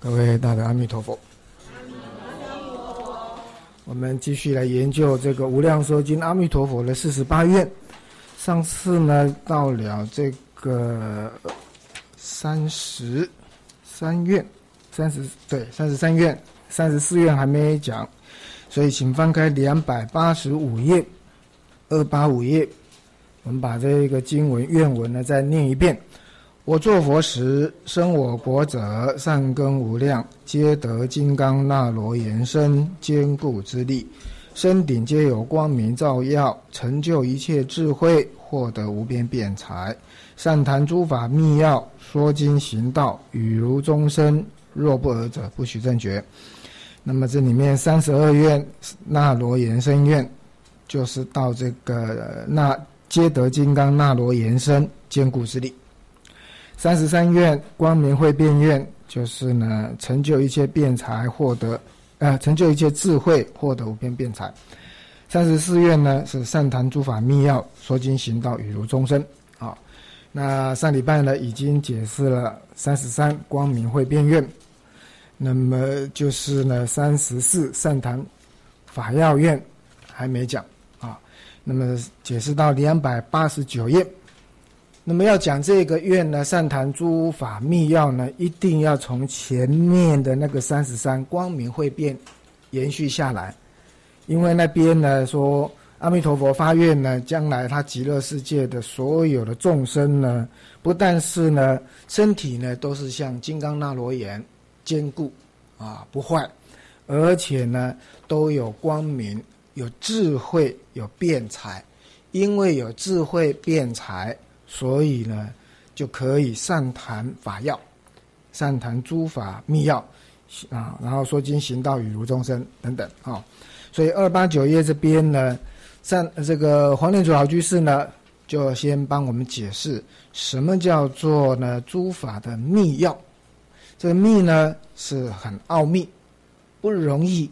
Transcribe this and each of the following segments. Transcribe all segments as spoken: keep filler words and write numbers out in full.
各位大德阿弥陀佛，我们继续来研究这个《无量寿经》阿弥陀佛的四十八愿。上次呢，到了这个三十三愿，三十对三十三愿，三十四愿还没讲，所以请翻开两百八十五页，二八五页，我们把这个经文愿文呢再念一遍。 我作佛时，生我国者，善根无量，皆得金刚那罗延伸坚固之力，身顶皆有光明照耀，成就一切智慧，获得无边辩才，善谈诸法密要，说经行道，语如钟声。若不尔者，不取正觉。那么这里面三十二愿，那罗延伸愿，就是到这个那皆得金刚那罗延伸坚固之力。 三十三愿光明会变愿，就是呢成就一切辩才，获得呃成就一切智慧，获得无边辩才。三十四愿呢是善谈诸法密要，说经行道，语如钟声。好，那上礼拜呢已经解释了三十三光明会变愿，那么就是呢三十四善谈法要愿还没讲啊，那么解释到两百八十九页。 那么要讲这个愿呢，善谈诸法密要呢，一定要从前面的那个三十三光明会变延续下来，因为那边呢说阿弥陀佛发愿呢，将来他极乐世界的所有的众生呢，不但是呢身体呢都是像金刚那罗延坚固啊不坏，而且呢都有光明、有智慧、有辩才，因为有智慧辩才。 所以呢，就可以善谈法要，善谈诸法密要啊，然后说经行道，语如钟声等等啊、哦。所以二八九页这边呢，善这个黄念祖老居士呢，就先帮我们解释什么叫做呢诸法的密要。这个密呢是很奥秘，不容易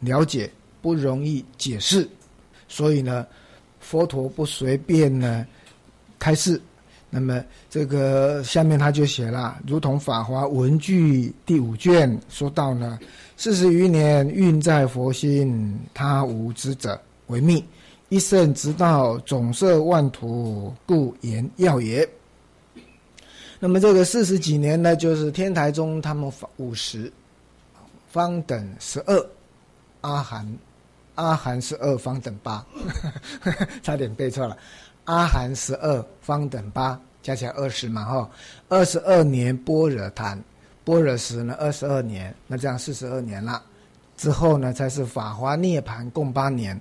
了解，不容易解释，所以呢，佛陀不随便呢。 开示，那么这个下面他就写了，如同《法华文句》第五卷说到呢，四十余年运在佛心，他无知者为密，一生直到总摄万土，故言要也。那么这个四十几年呢，就是天台宗他们五十，方等十二，阿含，阿含十二方等八，差点背错了。 阿含十二方等八，加起来二十嘛哈，二十二年般若谈，般若时呢二十二年，那这样四十二年了，之后呢才是法华涅槃共八年，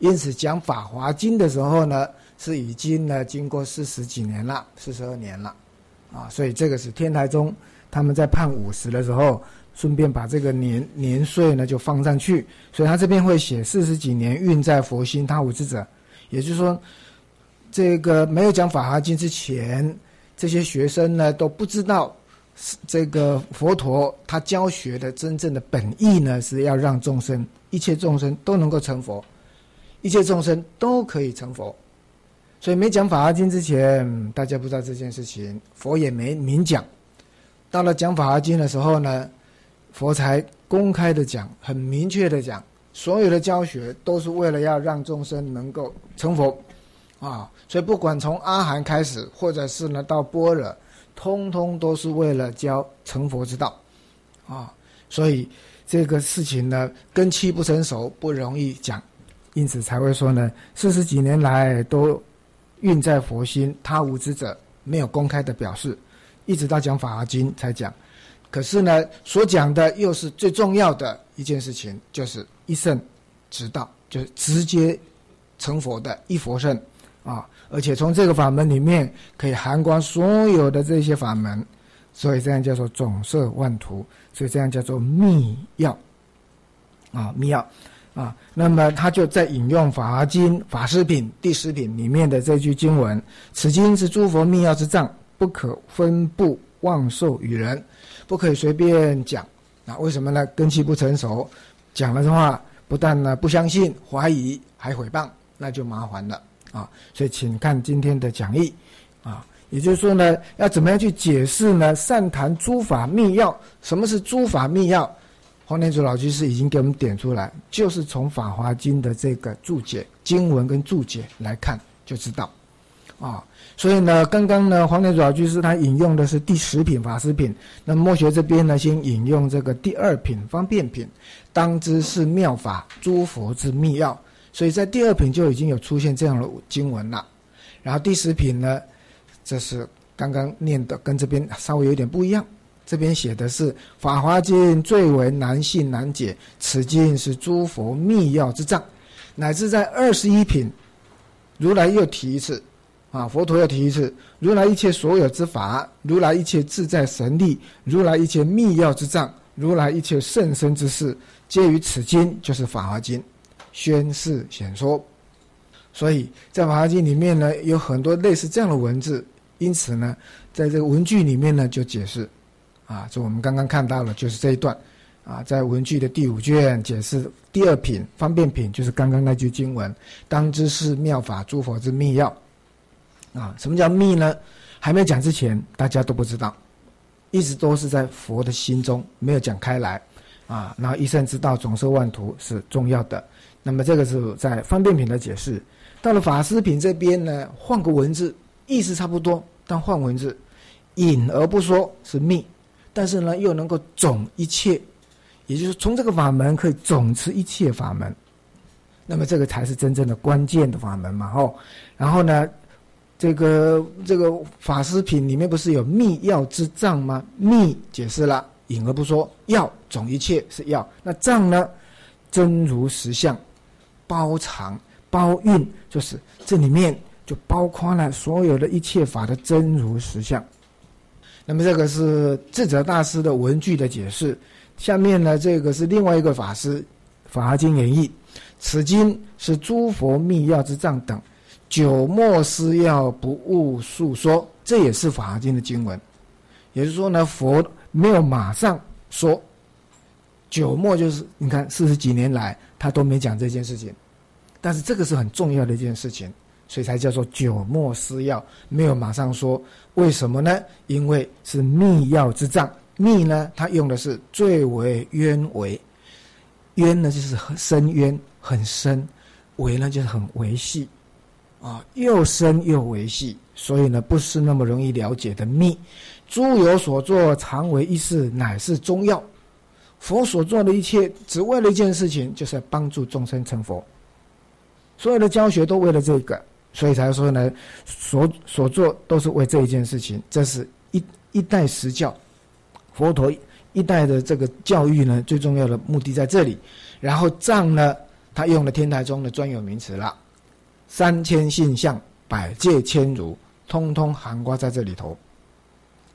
因此讲法华经的时候呢，是已经呢经过四十几年了，四十二年了，啊，所以这个是天台宗他们在判五十的时候，顺便把这个年年岁呢就放上去，所以他这边会写四十几年运在佛心，他无知者，也就是说。 这个没有讲《法华经》之前，这些学生呢都不知道，这个佛陀他教学的真正的本意呢，是要让众生，一切众生都能够成佛，一切众生都可以成佛。所以没讲《法华经》之前，大家不知道这件事情，佛也没明讲。到了讲《法华经》的时候呢，佛才公开的讲，很明确的讲，所有的教学都是为了要让众生能够成佛。 啊，所以不管从阿含开始，或者是呢到般若，通通都是为了教成佛之道，啊，所以这个事情呢，根器不成熟不容易讲，因此才会说呢，四十几年来都运在佛心，他无知者没有公开的表示，一直到讲《法华经》才讲，可是呢，所讲的又是最重要的一件事情，就是一圣直道，就是直接成佛的一佛圣。 啊，而且从这个法门里面可以涵观所有的这些法门，所以这样叫做总摄万途，所以这样叫做密要，啊密要，啊，那么他就在引用《法华经》法师品第十品里面的这句经文：“此经是诸佛密要之藏，不可分布妄授与人，不可以随便讲。”啊，为什么呢？根器不成熟，讲了的话不但呢不相信、怀疑，还毁谤，那就麻烦了。 啊，所以请看今天的讲义，啊，也就是说呢，要怎么样去解释呢？善谈诸法密要，什么是诸法密要？黄念祖老居士已经给我们点出来，就是从《法华经》的这个注解经文跟注解来看就知道，啊、哦，所以呢，刚刚呢，黄念祖老居士他引用的是第十品法师品，那么墨学这边呢，先引用这个第二品方便品，当知是妙法诸佛之密要，所以在第二品就已经有出现这样的经文了，然后第十品呢。这是刚刚念的，跟这边稍微有点不一样。这边写的是《法华经》最为难信难解，此经是诸佛密要之藏，乃至在二十一品，如来又提一次，啊，佛陀又提一次，如来一切所有之法，如来一切自在神力，如来一切密要之藏，如来一切甚深之事，皆于此经，就是《法华经》宣示显说。所以在《法华经》里面呢，有很多类似这样的文字。因此呢，在这个文句里面呢，就解释，啊，这我们刚刚看到了，就是这一段，啊，在文句的第五卷解释第二品方便品，就是刚刚那句经文，当知是妙法诸佛之密要，啊，什么叫密呢？还没讲之前，大家都不知道，一直都是在佛的心中没有讲开来，啊，然后一生之道总摄万途是重要的。那么这个是在方便品的解释，到了法师品这边呢，换个文字。意思差不多，但换文字，隐而不说是密，但是呢又能够总一切，也就是从这个法门可以总持一切法门，那么这个才是真正的关键的法门嘛，吼、哦。然后呢，这个这个法师品里面不是有密要之藏吗？密解释了，隐而不说，要总一切是要，那藏呢，真如实相，包藏包蕴，就是这里面。就包括了所有的一切法的真如实相。那么这个是智者大师的文句的解释。下面呢，这个是另外一个法师《法华经演义》，此经是诸佛密要之藏等，久莫思要不悟述说。这也是《法华经》的经文。也就是说呢，佛没有马上说，久莫就是你看四十几年来他都没讲这件事情，但是这个是很重要的一件事情。所以才叫做久莫思要，没有马上说。为什么呢？因为是密要之藏。密呢，它用的是最为渊微，渊呢就是很深渊，很深；微呢就是很微细，啊，又深又微细，所以呢不是那么容易了解的密。诸有所作，常为一事，乃是中要。佛所做的一切，只为了一件事情，就是要帮助众生成佛。所有的教学都为了这个。所以才说呢，所所做都是为这一件事情，这是一一代实教，佛陀一代的这个教育呢，最重要的目的在这里。然后藏呢，他用了天台宗的专有名词了，三千性相，百界千如，通通含括在这里头，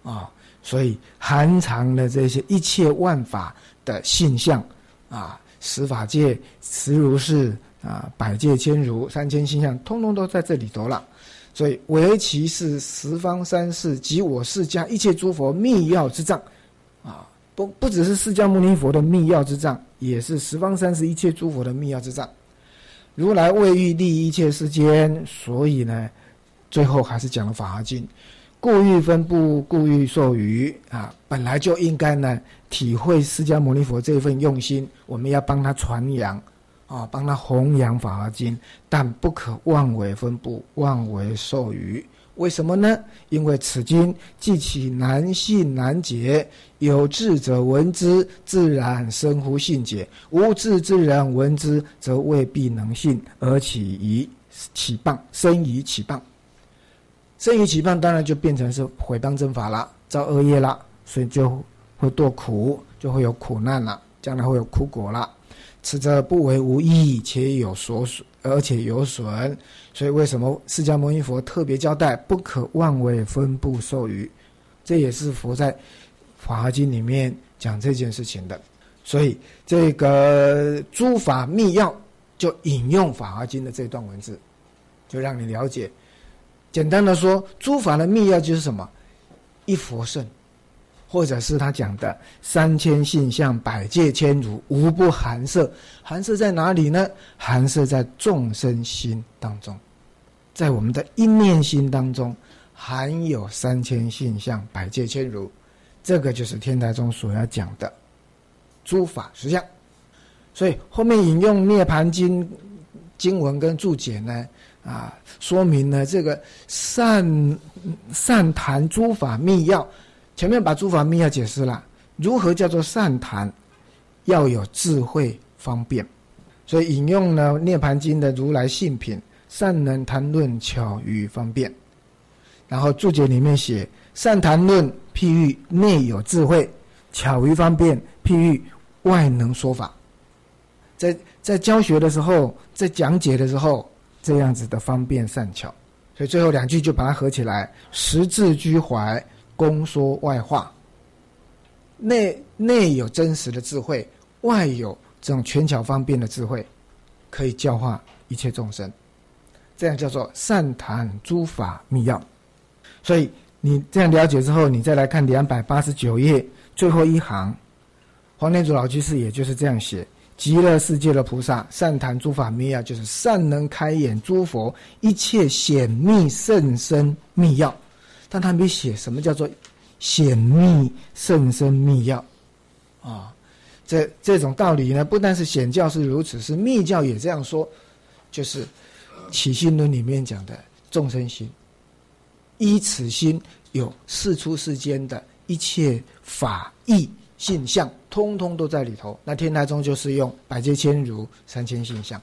啊、哦，所以含藏了这些一切万法的性相啊，十法界、十如是。啊，百界千如，三千性相，通通都在这里头了。所以，唯其是十方三世及我释迦一切诸佛密要之藏，啊，不不只是释迦牟尼佛的密要之藏，也是十方三世一切诸佛的密要之藏。如来为欲利一切世间，所以呢，最后还是讲了《法华经》，故欲分布，故欲授予啊，本来就应该呢体会释迦牟尼佛这份用心，我们要帮他传扬。啊，帮他弘扬《法华经》，但不可妄为分布，妄为授予。为什么呢？因为此经既其难信难解，有智者闻之，自然生乎信解；无智之人闻之，则未必能信，而起疑起谤，生疑起谤。生疑起谤，当然就变成是毁谤正法了，造恶业了，所以就会堕苦，就会有苦难了，将来会有苦果了。此则不为无益，且有所损，而且有损。所以为什么释迦牟尼佛特别交代不可妄为分布授予？这也是佛在《法华经》里面讲这件事情的。所以这个诸法密要就引用《法华经》的这段文字，就让你了解。简单的说，诸法的密要就是什么？一佛圣。或者是他讲的三千性相，百界千如，无不含摄。含摄在哪里呢？含摄在众生心当中，在我们的一念心当中，含有三千性相，百界千如。这个就是天台宗所要讲的诸法实相。所以后面引用《涅盘经》经文跟注解呢，啊，说明呢这个善善谈诸法密要。前面把诸法密要解释了，如何叫做善谈，要有智慧方便。所以引用呢《涅盘经》的如来性品，善能谈论巧于方便。然后注解里面写：善谈论譬喻内有智慧，巧于方便譬喻外能说法。在在教学的时候，在讲解的时候，这样子的方便善巧，所以最后两句就把它合起来：实智居怀，公说外化。内内有真实的智慧，外有这种权巧方便的智慧，可以教化一切众生，这样叫做善谈诸法密要。所以你这样了解之后，你再来看两百八十九页最后一行，黄念祖老居士也就是这样写：极乐世界的菩萨善谈诸法密要，就是善能开演诸佛一切显密甚深密要。但他没写什么叫做显密甚深密要啊，这这种道理呢，不但是显教是如此，是密教也这样说，就是起信论里面讲的众生心，依此心有世出世间的一切法义性相，通通都在里头。那天台宗就是用百界千如、三千性相，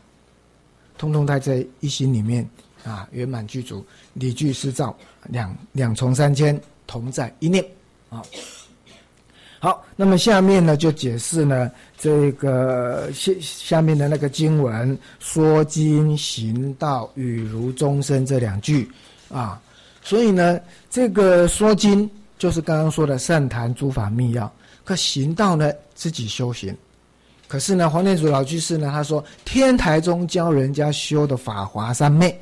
通通在这一心里面啊，圆满具足，理具施照，两两重三千，同在一念啊。好，那么下面呢就解释呢这个下下面的那个经文：说经行道，与如众生这两句啊。所以呢，这个说经就是刚刚说的善谈诸法密要，可行道呢自己修行。可是呢，黄念祖老居士呢他说，天台宗教人家修的法华三昧，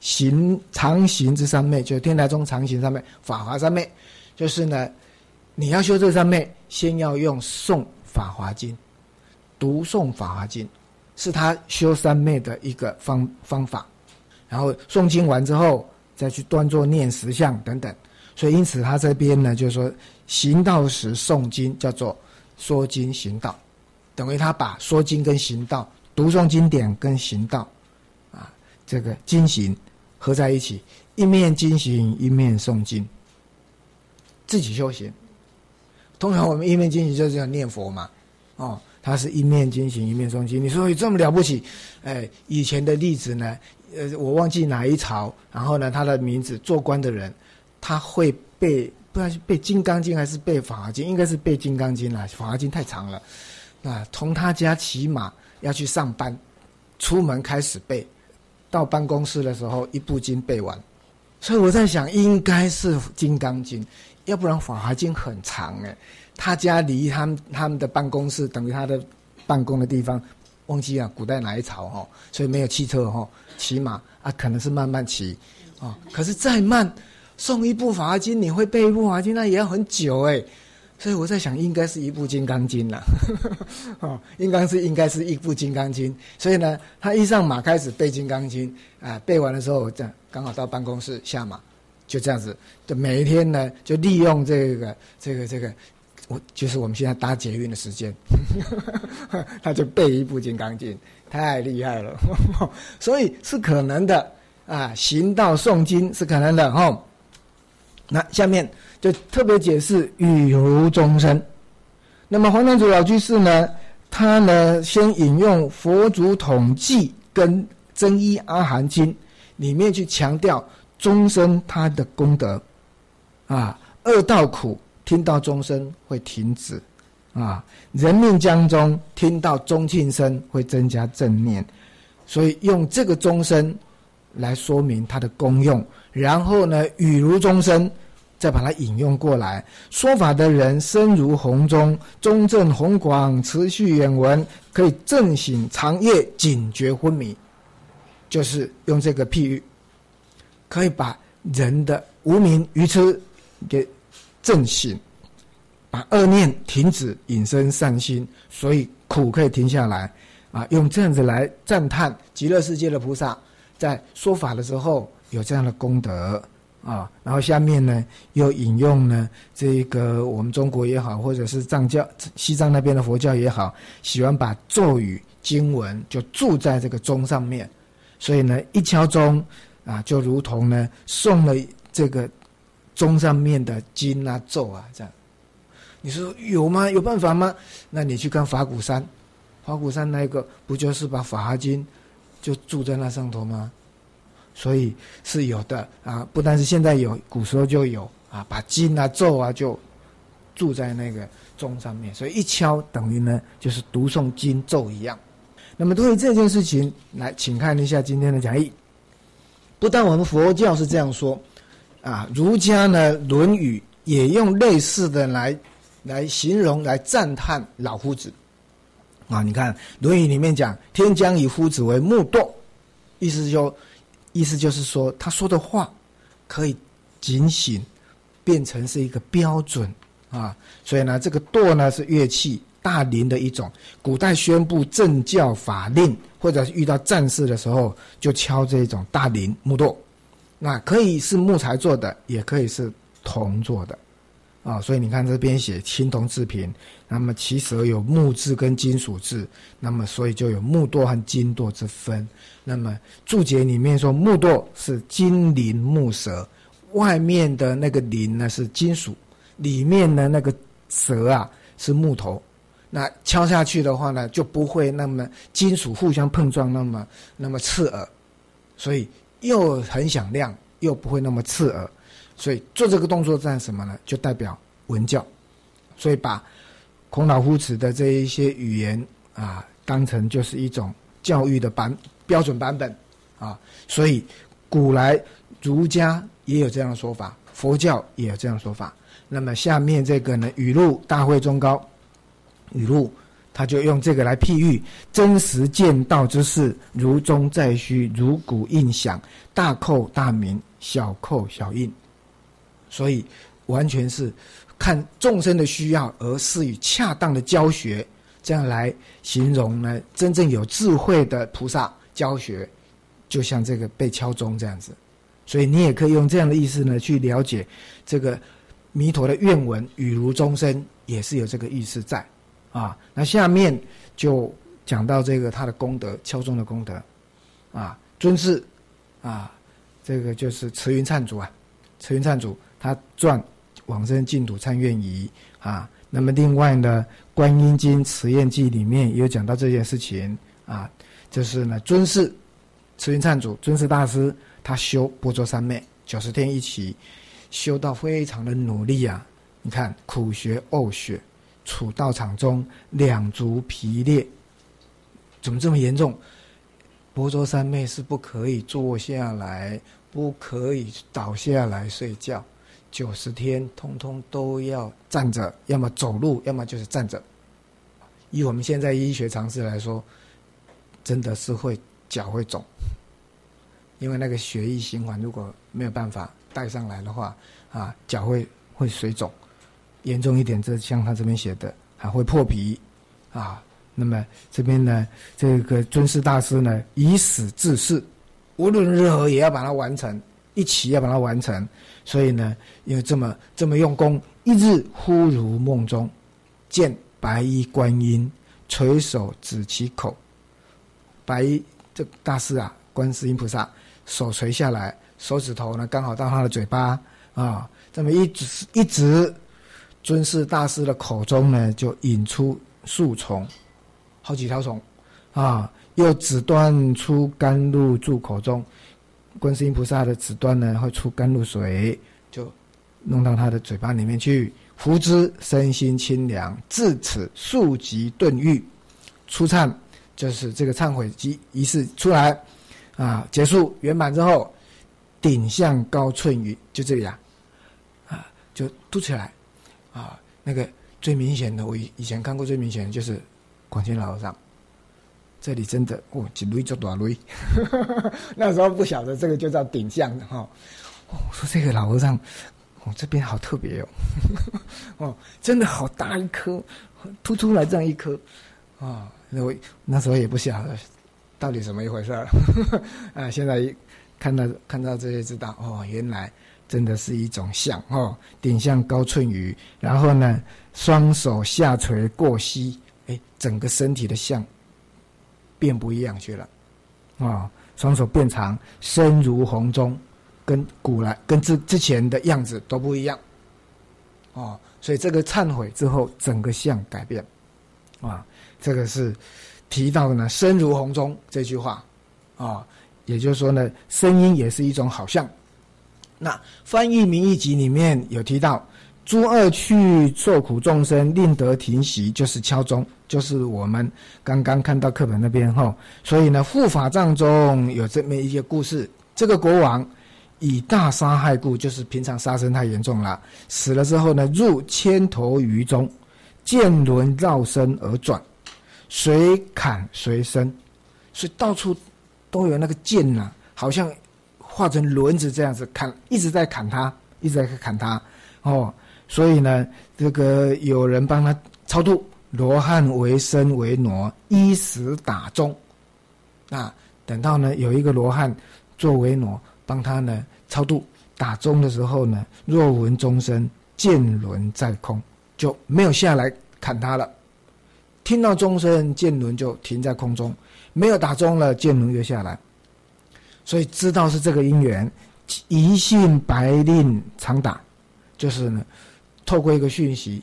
行常行之三昧，就是天台宗常行三昧、法华三昧，就是呢，你要修这三昧，先要用诵法华经，读诵法华经，是他修三昧的一个方方法。然后诵经完之后，再去端坐念实相等等，所以因此他这边呢，就是说行道时诵经叫做说经行道，等于他把说经跟行道、读诵经典跟行道啊，这个经行合在一起，一面经行一面诵经，自己修行。通常我们一面经行就是要念佛嘛，哦，他是一面经行一面诵经。你说这么了不起？哎，以前的例子呢？呃，我忘记哪一朝，然后呢，他的名字做官的人，他会背，不然背《金刚经》还是背《法华经》？应该是背《金刚经》啦，《法华经》太长了。那从他家骑马要去上班，出门开始背，到办公室的时候一部经背完。所以我在想，应该是《金刚经》，要不然《法华经》很长哎。他家离他们他们的办公室，等于他的办公的地方。忘记啊，古代哪一朝哦，所以没有汽车哦，骑马啊，可能是慢慢骑，哦，可是再慢，诵一部《法华经》，你会背一部《法华经》，那也要很久哎，所以我在想，应该是一部《金刚经》啦，哦，应该是应该是一部《金刚经》，所以呢，他一上马开始背《金刚经》，啊、呃，背完的时候，这样刚好到办公室下马，就这样子，就每一天呢，就利用这个这个这个。我就是我们现在搭捷运的时间他就背一部《金刚经》，太厉害了所以是可能的啊，行道诵经是可能的齁。那下面就特别解释与如众生。那么黄念祖老居士呢，他呢先引用佛祖统计跟增一阿含经里面去强调众生他的功德啊，恶道苦听到钟声会停止，啊，人命将终，听到钟磬声会增加正念，所以用这个钟声来说明它的功用，然后呢，语如钟声，再把它引用过来。说法的人身如洪钟，钟震洪广，持续远闻，可以震醒长夜，警觉昏迷，就是用这个譬喻，可以把人的无明愚痴给正醒，把恶念停止，引生善心，所以苦可以停下来啊！用这样子来赞叹极乐世界的菩萨在说法的时候有这样的功德啊，然后下面呢又引用呢这个我们中国也好，或者是藏教西藏那边的佛教也好，喜欢把咒语经文就注在这个钟上面，所以呢一敲钟啊，就如同呢送了这个钟上面的经啊咒啊这样。你说有吗？有办法吗？那你去看法鼓山，法鼓山那个不就是把法华经就注在那上头吗？所以是有的啊，不但是现在有，古时候就有啊，把经啊咒啊就注在那个钟上面，所以一敲等于呢就是读诵经咒一样。那么对于这件事情，来请看一下今天的讲义。不但我们佛教是这样说啊，儒家呢《论语》也用类似的来来形容来赞叹老夫子啊。你看《论语》里面讲天将以夫子为木铎，意思就意思就是说他说的话可以警醒变成是一个标准啊。所以呢这个铎呢是乐器大铃的一种，古代宣布政教法令或者是遇到战事的时候就敲这种大铃木铎，那可以是木材做的，也可以是铜做的啊、哦。所以你看这边写青铜制品，那么其实有木质跟金属制，那么所以就有木铎和金铎之分。那么注解里面说木铎是金鳞木蛇，外面的那个鳞呢是金属，里面的那个蛇啊是木头，那敲下去的话呢就不会那么金属互相碰撞那么那么刺耳，所以又很响亮又不会那么刺耳，所以做这个动作代表什么呢？就代表文教。所以把孔老夫子的这一些语言啊当成就是一种教育的版标准版本啊。所以古来儒家也有这样的说法，佛教也有这样的说法。那么下面这个呢语录大会中高语录，他就用这个来譬喻真实见道之事，如中在虚，如鼓应响，大扣大鸣，小扣小应。所以完全是看众生的需要而施予恰当的教学，这样来形容呢真正有智慧的菩萨教学，就像这个被敲钟这样子。所以你也可以用这样的意思呢去了解这个弥陀的愿文语如中生，也是有这个意思在啊。那下面就讲到这个他的功德，敲钟的功德啊。尊师啊，这个就是慈云忏主啊，慈云忏主他撰往生净土忏愿仪啊。那么另外呢观音经持愿记里面也有讲到这件事情啊，就是呢尊师慈云忏主尊师大师，他修波州三昧九十天一期，修到非常的努力啊。你看苦学呕血，处道场中两足疲裂，怎么这么严重？波州三昧是不可以坐下来，不可以倒下来睡觉，九十天通通都要站着，要么走路，要么就是站着。以我们现在医学常识来说，真的是会脚会肿，因为那个血液循环如果没有办法带上来的话啊，脚会会水肿，严重一点，这像他这边写的还会破皮啊。那么这边呢，这个尊师大师呢以死致仕，无论如何也要把它完成，一起要把它完成。所以呢，因为这么这么用功，一日忽如梦中见白衣观音，垂手指其口。白衣这大师啊，观世音菩萨手垂下来，手指头呢刚好到他的嘴巴啊，这么一直一直。尊师大师的口中呢就引出数虫，好几条虫啊，又指断出甘露注口中，观世音菩萨的指断呢会出甘露水，就弄到他的嘴巴里面去，服之身心清凉，至此速即顿悟。出忏就是这个忏悔仪式出来啊，结束圆满之后，顶向高寸余，就这里啊啊就凸起来啊。那个最明显的，我以前看过最明显的就是广钦老和尚，这里真的哦，一雷就大雷，那时候不晓得这个就叫顶向哈、哦哦。我说这个老和尚，哦这边好特别哦，哦真的好大一颗，凸出来这样一颗啊、哦。我那时候也不晓得到底怎么一回事儿啊，现在一看到看到这些知道哦，原来真的是一种像哦，顶向高寸鱼，然后呢双手下垂过膝，哎，整个身体的像变不一样去了哦，双手变长，身如红钟，跟古来跟之之前的样子都不一样哦，所以这个忏悔之后整个像改变啊，这个是提到呢身如红钟这句话啊，也就是说呢声音也是一种好像。那翻译名义集里面有提到诸恶趣受苦众生令得停息，就是敲钟，就是我们刚刚看到课本那边吼。所以呢护法藏中有这么一个故事，这个国王以大杀害故，就是平常杀生太严重了，死了之后呢入千头鱼中，见轮绕身而转，随砍随身，所以到处都有那个剑啊，好像化成轮子这样子砍，一直在砍他，一直在砍他哦。所以呢，这个有人帮他超度，罗汉为身为挪，依时打钟。那等到呢有一个罗汉做为挪，帮他呢超度打钟的时候呢，若闻钟声，见轮在空，就没有下来砍他了。听到钟声，见轮就停在空中，没有打钟了，见轮又下来。所以知道是这个因缘，一信白令常打，就是呢，透过一个讯息，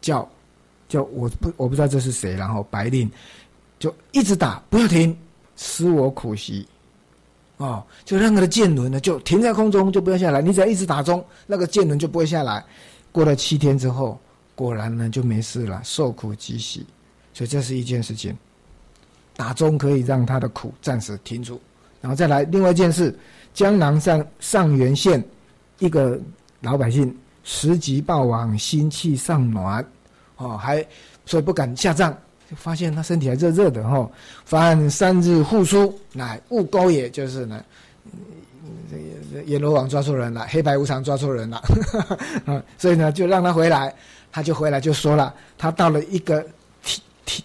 叫叫我不我不知道这是谁，然后白令就一直打，不要停，使我苦习，哦，就让那个箭轮呢就停在空中，就不要下来，你只要一直打中，那个箭轮就不会下来。过了七天之后，果然呢就没事了，受苦即喜。所以这是一件事情，打中可以让他的苦暂时停住。然后再来另外一件事，江南上上元县一个老百姓食极暴亡，心气尚暖哦，还所以不敢下葬，发现他身体还热热的哦。凡三日护书，乃误勾也，就是呢，阎罗王抓错人了，黑白无常抓错人了，呵呵嗯、所以呢就让他回来，他就回来就说了，他到了一个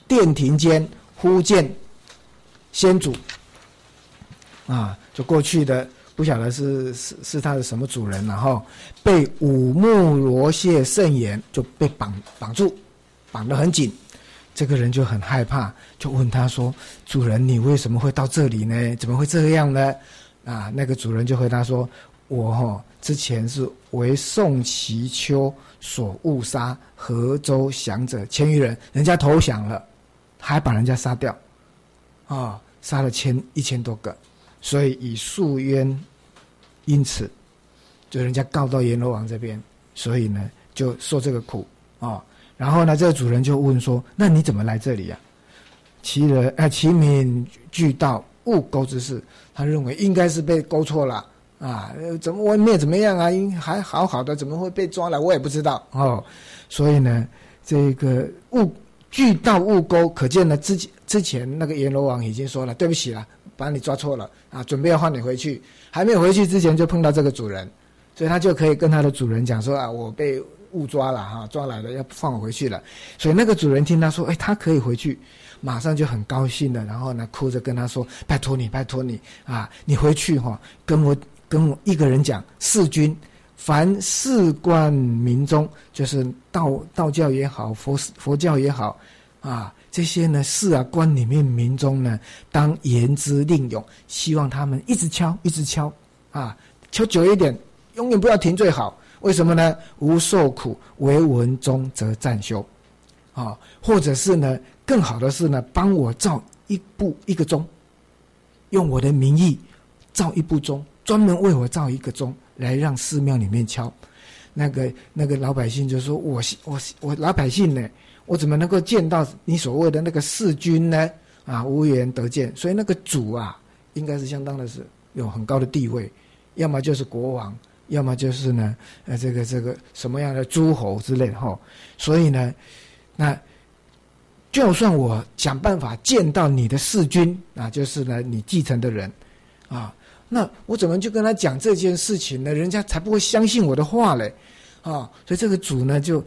殿庭间，忽见先主。啊，就过去的不晓得是是是他的什么主人，然后被五目罗谢圣眼就被绑绑住，绑得很紧。这个人就很害怕，就问他说：“主人，你为什么会到这里呢？怎么会这样呢？”啊，那个主人就回答说：“我哦，之前是为宋其秋所误杀河州降者千余人，人家投降了，还把人家杀掉，啊，杀了千一千多个。”所以以诉冤，因此就人家告到阎罗王这边，所以呢就受这个苦哦。然后呢，这个主人就问说：“那你怎么来这里啊？”其人啊，其民俱道误钩之事，他认为应该是被勾错了啊，怎么我没有怎么样啊，还好好的，怎么会被抓了？我也不知道哦。所以呢，这个误俱道误钩，可见呢，之之前那个阎罗王已经说了，对不起啦。把你抓错了啊！准备要换你回去，还没有回去之前就碰到这个主人，所以他就可以跟他的主人讲说啊，我被误抓了哈、啊，抓来了要放我回去了。所以那个主人听他说，哎，他可以回去，马上就很高兴的，然后呢哭着跟他说，拜托你，拜托你啊，你回去哈、哦，跟我跟我一个人讲，四君，凡事关民中，就是道道教也好，佛佛教也好，啊。这些呢事啊关里面民众呢当言之令勇，希望他们一直敲一直敲啊，敲久一点，永远不要停最好。为什么呢？无受苦，唯闻钟则暂休啊，或者是呢更好的是呢，帮我造一部一个钟，用我的名义造一部钟，专门为我造一个钟来让寺庙里面敲。那个那个老百姓就说，我我我老百姓呢，我怎么能够见到你所谓的那个世君呢？啊，无缘得见。所以那个主啊，应该是相当的是有很高的地位，要么就是国王，要么就是呢，呃，这个这个什么样的诸侯之类的哈。所以呢，那就算我想办法见到你的世君啊，就是呢你继承的人啊，那我怎么就跟他讲这件事情呢？人家才不会相信我的话嘞啊！所以这个主呢就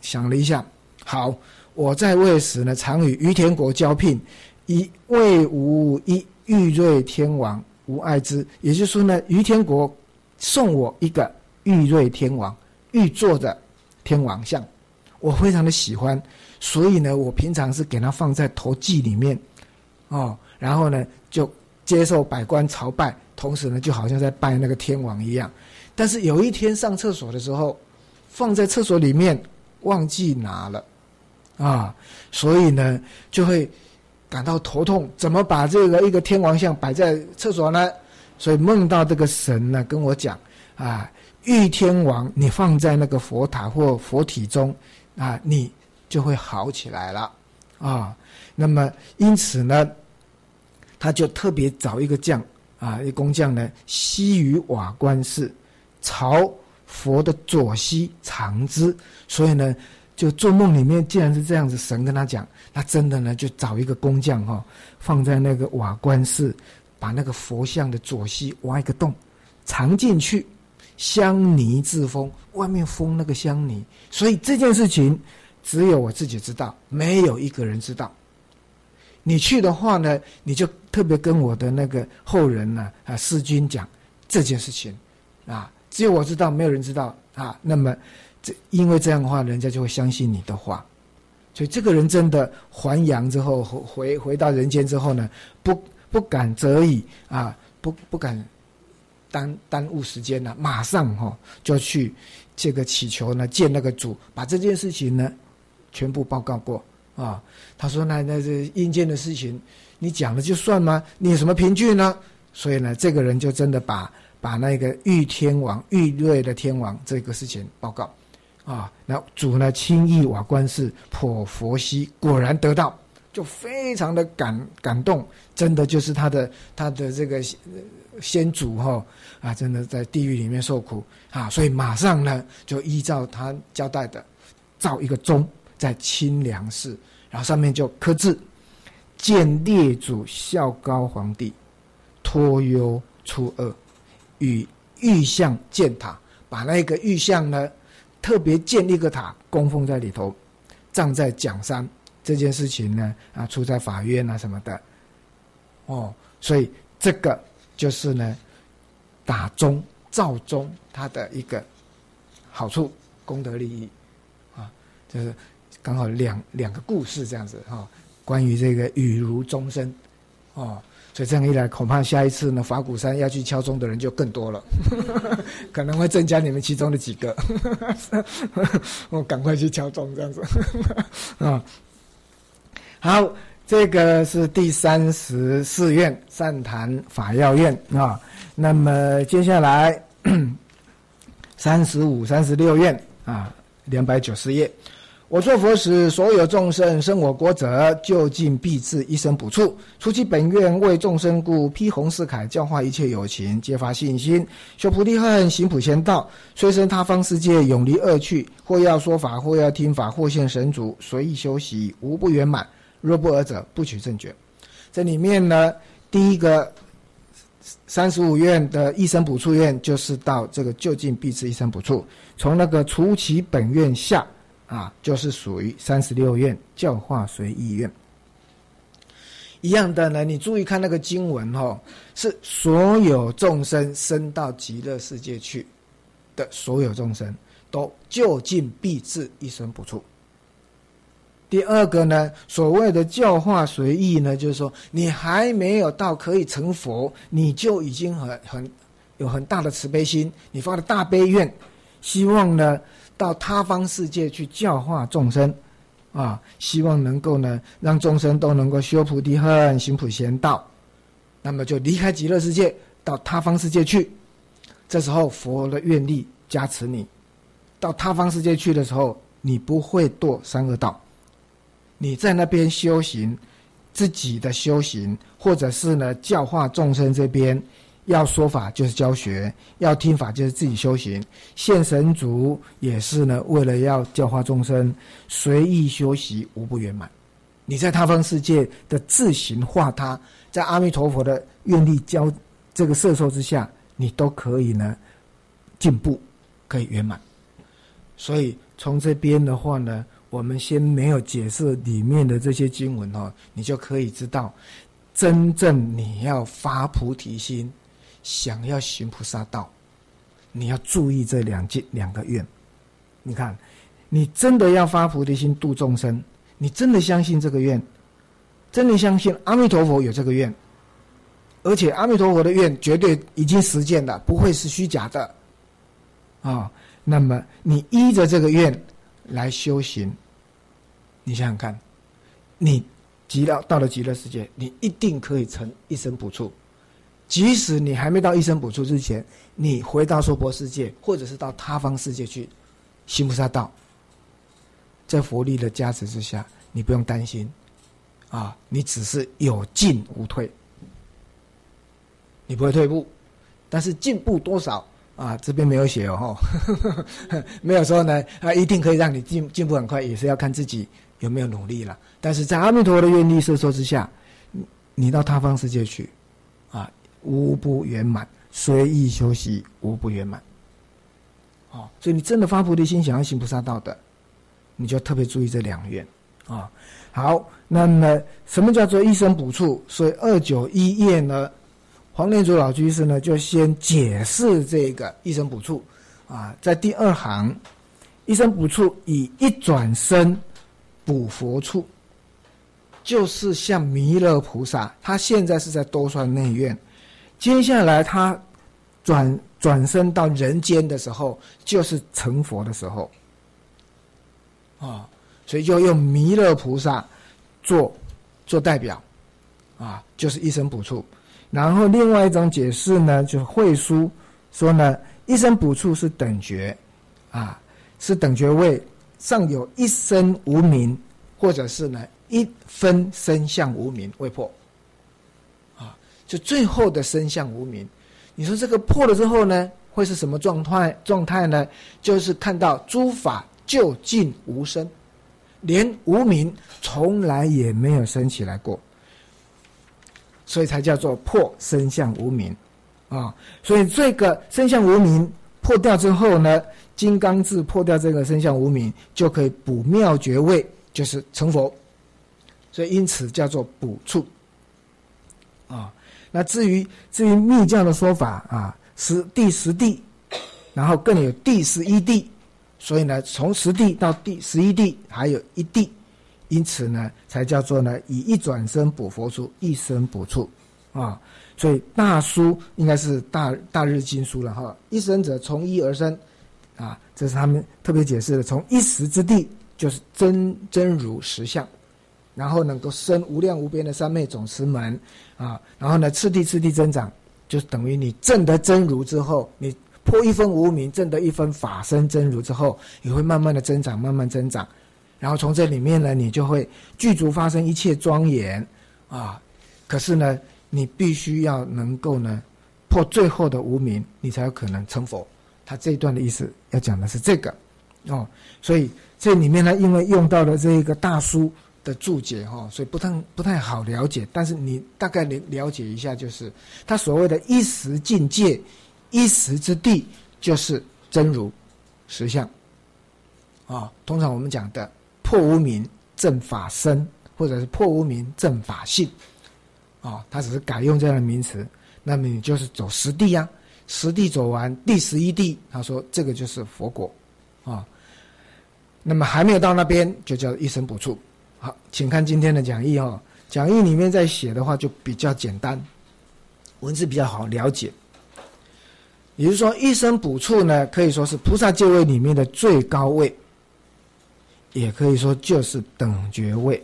想了一下。好，我在位时呢，常与于田国交聘，以魏无一玉瑞天王无爱之，也就是说呢，于田国送我一个玉瑞天王玉做的天王像，我非常的喜欢，所以呢我平常是给它放在头髻里面哦，然后呢就接受百官朝拜，同时呢就好像在拜那个天王一样。但是有一天上厕所的时候放在厕所里面忘记拿了啊，所以呢就会感到头痛，怎么把这个一个天王像摆在厕所呢？所以梦到这个神呢跟我讲啊，玉天王你放在那个佛塔或佛体中啊，你就会好起来了啊。那么因此呢他就特别找一个匠啊，一工匠呢西于瓦官室，朝佛的左膝长之，所以呢就做梦里面竟然是这样子，神跟他讲，他真的呢就找一个工匠哈、哦，放在那个瓦官室，把那个佛像的左膝挖一个洞藏进去，香泥自封，外面封那个香泥。所以这件事情只有我自己知道，没有一个人知道。你去的话呢，你就特别跟我的那个后人呢啊师君讲这件事情啊，只有我知道，没有人知道啊。那么这因为这样的话，人家就会相信你的话。所以这个人真的还阳之后，回回到人间之后呢，不不敢则已啊，不不敢耽耽误时间呢、啊，马上哈、哦、就去这个祈求呢见那个主，把这件事情呢全部报告过。啊，他说那那是阴间的事情，你讲了就算吗？你有什么凭据呢？所以呢，这个人就真的把把那个玉天王、玉瑞的天王这个事情报告啊。那主呢，轻易瓦官寺破佛膝，果然得到，就非常的感感动，真的就是他的他的这个先祖哈、哦、啊，真的在地狱里面受苦啊，所以马上呢就依照他交代的造一个钟。在清凉寺，然后上面就刻字：见列祖孝高皇帝，脱忧出厄，与玉像建塔。把那个玉像呢，特别建一个塔，供奉在里头，葬在蒋山。这件事情呢，啊，出在法院啊什么的。哦，所以这个就是呢，打钟造钟它的一个好处，功德利益啊，就是。刚好两两个故事这样子哈、哦，关于这个雨如钟声，哦，所以这样一来，恐怕下一次呢，法鼓山要去敲钟的人就更多了，可能会增加你们其中的几个，我赶快去敲钟这样子啊、哦。好，这个是第三十四愿善谈法要愿啊、哦。那么接下来三十五、三十六愿啊，两百九十页。我做佛时，所有众生生我国者，就近必至，一生补处。除其本愿，为众生故，披弘誓铠，教化一切有情，皆发信心，修菩提恨，行普贤道，虽生他方世界，永离恶趣。或要说法，或要听法，或现神足，随意修习，无不圆满。若不尔者，不取正觉。这里面呢，第一个三十五愿的一生补处愿，就是到这个就近必至一生补处，从那个除其本愿下。啊，就是属于三十六愿教化随意愿一样的呢。你注意看那个经文哈、哦，是所有众生生到极乐世界去的所有众生都就近必至，一生不处。第二个呢，所谓的教化随意呢，就是说你还没有到可以成佛，你就已经很很有很大的慈悲心，你发了大悲愿，希望呢。到他方世界去教化众生，啊，希望能够呢让众生都能够修菩提恨，行普贤道，那么就离开极乐世界到他方世界去。这时候佛的愿力加持你，到他方世界去的时候，你不会堕三恶道。你在那边修行自己的修行，或者是呢教化众生这边。要说法就是教学，要听法就是自己修行。现神足也是呢，为了要教化众生，随意修习无不圆满。你在他方世界的自行化他，在阿弥陀佛的愿力教这个摄受之下，你都可以呢进步，可以圆满。所以从这边的话呢，我们先没有解释里面的这些经文哦，你就可以知道，真正你要发菩提心。想要行菩萨道，你要注意这两件两个愿。你看，你真的要发菩提心度众生，你真的相信这个愿，真的相信阿弥陀佛有这个愿，而且阿弥陀佛的愿绝对已经实践了，不会是虚假的啊、哦。那么你依着这个愿来修行，你想想看，你极乐到了极乐世界，你一定可以成一生补处。即使你还没到一生补处之前，你回到娑婆世界，或者是到他方世界去行菩萨道，在佛力的加持之下，你不用担心啊，你只是有进无退，你不会退步，但是进步多少啊？这边没有写哦，呵呵没有说呢啊，一定可以让你进进步很快，也是要看自己有没有努力了。但是在阿弥陀佛的愿力摄受之下，你你到他方世界去啊。无不圆满，随意修习无不圆满。哦，所以你真的发菩提心，想要行菩萨道的，你就特别注意这两愿啊。好，那么什么叫做一生补处？所以二九一页呢，黄念祖老居士呢就先解释这个一生补处啊，在第二行，一生补处以一转身补佛处，就是像弥勒菩萨，他现在是在兜率内院。接下来他转转身到人间的时候，就是成佛的时候啊、哦，所以就用弥勒菩萨做做代表啊，就是一生补处。然后另外一种解释呢，就是慧疏说呢，一生补处是等觉啊，是等觉位上有一身无明，或者是呢一分身相无明未破。就最后的身相无明，你说这个破了之后呢，会是什么状态？状态呢，就是看到诸法究竟无生，连无明从来也没有生起来过，所以才叫做破身相无明啊、哦。所以这个身相无明破掉之后呢，金刚智破掉这个身相无明，就可以补妙觉位，就是成佛。所以因此叫做补处啊。哦，那至于至于密教的说法啊，十第十地，然后更有第十一地，所以呢，从十地到第十一地还有一地，因此呢，才叫做呢以一转身补佛处，一生补处啊。所以大疏应该是大大日经疏了哈，一生者从一而生啊，这是他们特别解释的，从一时之地就是真真如实相。然后能够生无量无边的三昧总持门啊，然后呢，次第次第增长，就等于你证得真如之后，你破一分无明，证得一分法身真如之后，也会慢慢的增长，慢慢增长，然后从这里面呢，你就会具足发生一切庄严啊。可是呢，你必须要能够呢破最后的无明，你才有可能成佛。他这一段的意思要讲的是这个哦，所以这里面呢，因为用到了这一个大疏的注解哈，所以不太不太好了解，但是你大概了解一下，就是他所谓的一时境界、一时之地，就是真如实相啊、哦。通常我们讲的破无明正法身，或者是破无明正法性啊、哦，他只是改用这样的名词。那么你就是走十地呀、啊，十地走完第十一地，他说这个就是佛果啊、哦。那么还没有到那边，就叫一生补处。好，请看今天的讲义哦。讲义里面在写的话就比较简单，文字比较好了解。也就是说，一生补处呢，可以说是菩萨戒位里面的最高位，也可以说就是等觉位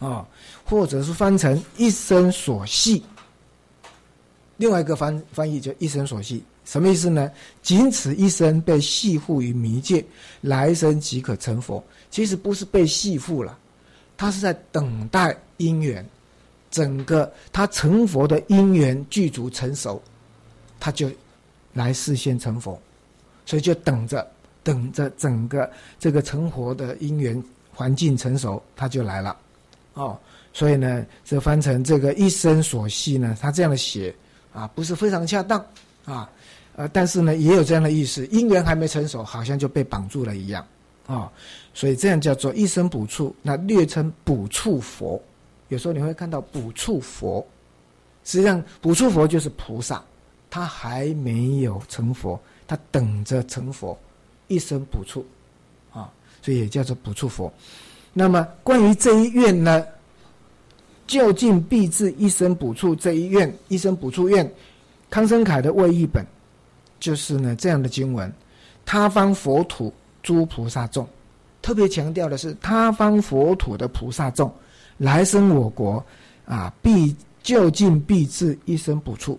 啊、哦，或者是翻成一生所系。另外一个翻翻译叫一生所系，什么意思呢？仅此一生被系缚于迷界，来生即可成佛。其实不是被系缚了。他是在等待因缘，整个他成佛的因缘具足成熟，他就来示现成佛，所以就等着等着整个这个成佛的因缘环境成熟，他就来了哦。所以呢，这翻成这个一生所系呢，他这样的写啊，不是非常恰当啊，呃，但是呢，也有这样的意思，因缘还没成熟，好像就被绑住了一样。哦，所以这样叫做一生补处，那略称补处佛。有时候你会看到补处佛，实际上补处佛就是菩萨，他还没有成佛，他等着成佛，一生补处啊，所以也叫做补处佛。那么关于这一愿呢，究竟必至一生补处这一愿，一生补处愿，康生凯的魏译本就是呢这样的经文：他方佛土诸菩萨众，特别强调的是他方佛土的菩萨众，来生我国啊，必究竟必至一生补处。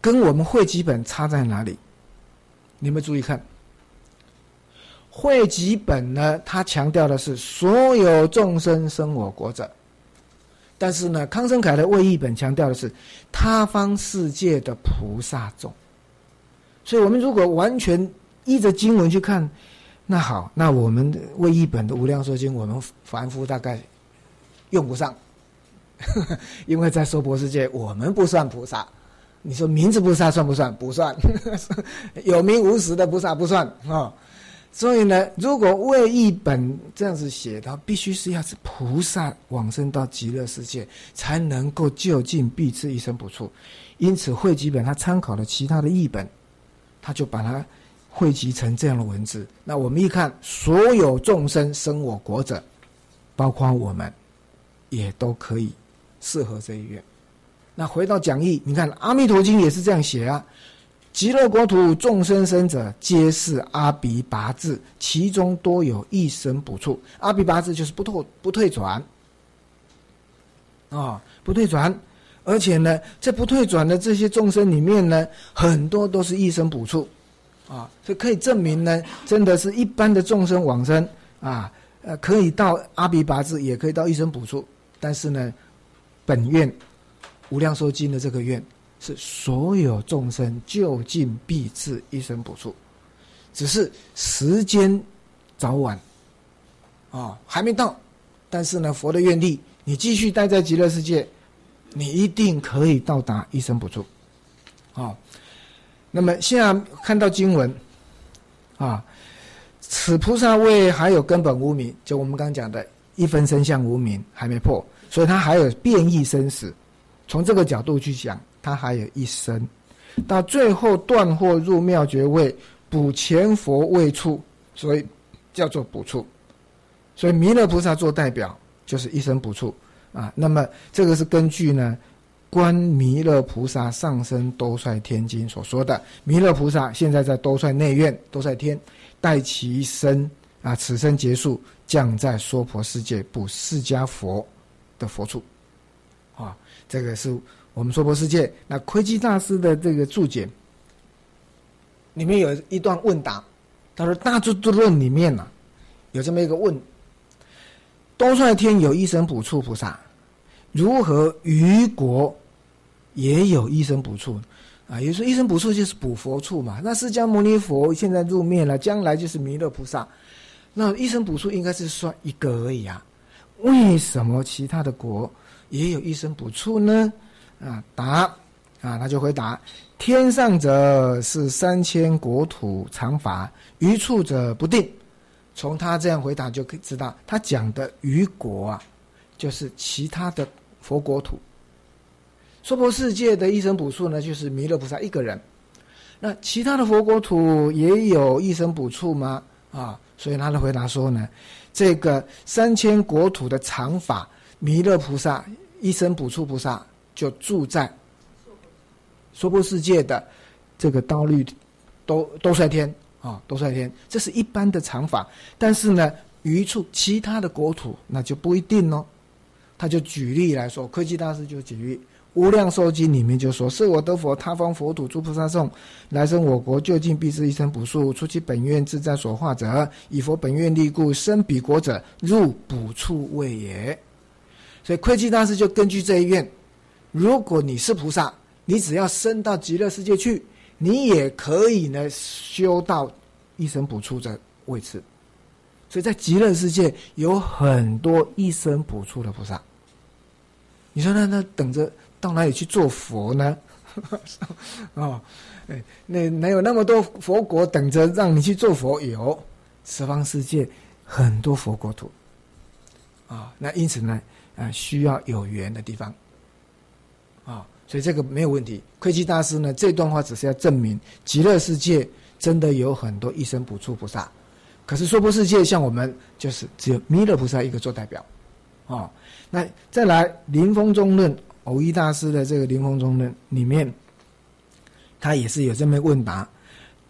跟我们会集本差在哪里？你们注意看，会集本呢，它强调的是所有众生生我国者，但是呢，康生凯的魏译本强调的是他方世界的菩萨众。所以我们如果完全依着经文去看，那好，那我们魏译本的《无量寿经》，我们凡夫大概用不上，呵呵，因为在娑婆世界，我们不算菩萨。你说名字菩萨算不算？不算，有名无实的菩萨不算啊、哦。所以呢，如果为一本这样子写，它必须是要是菩萨往生到极乐世界，才能够究竟必至一生补处。因此，汇集本它参考了其他的译本，它就把它汇集成这样的文字。那我们一看，所有众生生我国者，包括我们，也都可以适合这一愿。那回到讲义，你看《阿弥陀经》也是这样写啊，极乐国土众生生者，皆是阿鞞跋致，其中多有一生补处。阿鞞跋致就是不退不退转啊、哦，不退转，而且呢，这不退转的这些众生里面呢，很多都是一生补处啊、哦，所以可以证明呢，真的是一般的众生往生啊，呃，可以到阿鞞跋致，也可以到一生补处，但是呢，本愿。无量寿经的这个愿是所有众生究竟必至一生补处，只是时间早晚啊、哦、还没到，但是呢，佛的愿力，你继续待在极乐世界，你一定可以到达一生补处啊、哦。那么现在看到经文啊，此菩萨位还有根本无明，就我们刚讲的一分身相无明还没破，所以他还有变异生死。从这个角度去讲，他还有一生，到最后断惑入妙觉位，补前佛位处，所以叫做补处。所以弥勒菩萨做代表，就是一生补处啊。那么这个是根据呢《观弥勒菩萨上升兜率天经》所说的，弥勒菩萨现在在兜率内院、兜率天，待其生啊，此生结束，降在娑婆世界补释迦佛的佛处。啊，这个是我们娑婆世界。那窥基大师的这个注解里面有一段问答，他说《大智度论》里面呢、啊、有这么一个问：兜率天有一生补处菩萨，如何于国也有一生补处啊？也就是一生补处就是补佛处嘛。那释迦牟尼佛现在入灭了，将来就是弥勒菩萨，那一生补处应该是算一个而已啊。为什么其他的国也有一生补处呢？啊，答啊，他就回答：天上者是三千国土常法，于处者不定。从他这样回答就可以知道，他讲的于国啊，就是其他的佛国土。娑婆世界的一生补处呢，就是弥勒菩萨一个人。那其他的佛国土也有一生补处吗？啊，所以他的回答说呢，这个三千国土的常法。弥勒菩萨一生补处菩萨就住在娑婆世界的这个兜率兜兜率天啊，兜率天，这是一般的常法。但是呢，余处其他的国土那就不一定哦。他就举例来说，窥基大师就举例，《无量寿经》里面就说：是我得佛，他方佛土诸菩萨众，来生我国究竟必至一生补处，出其本愿自在所化者，以佛本愿力故，生彼国者，入补处位也。所以窥基大师就根据这一愿，如果你是菩萨，你只要升到极乐世界去，你也可以呢修到一生补处的位置。所以在极乐世界有很多一生补处的菩萨。你说那那等着到哪里去做佛呢？哦，那哪有那么多佛国等着让你去做佛？有，十方世界很多佛国土啊、哦。那因此呢？啊，需要有缘的地方，啊，所以这个没有问题。窥基大师呢，这段话只是要证明极乐世界真的有很多一生不出菩萨，可是娑婆世界像我们就是只有弥勒菩萨一个做代表，啊，那再来《临风中论》，藕益大师的这个《临风中论》里面，他也是有这么问答。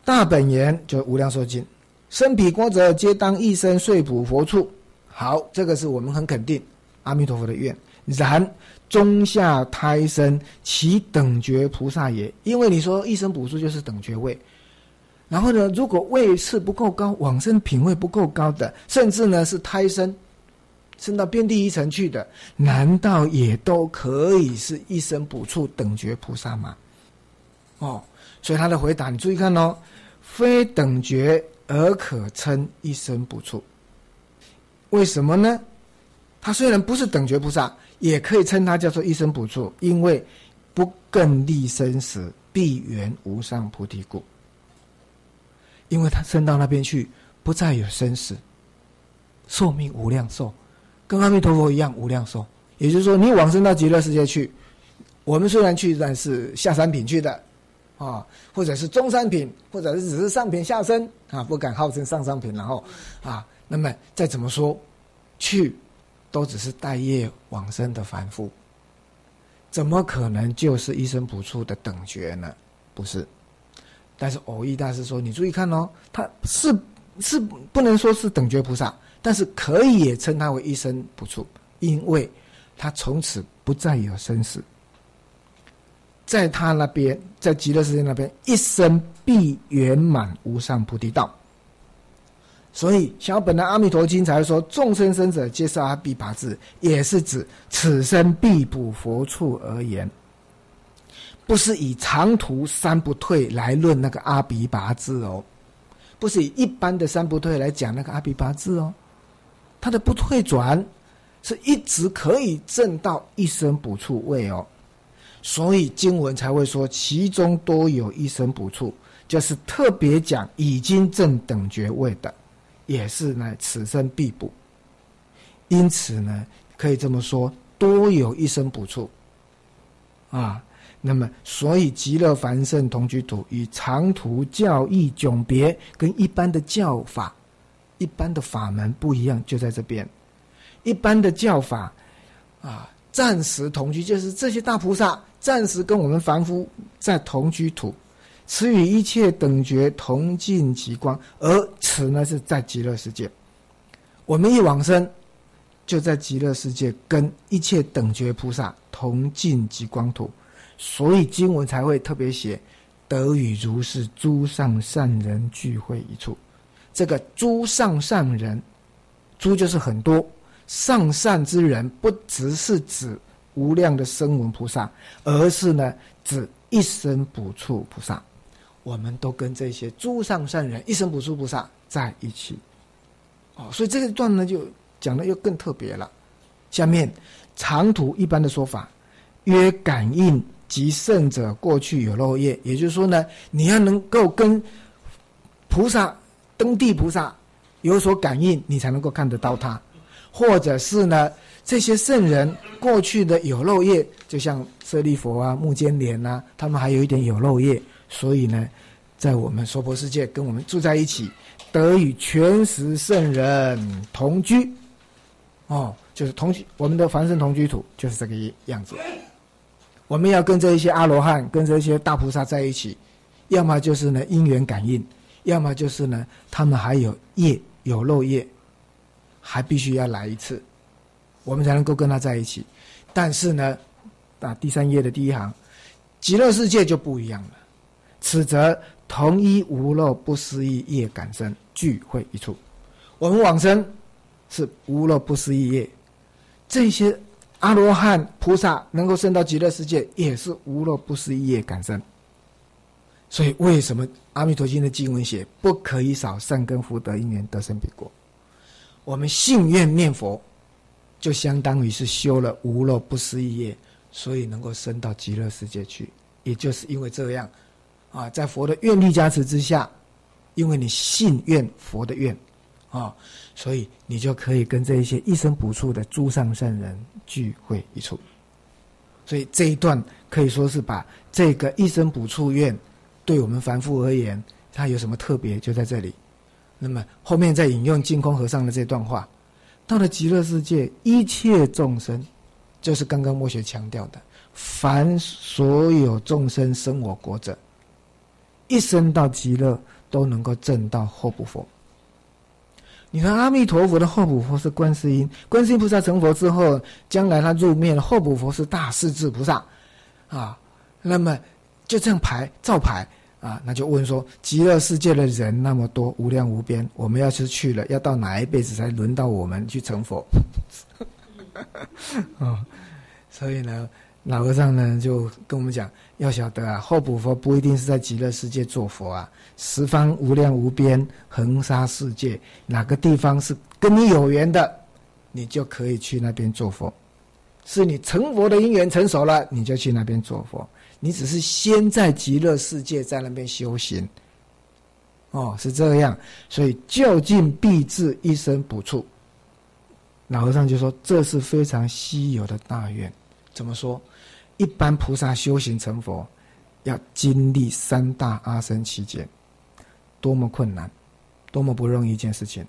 大本源就无量寿经，身彼国者皆当一生睡普佛处。好，这个是我们很肯定阿弥陀佛的愿。然中下胎生，其等觉菩萨也。因为你说一生补处就是等觉位，然后呢，如果位次不够高，往生品位不够高的，甚至呢是胎生，升到边地一层去的，难道也都可以是一生补处等觉菩萨吗？哦，所以他的回答，你注意看哦，非等觉而可称一生补处。为什么呢？他虽然不是等觉菩萨，也可以称他叫做一生补处，因为不更利生死，必缘无上菩提故。因为他升到那边去，不再有生死，寿命无量寿，跟阿弥陀佛一样无量寿。也就是说，你往生到极乐世界去，我们虽然去，但是下三品去的。啊，或者是中三品，或者是只是上品下生啊，不敢号称上上品，然后啊，那么再怎么说，去都只是待业往生的凡夫，怎么可能就是一生补处的等觉呢？不是。但是藕益大师说，你注意看哦，他是是不能说是等觉菩萨，但是可以也称他为一生补处，因为他从此不再有生死。在他那边，在极乐世界那边，一生必圆满无上菩提道。所以小本的《阿弥陀经》才会说，众生生者皆是阿鞞跋致，也是指此生必补佛处而言，不是以长途三不退来论那个阿鞞跋致哦，不是以一般的三不退来讲那个阿鞞跋致哦，他的不退转是一直可以证到一生补处位哦。所以经文才会说，其中多有一生补处，就是特别讲已经证等觉位的，也是呢此生必补。因此呢，可以这么说，多有一生补处啊。那么，所以极乐凡圣同居土与长途教义迥别，跟一般的教法、一般的法门不一样，就在这边。一般的教法啊，暂时同居，就是这些大菩萨暂时跟我们凡夫在同居土，此与一切等觉同尽其光，而此呢是在极乐世界。我们一往生，就在极乐世界跟一切等觉菩萨同尽极光土，所以经文才会特别写得与如是诸上善人聚会一处。这个诸上善人，诸就是很多。上善之人不只是指无量的声闻菩萨，而是呢指一生补处菩萨。我们都跟这些诸上善人、一生补处菩萨在一起。哦，所以这一段呢就讲的又更特别了。下面长途一般的说法，曰感应及圣者过去有漏业，也就是说呢，你要能够跟菩萨登地菩萨有所感应，你才能够看得到他。或者是呢，这些圣人过去的有漏业，就像舍利佛啊、目犍连啊，他们还有一点有漏业，所以呢，在我们娑婆世界跟我们住在一起，得与全十圣人同居，哦，就是同居，我们的凡圣同居土就是这个样子。我们要跟这一些阿罗汉、跟这些大菩萨在一起，要么就是呢因缘感应，要么就是呢他们还有业有漏业。还必须要来一次，我们才能够跟他在一起。但是呢，啊，第三页的第一行，极乐世界就不一样了。此则同一无漏不思议业感生聚会一处。我们往生是无漏不思议业，这些阿罗汉菩萨能够升到极乐世界，也是无漏不思议业感生。所以，为什么阿弥陀经的经文写不可以少善根福德因缘得生彼国？我们信愿念佛，就相当于是修了无漏不思议业，所以能够升到极乐世界去。也就是因为这样，啊，在佛的愿力加持之下，因为你信愿佛的愿，啊，所以你就可以跟这一些一生补处的诸上善人聚会一处。所以这一段可以说是把这个一生补处愿对我们凡夫而言它有什么特别，就在这里。那么后面再引用净空和尚的这段话，到了极乐世界，一切众生，就是刚刚默学强调的，凡所有众生生我国者，一生到极乐都能够证到后补佛。你看阿弥陀佛的后补佛是观世音，观世音菩萨成佛之后，将来他入灭了，后补佛是大势至菩萨啊。那么就这样排照排啊，那就问说，极乐世界的人那么多，无量无边，我们要是去了，要到哪一辈子才轮到我们去成佛？哦，所以呢，老和尚呢就跟我们讲，要晓得啊，后补佛不一定是在极乐世界做佛啊，十方无量无边横沙世界，哪个地方是跟你有缘的，你就可以去那边做佛。是你成佛的因缘成熟了，你就去那边做佛。你只是先在极乐世界在那边修行，哦，是这样。所以就近必至，一生补处。老和尚就说，这是非常稀有的大愿。怎么说？一般菩萨修行成佛，要经历三大阿僧祇劫，多么困难，多么不容易一件事情。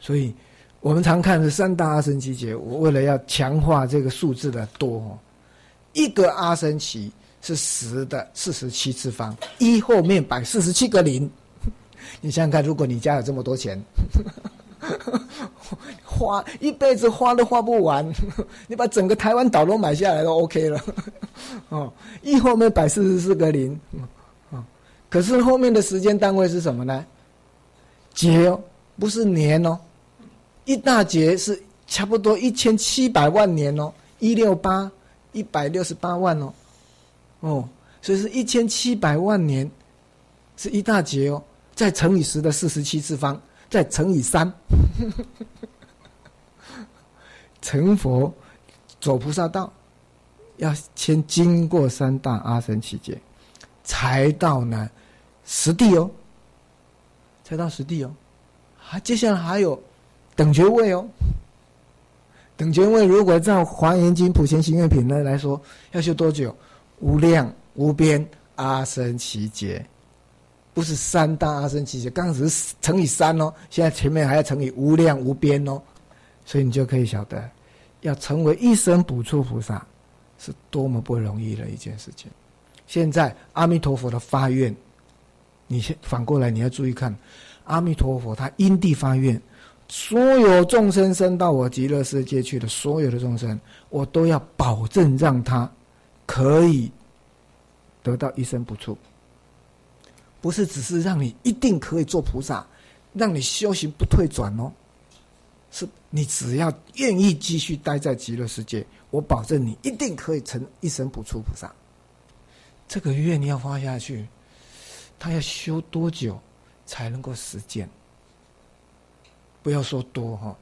所以我们常看的三大阿僧祇劫，我为了要强化这个数字的多、哦，一个阿僧祇是十的四十七次方，一后面摆四十七个零。你想想看，如果你家有这么多钱，花一辈子花都花不完，你把整个台湾岛都买下来都 OK 了。哦，一后面摆四十四个零，哦，可是后面的时间单位是什么呢？劫哦，不是年哦，一大劫是差不多一千七百万年哦，一六八一百六十八万哦，哦，所以是一千七百万年，是一大劫哦，再乘以十的四十七次方，再乘以三。成佛走菩萨道要先经过三大阿僧祇劫，才到呢十地哦，才到十地哦。还、啊、接下来还有等觉位哦，等觉位如果照华严经普贤行愿品呢来说，要修多久？无量无边阿僧祇劫，不是三大阿僧祇劫，刚刚只是乘以三哦，现在前面还要乘以无量无边哦。所以你就可以晓得，要成为一生补处菩萨是多么不容易的一件事情。现在阿弥陀佛的发愿，你先反过来你要注意看，阿弥陀佛他因地发愿，所有众生生到我极乐世界去的所有的众生，我都要保证让他可以得到一生补处，不是只是让你一定可以做菩萨，让你修行不退转哦，是你只要愿意继续待在极乐世界，我保证你一定可以成一生补处菩萨。这个愿你要发下去，他要修多久才能够实践？不要说多哈、哦，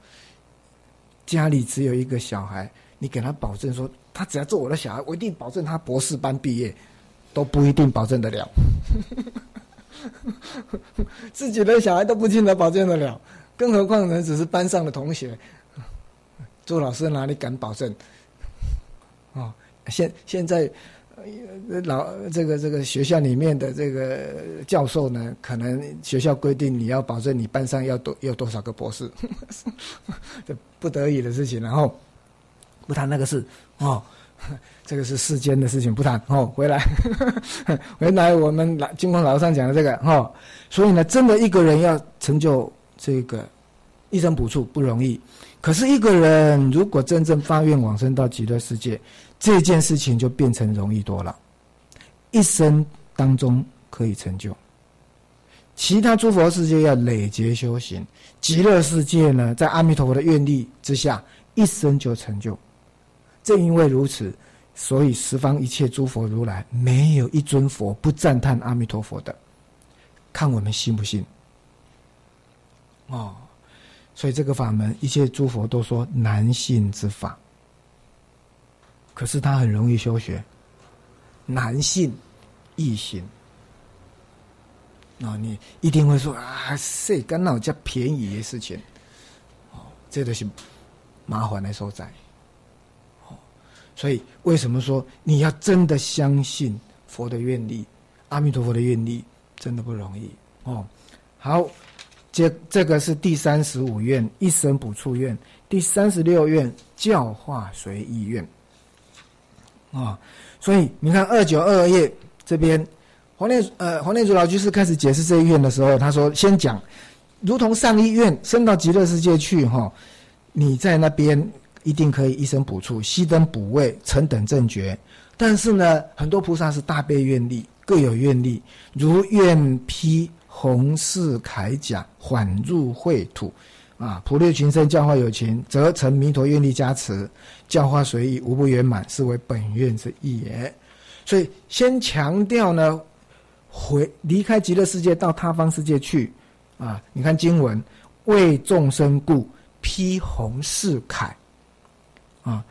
家里只有一个小孩，你给他保证说，他只要做我的小孩，我一定保证他博士班毕业，都不一定保证得了。自己的小孩都不见得保证得了，更何况人只是班上的同学，做老师哪里敢保证？哦，现现在老这个这个学校里面的这个教授呢，可能学校规定你要保证你班上要多有多少个博士，这不得已的事情。然后不谈那个事哦，这个是世间的事情，不谈哦。回来回来，我们净空老和尚讲的这个哦，所以呢，真的一个人要成就这个一生补处不容易，可是一个人如果真正发愿往生到极乐世界，这件事情就变成容易多了，一生当中可以成就。其他诸佛世界要累劫修行，极乐世界呢，在阿弥陀佛的愿力之下，一生就成就。正因为如此，所以十方一切诸佛如来，没有一尊佛不赞叹阿弥陀佛的，看我们信不信哦。所以这个法门，一切诸佛都说难信之法，可是它很容易修学，难信易行。那、哦、你一定会说啊，谁干那叫便宜的事情？哦，这都是麻烦的所在。哦，所以为什么说你要真的相信佛的愿力，阿弥陀佛的愿力真的不容易哦。好，这这个是第三十五愿一生补处愿，第三十六愿教化随意愿啊、哦。所以你看二九二页这边，黄念呃黄念祖老居士开始解释这一愿的时候，他说先讲，如同上一愿升到极乐世界去哈、哦，你在那边一定可以一生补处，悉登补位，成等正觉。但是呢，很多菩萨是大悲愿力，各有愿力，如愿披红饰铠甲，缓入秽土，啊，普略群生，教化有情，则成弥陀愿力加持，教化随意，无不圆满，是为本愿之意也。所以先强调呢，回离开极乐世界到他方世界去，啊，你看经文，为众生故，披红饰铠。啊，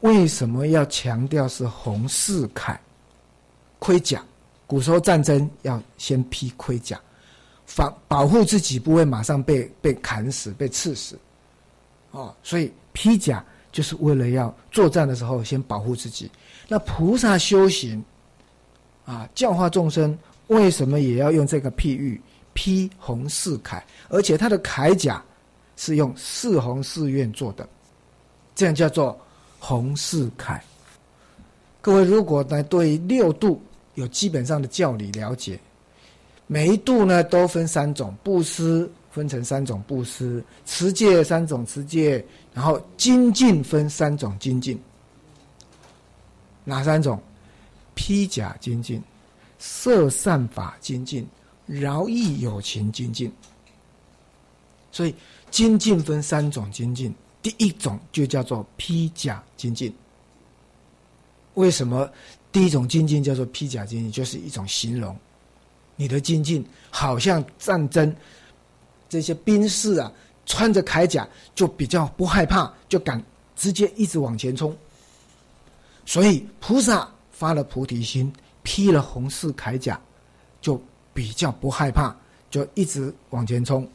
为什么要强调是红饰铠盔甲？古时候战争要先披盔甲，防保护自己不会马上被被砍死、被刺死。哦，所以披甲就是为了要作战的时候先保护自己。那菩萨修行啊，教化众生，为什么也要用这个譬喻披红饰铠？而且他的铠甲是用四弘誓愿做的。这样叫做弘誓铠。各位如果呢对六度有基本上的教理了解，每一度呢都分三种，布施分成三种布施，持戒三种持戒，然后精进分三种精进。哪三种？披甲精进、摄善法精进、饶益有情精进。所以精进分三种精进。第一种就叫做披甲精进。为什么第一种精进叫做披甲精进？就是一种形容，你的精进好像战争这些兵士啊，穿着铠甲就比较不害怕，就敢直接一直往前冲。所以菩萨发了菩提心，披了红饰铠甲，就比较不害怕，就一直往前冲，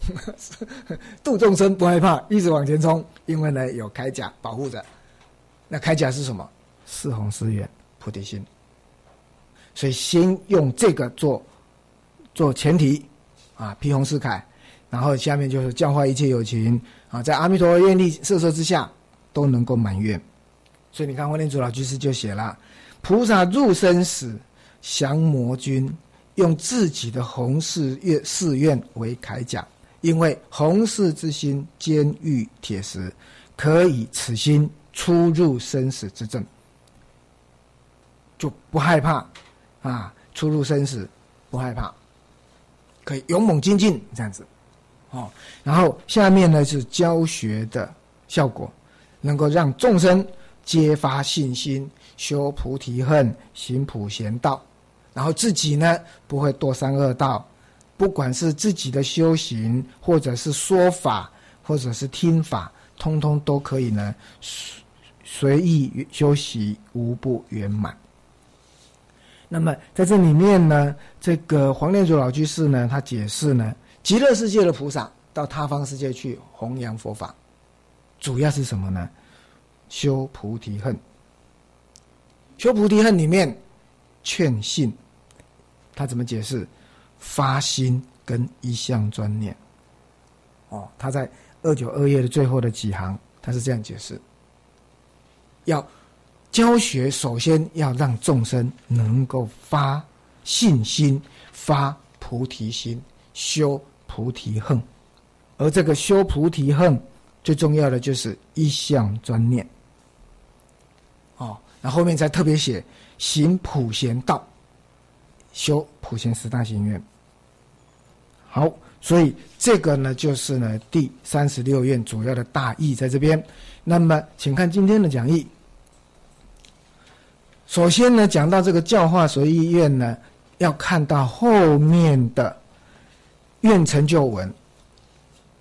度众生不害怕，一直往前冲，因为呢有铠甲保护着。那铠甲是什么？四弘誓愿、菩提心。所以先用这个做做前提啊，披红饰铠，然后下面就是教化一切有情啊，在阿弥陀佛愿力摄受之下都能够满愿。所以你看，黄念祖老居士就写了：菩萨入生死，降魔军。用自己的弘誓誓愿为铠甲，因为弘誓之心坚如铁石，可以此心出入生死之阵，就不害怕啊！出入生死不害怕，可以勇猛精进这样子哦。然后下面呢是教学的效果，能够让众生皆发信心，修菩提恨，行普贤道。然后自己呢不会堕三恶道，不管是自己的修行，或者是说法，或者是听法，通通都可以呢随意修习，无不圆满。那么在这里面呢，这个黄念祖老居士呢，他解释呢，极乐世界的菩萨到他方世界去弘扬佛法，主要是什么呢？修菩提恨。修菩提恨里面劝信。他怎么解释？发心跟一向专念。哦，他在二九二页的最后的几行，他是这样解释：要教学，首先要让众生能够发信心、发菩提心、修菩提恨。而这个修菩提恨最重要的就是一向专念。哦，那后面才特别写行普贤道，修普贤十大行愿。好，所以这个呢就是呢第三十六愿主要的大意在这边。那么请看今天的讲义。首先呢讲到这个教化随意愿呢，要看到后面的愿成就文，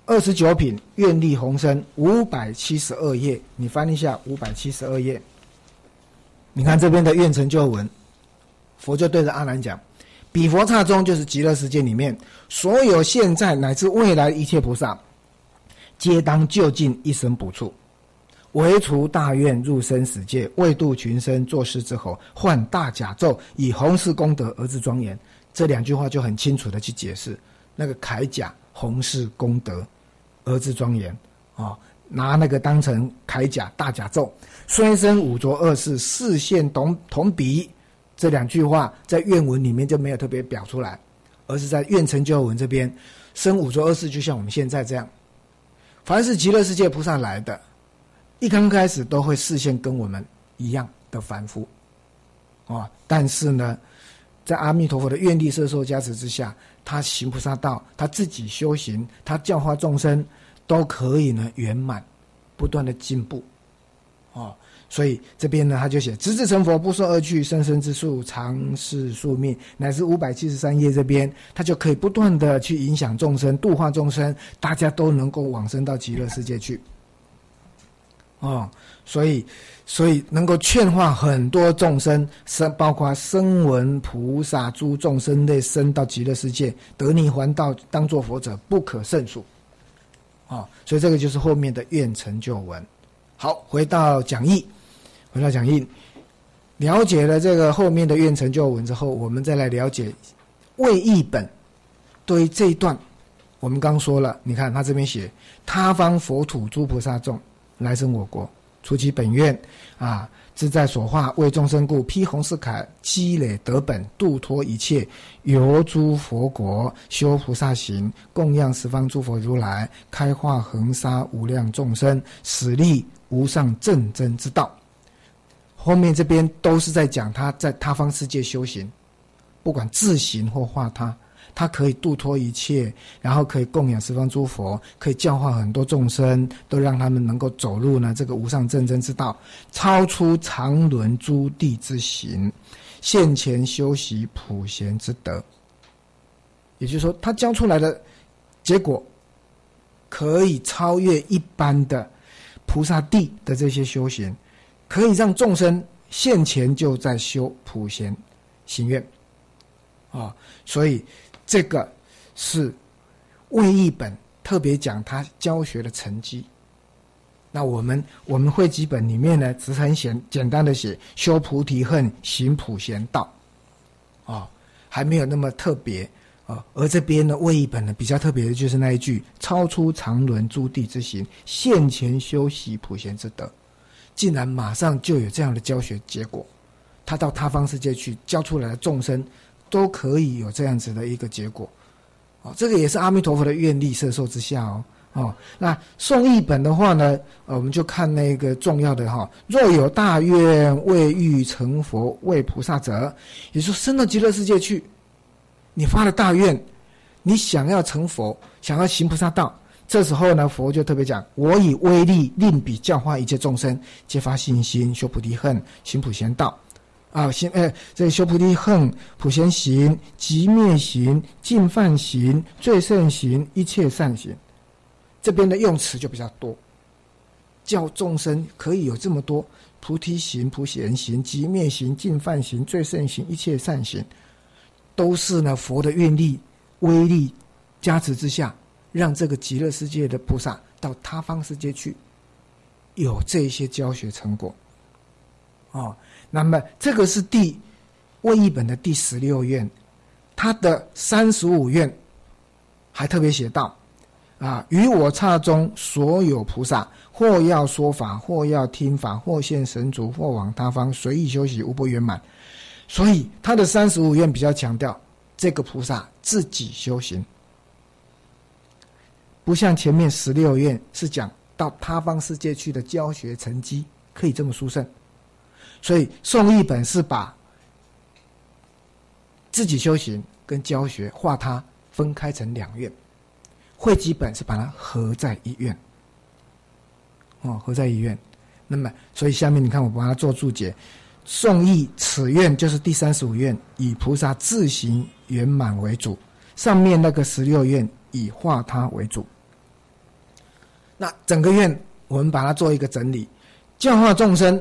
二十九品愿力宏深，五百七十二页，你翻一下五百七十二页。你看这边的愿成就文，佛就对着阿难讲：彼佛刹中，就是极乐世界里面所有现在乃至未来一切菩萨，皆当就近一生补处。唯除大愿入生死界，为度群生做事之后，换大甲胄，以弘誓功德而自庄严。这两句话就很清楚的去解释那个铠甲弘誓功德而自庄严、哦、拿那个当成铠甲大甲胄，虽身五浊恶世视现同同彼，这两句话在愿文里面就没有特别表出来，而是在愿成就文这边，生五浊恶世就像我们现在这样，凡是极乐世界菩萨来的，一刚开始都会视线跟我们一样的凡夫、哦、但是呢在阿弥陀佛的愿力摄受加持之下，他行菩萨道，他自己修行，他教化众生，都可以呢圆满不断的进步、哦、所以这边呢他就写直至成佛，不受恶趣，生生之数，常是宿命，乃至五百七十三页，这边他就可以不断的去影响众生，度化众生，大家都能够往生到极乐世界去哦，所以，所以能够劝化很多众生，包括声闻菩萨诸众生类，生到极乐世界，得尼还道，当作佛者，不可胜数。哦，所以这个就是后面的愿成就文。好，回到讲义，回到讲义，了解了这个后面的愿成就文之后，我们再来了解魏译本对于这一段，我们刚说了，你看他这边写他方佛土诸菩萨众。来生我国，除其本愿啊，自在所化，为众生故，披弘誓铠，积累德本，度脱一切，游诸佛国，修菩萨行，供养十方诸佛如来，开化恒沙无量众生，使立无上正真之道。后面这边都是在讲他在他方世界修行，不管自行或化他，他可以度脱一切，然后可以供养十方诸佛，可以教化很多众生，都让他们能够走入呢这个无上正真之道，超出常伦诸地之行，现前修习普贤之德。也就是说，他教出来的结果，可以超越一般的菩萨地的这些修行，可以让众生现前就在修普贤行愿啊、哦，所以。这个是魏译本特别讲他教学的成绩。那我们我们汇集本里面呢，只很简简单的写修菩提恨，行普贤道，啊、哦，还没有那么特别啊、哦。而这边呢，魏译本呢比较特别的就是那一句：超出常伦诸地之行，现前修习普贤之德，竟然马上就有这样的教学结果。他到他方世界去教出来的众生。都可以有这样子的一个结果，哦，这个也是阿弥陀佛的愿力摄受之下哦哦。那宋译本的话呢，呃，我们就看那个重要的哈、哦，若有大愿未欲成佛为菩萨者，也就是升到极乐世界去，你发了大愿，你想要成佛，想要行菩萨道，这时候呢，佛就特别讲：我以威力令彼教化一切众生，皆发信心，修菩提恨，行普贤道。啊，行，哎，这个修菩提恨、普贤行、寂灭行、净饭行、最胜行、一切善行，这边的用词就比较多，教众生可以有这么多菩提行、普贤行、寂灭行、净饭行、最胜行、一切善行，都是呢佛的愿力、威力加持之下，让这个极乐世界的菩萨到他方世界去，有这些教学成果，哦。那么这个是第魏译本的第十六愿，他的三十五愿还特别写到啊，于我刹中所有菩萨，或要说法，或要听法，或现神足，或往他方随意修习，无不圆满。所以他的三十五愿比较强调这个菩萨自己修行，不像前面十六愿是讲到他方世界去的教学成绩可以这么殊胜。所以宋译本是把自己修行跟教学化它分开成两愿，汇集本是把它合在一愿，哦，合在一愿。那么，所以下面你看我把它做注解，宋译此愿就是第三十五愿，以菩萨自行圆满为主；上面那个十六愿以化它为主。那整个愿我们把它做一个整理，教化众生。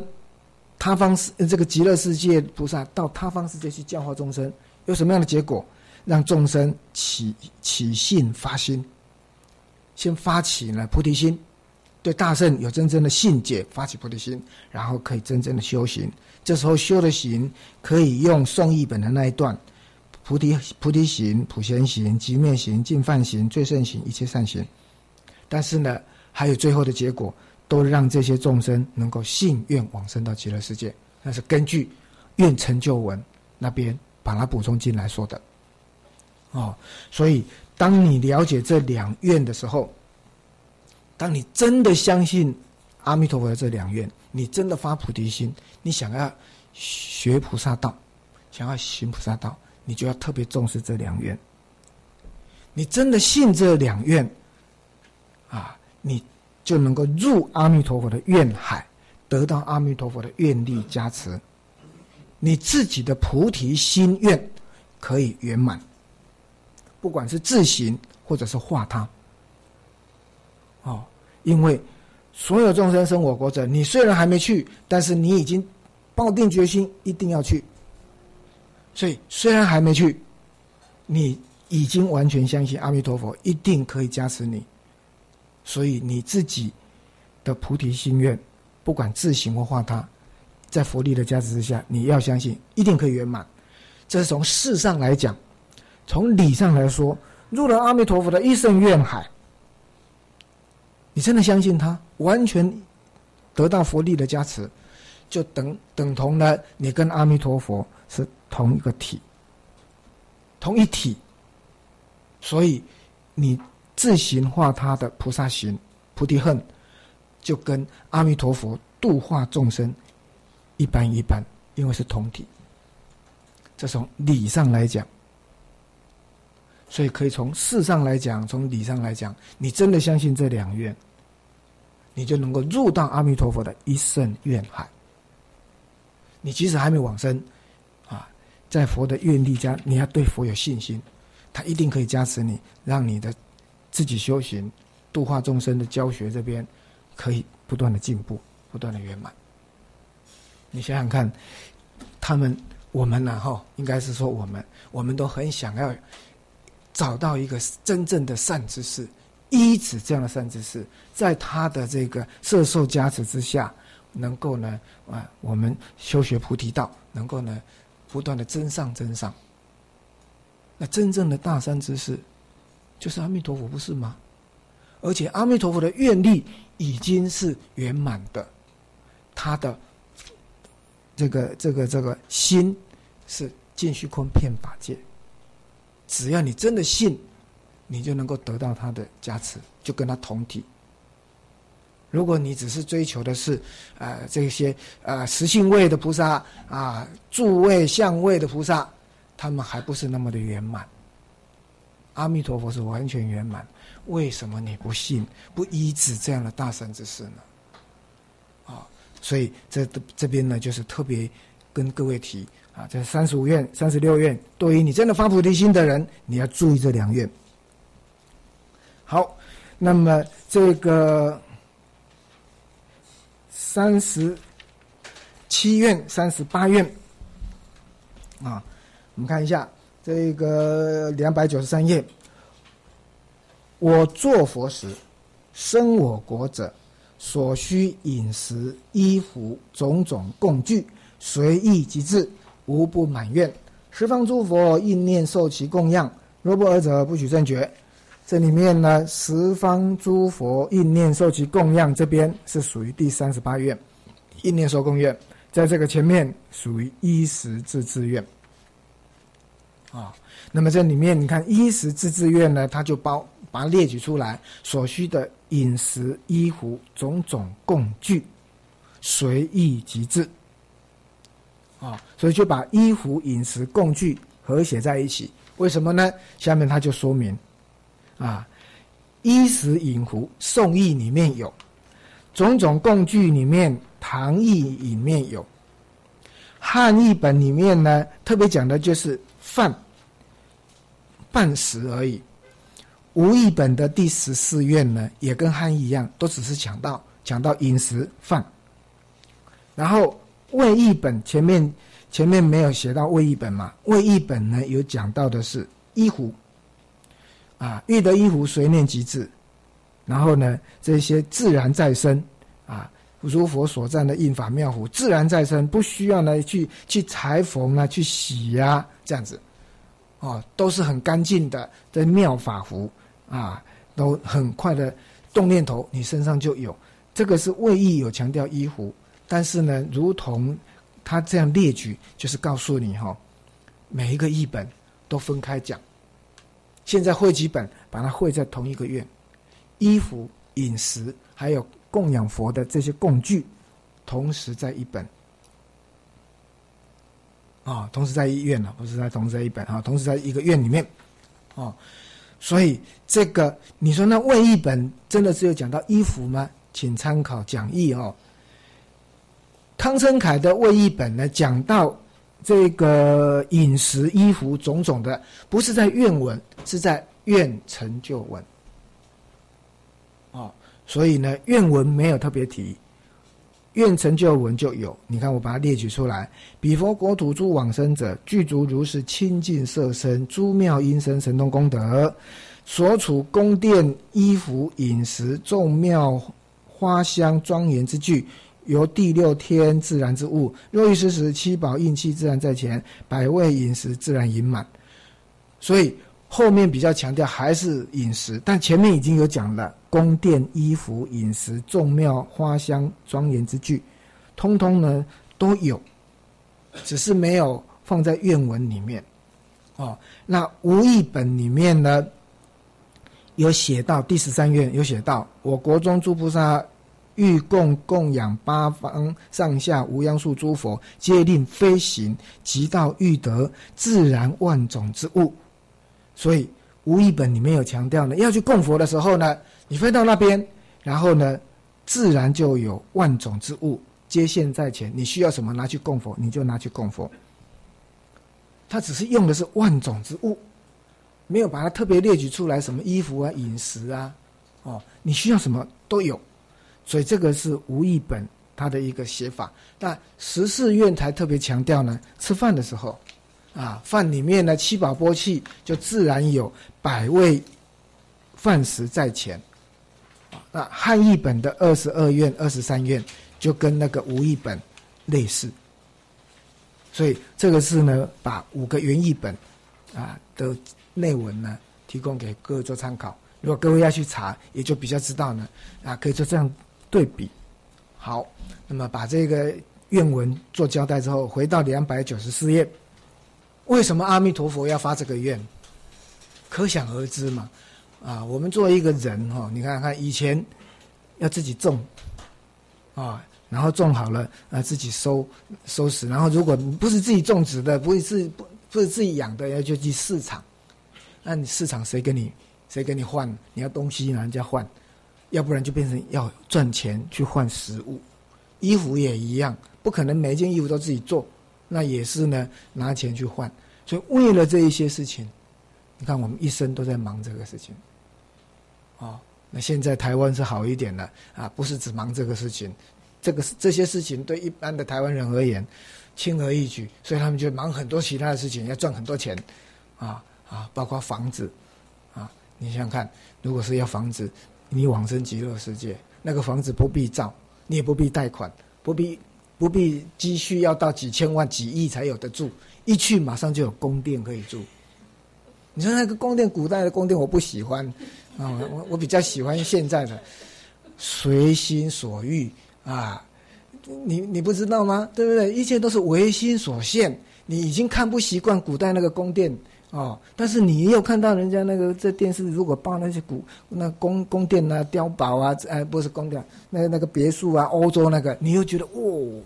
他方这个极乐世界菩萨到他方世界去教化众生，有什么样的结果？让众生起起信发心，先发起了菩提心，对大乘有真正的信解，发起菩提心，然后可以真正的修行。这时候修的行，可以用宋译本的那一段：菩提菩提行、普贤行、寂灭行、净饭行、最胜行、一切善行。但是呢，还有最后的结果，都让这些众生能够信愿往生到极乐世界。那是根据《愿成就文》那边把它补充进来说的。哦，所以当你了解这两愿的时候，当你真的相信阿弥陀佛的这两愿，你真的发菩提心，你想要学菩萨道，想要行菩萨道，你就要特别重视这两愿。你真的信这两愿啊，你就能够入阿弥陀佛的愿海，得到阿弥陀佛的愿力加持，你自己的菩提心愿可以圆满，不管是自行或者是化他。哦，因为所有众生生我国者，你虽然还没去，但是你已经抱定决心一定要去，所以虽然还没去，你已经完全相信阿弥陀佛一定可以加持你，所以你自己的菩提心愿，不管自行或化他，在佛力的加持之下，你要相信一定可以圆满。这是从事上来讲，从理上来说，入了阿弥陀佛的一生愿海，你真的相信他，完全得到佛力的加持，就等等同了你跟阿弥陀佛是同一个体，同一体。所以你自行化他的菩萨行、菩提恨，就跟阿弥陀佛度化众生一般一般，因为是同体。这从理上来讲，所以可以从事上来讲，从理上来讲，你真的相信这两愿，你就能够入到阿弥陀佛的一圣愿海。你即使还没往生啊，在佛的愿力加，你要对佛有信心，他一定可以加持你，让你的自己修行、度化众生的教学这边可以不断的进步，不断的圆满。你想想看，他们我们然、啊、后应该是说我们，我们都很想要找到一个真正的善知识，依止这样的善知识，在他的这个摄受加持之下，能够呢啊，我们修学菩提道，能够呢不断的增上增上。那真正的大善知识，就是阿弥陀佛，不是吗？而且阿弥陀佛的愿力已经是圆满的，他的这个这个这个心是尽虚空遍法界，只要你真的信，你就能够得到他的加持，就跟他同体。如果你只是追求的是呃这些呃实性位的菩萨啊、住位、相位的菩萨，他们还不是那么的圆满。阿弥陀佛是完全圆满，为什么你不信、不依止这样的大善之事呢？啊、哦，所以这这边呢，就是特别跟各位提啊，这三十五愿、三十六愿，对于你真的发菩提心的人，你要注意这两愿。好，那么这个三十七愿、三十八愿啊，我们看一下这个两百九十三页。我作佛时，生我国者，所需饮食、衣服种种供具，随意即至，无不满愿。十方诸佛应念受其供养，若不尔者，不取正觉。这里面呢，十方诸佛应念受其供养，这边是属于第三十八愿，应念受供愿。在这个前面属于衣食自治愿。啊、哦，那么这里面你看衣食自治愿呢，它就包把它列举出来，所需的饮食、衣服、种种供具，随意即至。啊、哦，所以就把衣服、饮食、供具合写在一起。为什么呢？下面它就说明。啊，衣食饮服宋义里面有，种种供具里面唐义里面有，汉译本里面呢特别讲的就是饭饭食而已。吴译本的第十四愿呢，也跟汉译一样，都只是讲到讲到饮食饭。然后魏译本前面前面没有写到魏译本嘛，魏译本呢有讲到的是衣服。啊，欲得衣服随念即至，然后呢，这些自然再生啊，如佛所赞的印法妙符，自然再生，不需要呢去去裁缝啊，去洗啊，这样子，哦，都是很干净的这妙法符啊，都很快的动念头，你身上就有。这个是为义有强调衣服，但是呢，如同他这样列举，就是告诉你哈、哦，每一个译本都分开讲。现在汇集本把它汇在同一个院。衣服、饮食，还有供养佛的这些供具，同时在一本啊、哦，同时在一院了，不是在同时在一本啊、哦，同时在一个院里面哦。所以这个你说那为一本真的只有讲到衣服吗？请参考讲义哦。汤称凯的为一本呢，讲到这个饮食、衣服种种的，不是在愿文，是在愿成就文。哦，所以呢，愿文没有特别提，愿成就文就有。你看，我把它列举出来：彼佛国土诸往生者，具足如是清净色身，诸妙音声神通功德，所处宫殿、衣服、饮食、众妙花香庄严之具，由第六天自然之物。若欲施时，七宝印器自然在前，百味饮食自然盈满。所以后面比较强调还是饮食，但前面已经有讲了。宫殿、衣服、饮食、众妙花香庄严之具，通通呢都有，只是没有放在愿文里面。哦，那无义本里面呢，有写到第十三愿有写到：我国中诸菩萨欲供供养八方上下无央数诸佛，皆令飞行，即到欲得自然万种之物。所以无义本里面有强调呢，要去供佛的时候呢，你飞到那边，然后呢，自然就有万种之物皆现在前。你需要什么拿去供佛，你就拿去供佛。他只是用的是万种之物，没有把它特别列举出来，什么衣服啊、饮食啊，哦，你需要什么都有。所以这个是无义本他的一个写法。但十四愿才特别强调呢，吃饭的时候。啊，饭里面呢，七宝钵器就自然有百味饭食在前。啊，那汉译本的二十二愿、二十三愿就跟那个无译本类似，所以这个是呢，把五个原译本啊的内文呢提供给各位做参考。如果各位要去查，也就比较知道呢，啊，可以做这样对比。好，那么把这个愿文做交代之后，回到两百九十四页。为什么阿弥陀佛要发这个愿？可想而知嘛。啊，我们作为一个人哈、哦，你看看以前要自己种啊，然后种好了啊自己收收拾，然后如果不是自己种植的，不是自不不是自己养的，要就去市场。那你市场谁跟你谁跟你换？你要东西拿人家换，要不然就变成要赚钱去换食物。衣服也一样，不可能每一件衣服都自己做。那也是呢，拿钱去换，所以为了这一些事情，你看我们一生都在忙这个事情，哦，那现在台湾是好一点了啊，不是只忙这个事情，这个这些事情对一般的台湾人而言轻而易举，所以他们就忙很多其他的事情，要赚很多钱，啊啊，包括房子，啊，你想想看，如果是要房子，你往生极乐世界，那个房子不必造，你也不必贷款，不必。不必积蓄要到几千万几亿才有得住，一去马上就有宫殿可以住。你说那个宫殿，古代的宫殿我不喜欢啊，我我比较喜欢现在的随心所欲啊。你你不知道吗？对不对？一切都是唯心所现。你已经看不习惯古代那个宫殿哦，但是你又看到人家那个这电视，如果报那些古那宫宫殿啊、碉堡啊，哎，不是宫殿，那那个别墅啊，欧洲那个，你又觉得哦，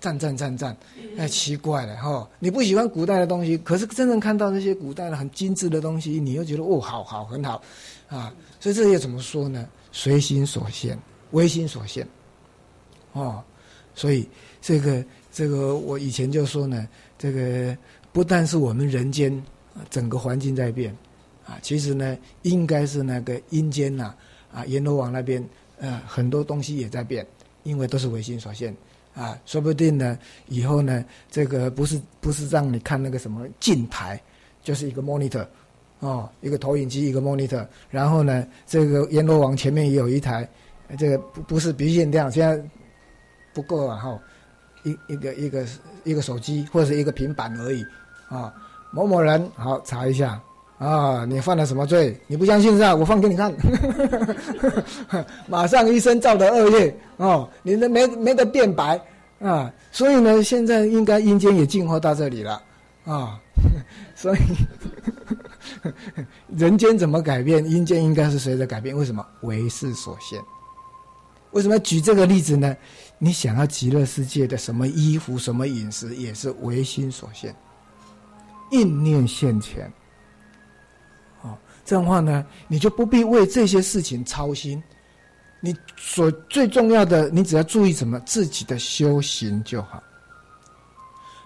赞赞赞赞，哎，奇怪了哈、哦！你不喜欢古代的东西，可是真正看到那些古代的很精致的东西，你又觉得哦，好好很好啊！所以这也怎么说呢？随心所现，唯心所现，哦，所以这个这个我以前就说呢，这个不但是我们人间。整个环境在变，啊，其实呢，应该是那个阴间呐、啊，啊，阎罗王那边，呃，很多东西也在变，因为都是唯心所现，啊，说不定呢，以后呢，这个不是不是让你看那个什么镜台，就是一个 monitor，哦，一个投影机，一个 monitor， 然后呢，这个阎罗王前面也有一台，这个不不是笔电这样，现在不够啊哈、哦，一一个一个一个手机或者一个平板而已啊、哦。某某人好查一下啊，你犯了什么罪？你不相信是吧？我放给你看，马上一生造的恶业哦，你的没没得辩白啊。所以呢，现在应该阴间也进化到这里了啊，所以。人间怎么改变，阴间应该是随着改变。为什么？为事所限。为什么要举这个例子呢？你想要极乐世界的什么衣服什么饮食，也是为心所限，应念现前、哦、这样的话呢，你就不必为这些事情操心。你所最重要的，你只要注意什么？自己的修行就好。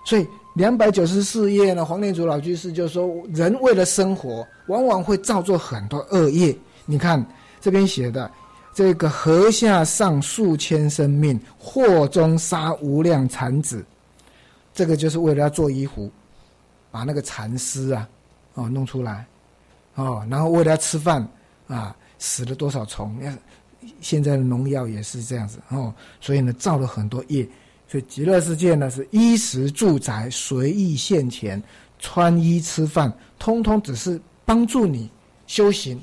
所以两百九十四页呢，黄念祖老居士就说，人为了生活，往往会造作很多恶业。你看这边写的，这个河下上数千生命，祸中杀无量蚕子，这个就是为了要做衣服，把那个蚕丝啊，哦弄出来，哦，然后为了要吃饭啊，死了多少虫？现在的农药也是这样子哦，所以呢，造了很多业。所以极乐世界呢，是衣食住宅随意现前，穿衣吃饭通通只是帮助你修行，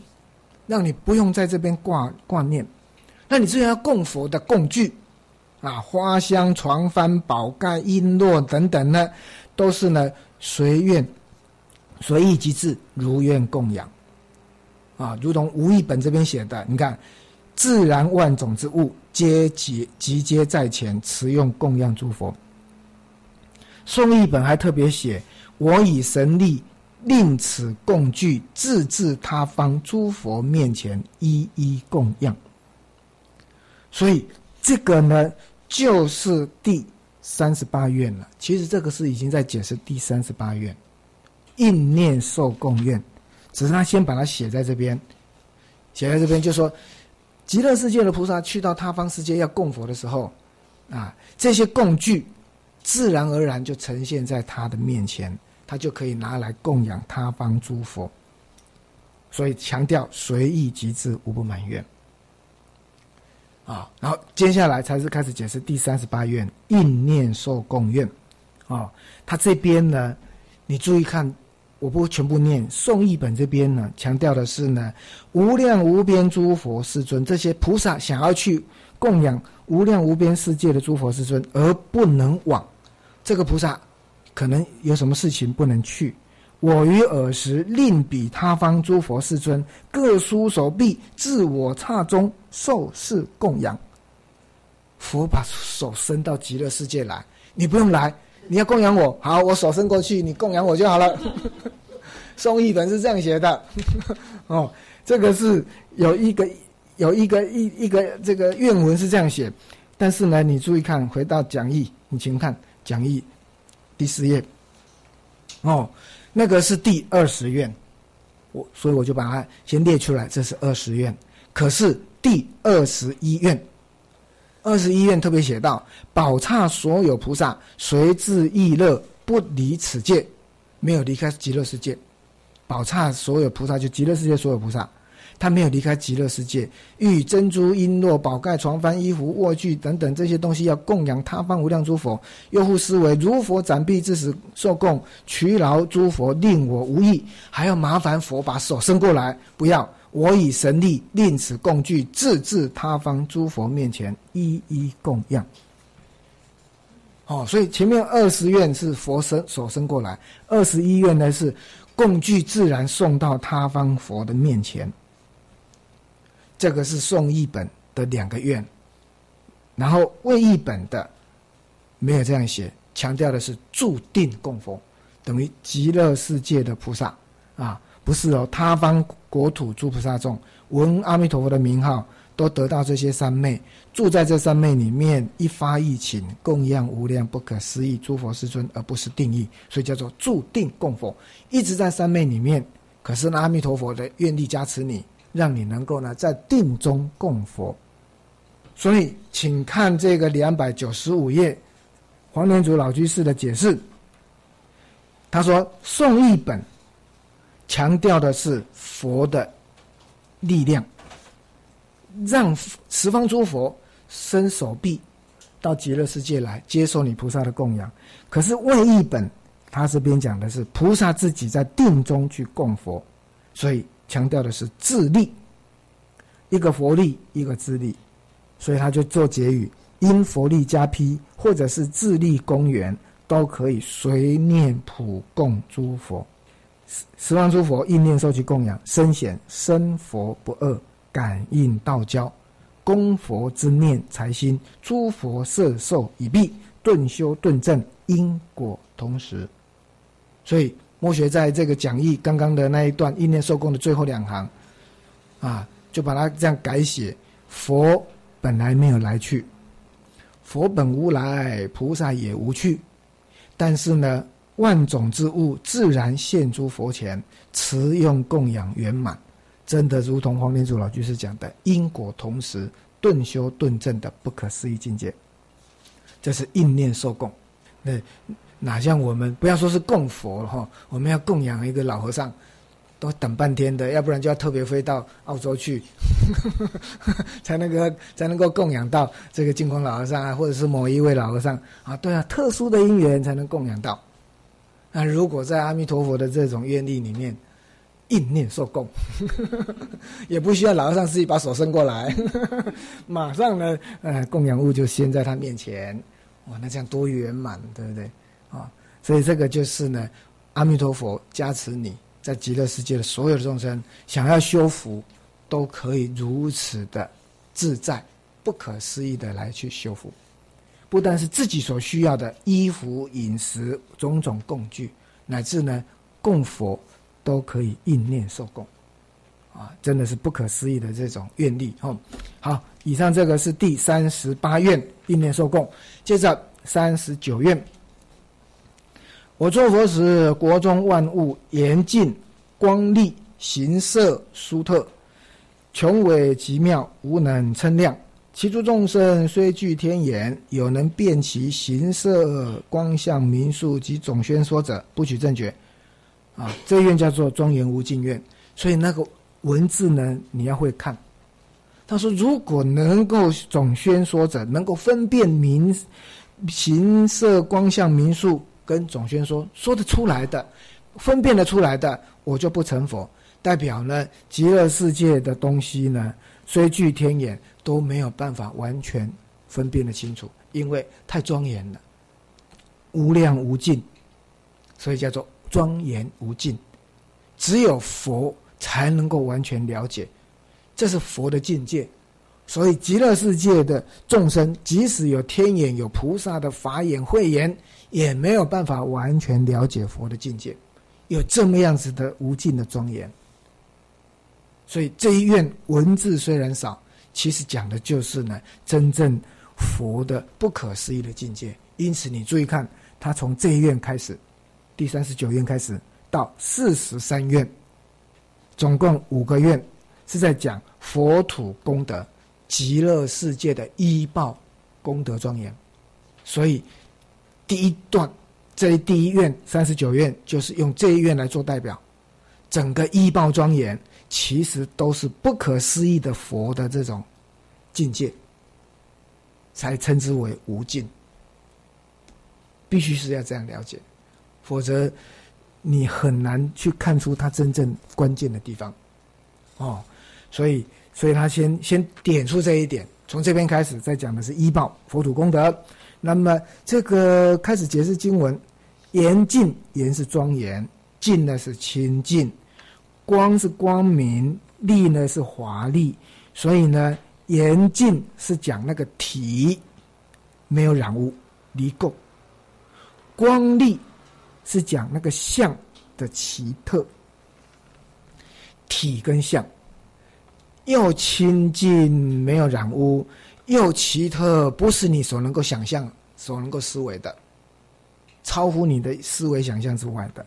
让你不用在这边挂挂念。那你自然要供佛的供具啊，花香床幡宝盖璎珞等等呢，都是呢随愿随意即至，如愿供养啊，如同无义本这边写的，你看自然万种之物皆集皆在前，持用供养诸佛。宋译本还特别写，我以神力令此供具自至他方诸佛面前，一一供养。所以这个呢，就是第三十八愿了。其实这个是已经在解释第三十八愿，应念受供愿，只是他先把它写在这边，写在这边就说，极乐世界的菩萨去到他方世界要供佛的时候啊，这些供具自然而然就呈现在他的面前，他就可以拿来供养他方诸佛。所以强调随意即至，无不满愿啊。然后接下来才是开始解释第三十八愿，应念受供愿啊。他这边呢，你注意看，我不全部念。宋译本这边呢，强调的是呢，无量无边诸佛世尊，这些菩萨想要去供养无量无边世界的诸佛世尊，而不能往，这个菩萨可能有什么事情不能去。我于尔时令彼他方诸佛世尊各书手臂，自我刹中受是供养。佛把手伸到极乐世界来，你不用来，你要供养我，好，我手伸过去，你供养我就好了。宋译本是这样写的，哦，这个是有一个有一个一一个这个愿文是这样写，但是呢，你注意看，回到讲义，你请看讲义第四页，哦，那个是第二十愿，我所以我就把它先列出来，这是二十愿，可是第二十一愿。二十一愿特别写到，宝刹所有菩萨随自意乐，不离此界，没有离开极乐世界。宝刹所有菩萨就极乐世界所有菩萨，他没有离开极乐世界，欲珍珠璎珞宝盖床幡衣服卧具等等这些东西，要供养他方无量诸佛。又护思维如佛展臂至时受供，瞿劳诸佛令我无益，还要麻烦佛把手伸过来，不要，我以神力令此供具自至他方诸佛面前，一一供养。哦，所以前面二十愿是佛身手伸过来，二十一愿呢是供具自然送到他方佛的面前。这个是宋译本的两个愿，然后魏译本的没有这样写，强调的是注定供佛，等于极乐世界的菩萨啊。不是哦，他方国土诸菩萨众闻阿弥陀佛的名号，都得到这些三昧，住在这三昧里面，一发一请供养无量不可思议诸佛世尊，而不是定义，所以叫做住定供佛。一直在三昧里面，可是呢，阿弥陀佛的愿力加持你，让你能够呢在定中供佛。所以请看这个两百九十五页黄念祖老居士的解释，他说宋译本强调的是佛的力量，让十方诸佛伸手臂到极乐世界来接受你菩萨的供养。可是魏译本他这边讲的是菩萨自己在定中去供佛，所以强调的是自力，一个佛力一个自力，所以他就做结语，因佛力加披或者是自力供缘，都可以随念普供诸佛，十方诸佛应念受其供养，深显身佛不二，感应道交，供佛之念才心，诸佛摄受已毕，顿修顿证，因果同时。所以默学在这个讲义刚刚的那一段应念受供的最后两行啊，就把它这样改写，佛本来没有来去，佛本无来，菩萨也无去，但是呢万种之物自然现诸佛前，持用供养圆满，真的如同黄连祖老居士讲的因果同时，顿修顿证的不可思议境界。这是应念受供，对，哪像我们不要说是供佛了，我们要供养一个老和尚都等半天的，要不然就要特别飞到澳洲去才能够才能够供养到这个净空老和尚啊，或者是某一位老和尚啊，对啊，特殊的因缘才能供养到。那如果在阿弥陀佛的这种愿力里面应念受供也不需要老和尚自己把手伸过来马上呢、呃、供养物就先在他面前，哇，那这样多圆满，对不对啊、哦？所以这个就是呢阿弥陀佛加持你在极乐世界的所有的众生想要修福，都可以如此的自在不可思议的来去修福，不但是自己所需要的衣服饮食种种供具，乃至呢供佛都可以应念受供啊，真的是不可思议的这种愿力、哦、好，以上这个是第三十八愿应念受供。接着三十九愿，我做佛时，国中万物严净光丽，形色殊特，穷伟极妙，无能称量。其诸众生虽具天眼，有能辨其形色光相名数及总宣说者，不取正觉。啊，这一愿叫做庄严无尽愿。所以那个文字呢，你要会看。他说，如果能够总宣说者，能够分辨名形色光相名数跟总宣说说得出来的，分辨得出来的，我就不成佛。代表呢，极乐世界的东西呢，虽具天眼，都没有办法完全分辨得清楚，因为太庄严了，无量无尽，所以叫做庄严无尽，只有佛才能够完全了解，这是佛的境界。所以极乐世界的众生即使有天眼，有菩萨的法眼慧眼，也没有办法完全了解佛的境界，有这么样子的无尽的庄严。所以这一愿文字虽然少，其实讲的就是呢真正佛的不可思议的境界。因此你注意看，他从这一愿开始，第三十九愿开始到四十三愿，总共五个愿是在讲佛土功德，极乐世界的依报功德庄严。所以第一段这第一愿三十九愿就是用这一愿来做代表，整个依报庄严其实都是不可思议的佛的这种境界，才称之为无尽，必须是要这样了解，否则你很难去看出它真正关键的地方哦。所以所以他先先点出这一点，从这边开始再讲的是依报佛土功德。那么这个开始解释经文，严净，严是庄严，净呢是清净，光是光明，丽呢是华丽。所以呢严净是讲那个体没有染污离垢，光丽是讲那个相的奇特，体跟相又清净没有染污又奇特，不是你所能够想象所能够思维的，超乎你的思维想象之外的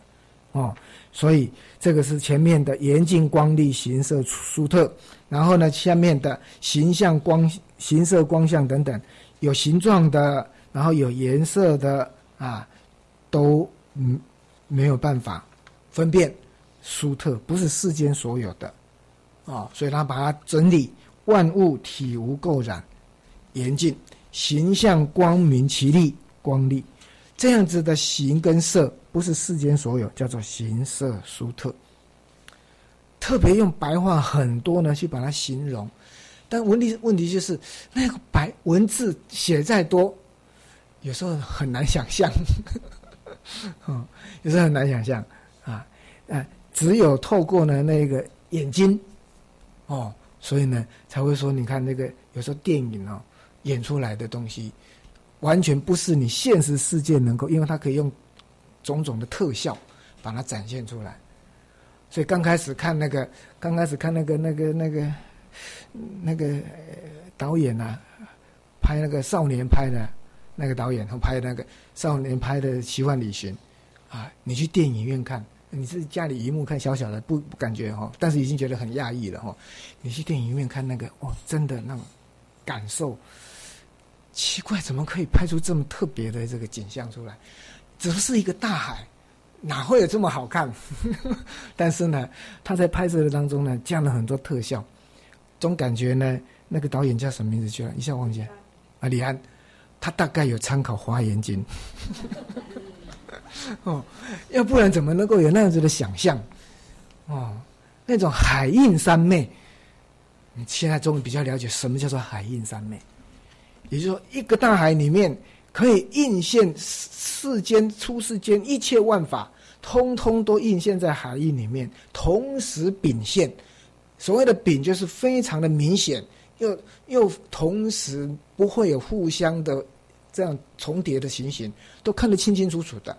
哦。所以这个是前面的严净光丽形色殊特，然后呢下面的形象光形色光相等等，有形状的，然后有颜色的啊，都嗯没有办法分辨，苏特，不是世间所有的啊、哦，所以他把它整理：万物体无垢染，严净形象光明其力光力，这样子的形跟色不是世间所有，叫做形色苏特。特别用白话很多呢去把它形容，但问题问题就是那个白文字写再多，有时候很难想象，嗯，有时候很难想象啊，呃，只有透过呢那个眼睛，哦，所以呢才会说，你看那个有时候电影哦演出来的东西，完全不是你现实世界能够，因为它可以用种种的特效把它展现出来。所以刚开始看那个，刚开始看那个那个那个那个导演啊，拍那个少年拍的，那个导演他拍那个少年拍的《奇幻旅行》啊，你去电影院看，你是家里荧幕看小小的不感觉哈、哦，但是已经觉得很压抑了哈、哦。你去电影院看那个，哦，真的那种感受，奇怪，怎么可以拍出这么特别的这个景象出来？只是一个大海。哪会有这么好看？但是呢，他在拍摄的当中呢，加了很多特效，总感觉呢，那个导演叫什么名字去了？一下忘记了。啊，李安，他大概有参考《华严经》哦，要不然怎么能够有那样子的想象？哦，那种海印三昧，你现在终于比较了解什么叫做海印三昧，也就是说，一个大海里面。可以映现世间出世间一切万法，通通都映现在海印里面，同时秉现。所谓的秉就是非常的明显，又又同时不会有互相的这样重叠的情形，都看得清清楚楚的。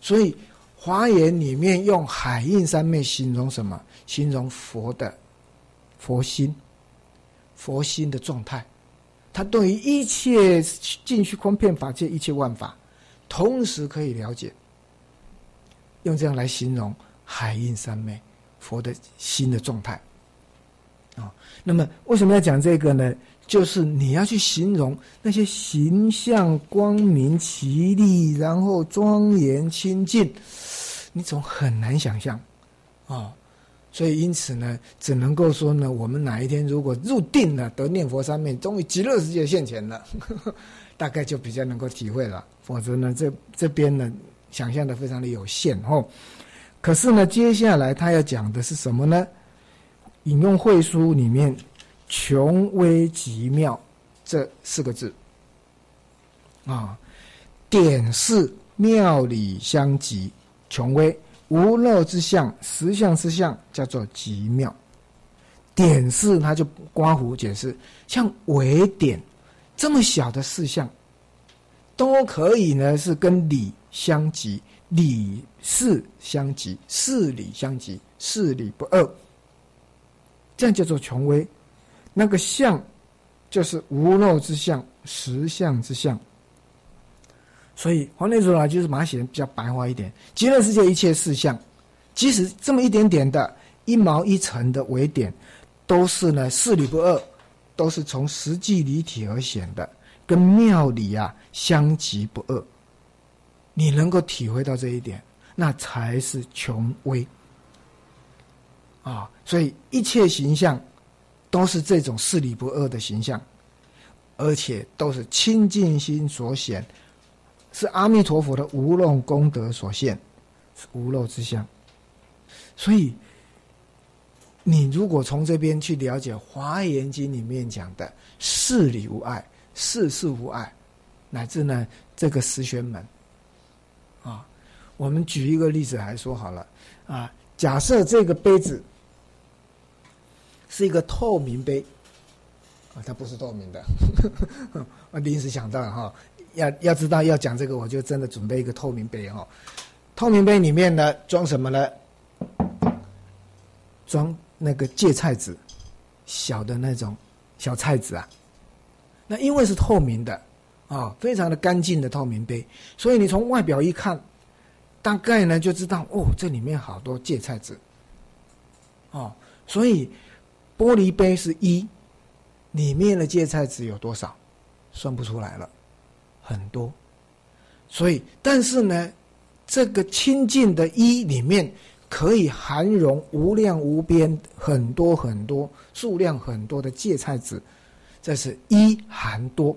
所以华严里面用海印三昧形容什么？形容佛的佛心，佛心的状态。他对于一切尽虚空遍法界一切万法，同时可以了解，用这样来形容海印三昧佛的心的状态啊、哦。那么为什么要讲这个呢？就是你要去形容那些形象光明其力，然后庄严清净，你总很难想象啊、哦。所以因此呢，只能够说呢，我们哪一天如果入定了，得念佛三昧，终于极乐世界现前了，呵呵，大概就比较能够体会了。否则呢，这这边呢，想象的非常的有限哦。可是呢，接下来他要讲的是什么呢？引用慧疏里面“穷微极妙”这四个字啊，点是妙理相即，穷微。无漏之相，实相之相，叫做极妙。点是它就刮胡解释，像微点这么小的事项，都可以呢是跟理相即，理事相即，事理相即，事理不二，这样叫做穷微。那个相就是无漏之相，实相之相。所以黄念祖老就是把它写的比较白话一点，极乐世界一切事项，即使这么一点点的一毛一尘的微点，都是呢事理不二，都是从实际理体而显的，跟妙理啊相即不二。你能够体会到这一点，那才是穷微啊！所以一切形象都是这种事理不二的形象，而且都是清净心所显。是阿弥陀佛的无漏功德所现，是无漏之相。所以你如果从这边去了解《华严经》里面讲的事理无碍、事事无碍，乃至呢这个十玄门啊，我们举一个例子来说好了啊，假设这个杯子是一个透明杯啊，它不是透明的，我临时想到哈。要要知道要讲这个，我就真的准备一个透明杯哈、哦。透明杯里面呢装什么呢？装那个芥菜籽，小的那种小菜籽啊。那因为是透明的啊、哦，非常的干净的透明杯，所以你从外表一看，大概呢就知道哦，这里面好多芥菜籽。哦，所以玻璃杯是一，里面的芥菜籽有多少，算不出来了。很多，所以但是呢这个清净的一里面可以含容无量无边很多很多数量很多的芥菜籽，这是一含多。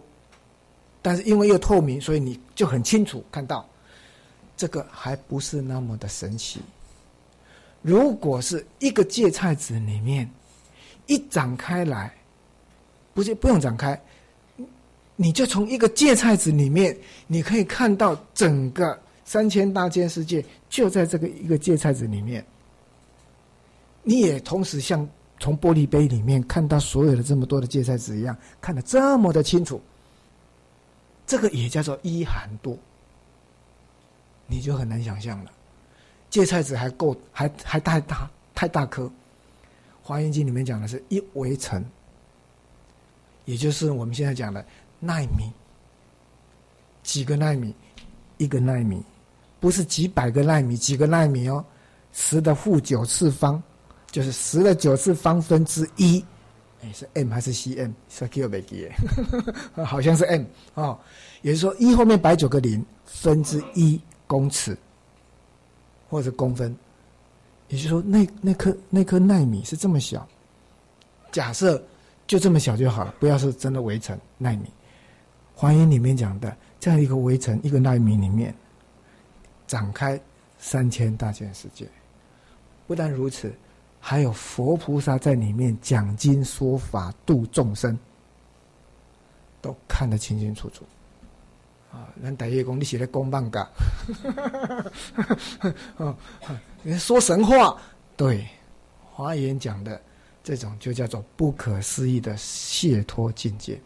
但是因为又透明，所以你就很清楚看到，这个还不是那么的神奇。如果是一个芥菜籽里面一展开来，不是不用展开，你就从一个芥菜籽里面，你可以看到整个三千大千世界就在这个一个芥菜籽里面。你也同时像从玻璃杯里面看到所有的这么多的芥菜籽一样，看得这么的清楚，这个也叫做一含多，你就很难想象了。芥菜籽还够，还还太大太大颗。《华严经》里面讲的是一微尘，也就是我们现在讲的奈米，几个奈米，一个奈米，不是几百个奈米，几个奈米哦，十的负九次方，就是十的九次方分之一。是 m 还是 cm？ 是 q 没 g， 好像是 m 哦，也就是说一后面摆九个零，分之一公尺或者公分，也就是说那那颗那颗奈米是这么小。假设就这么小就好了，不要是真的微尘奈米。华严里面讲的这样一个微尘一个奈米里面，展开三千大千世界。不但如此，还有佛菩萨在里面讲经说法度众生，都看得清清楚楚啊！咱大爷公，你写的公办噶，哦，你说神话，对，华严讲的这种就叫做不可思议的解脱境界。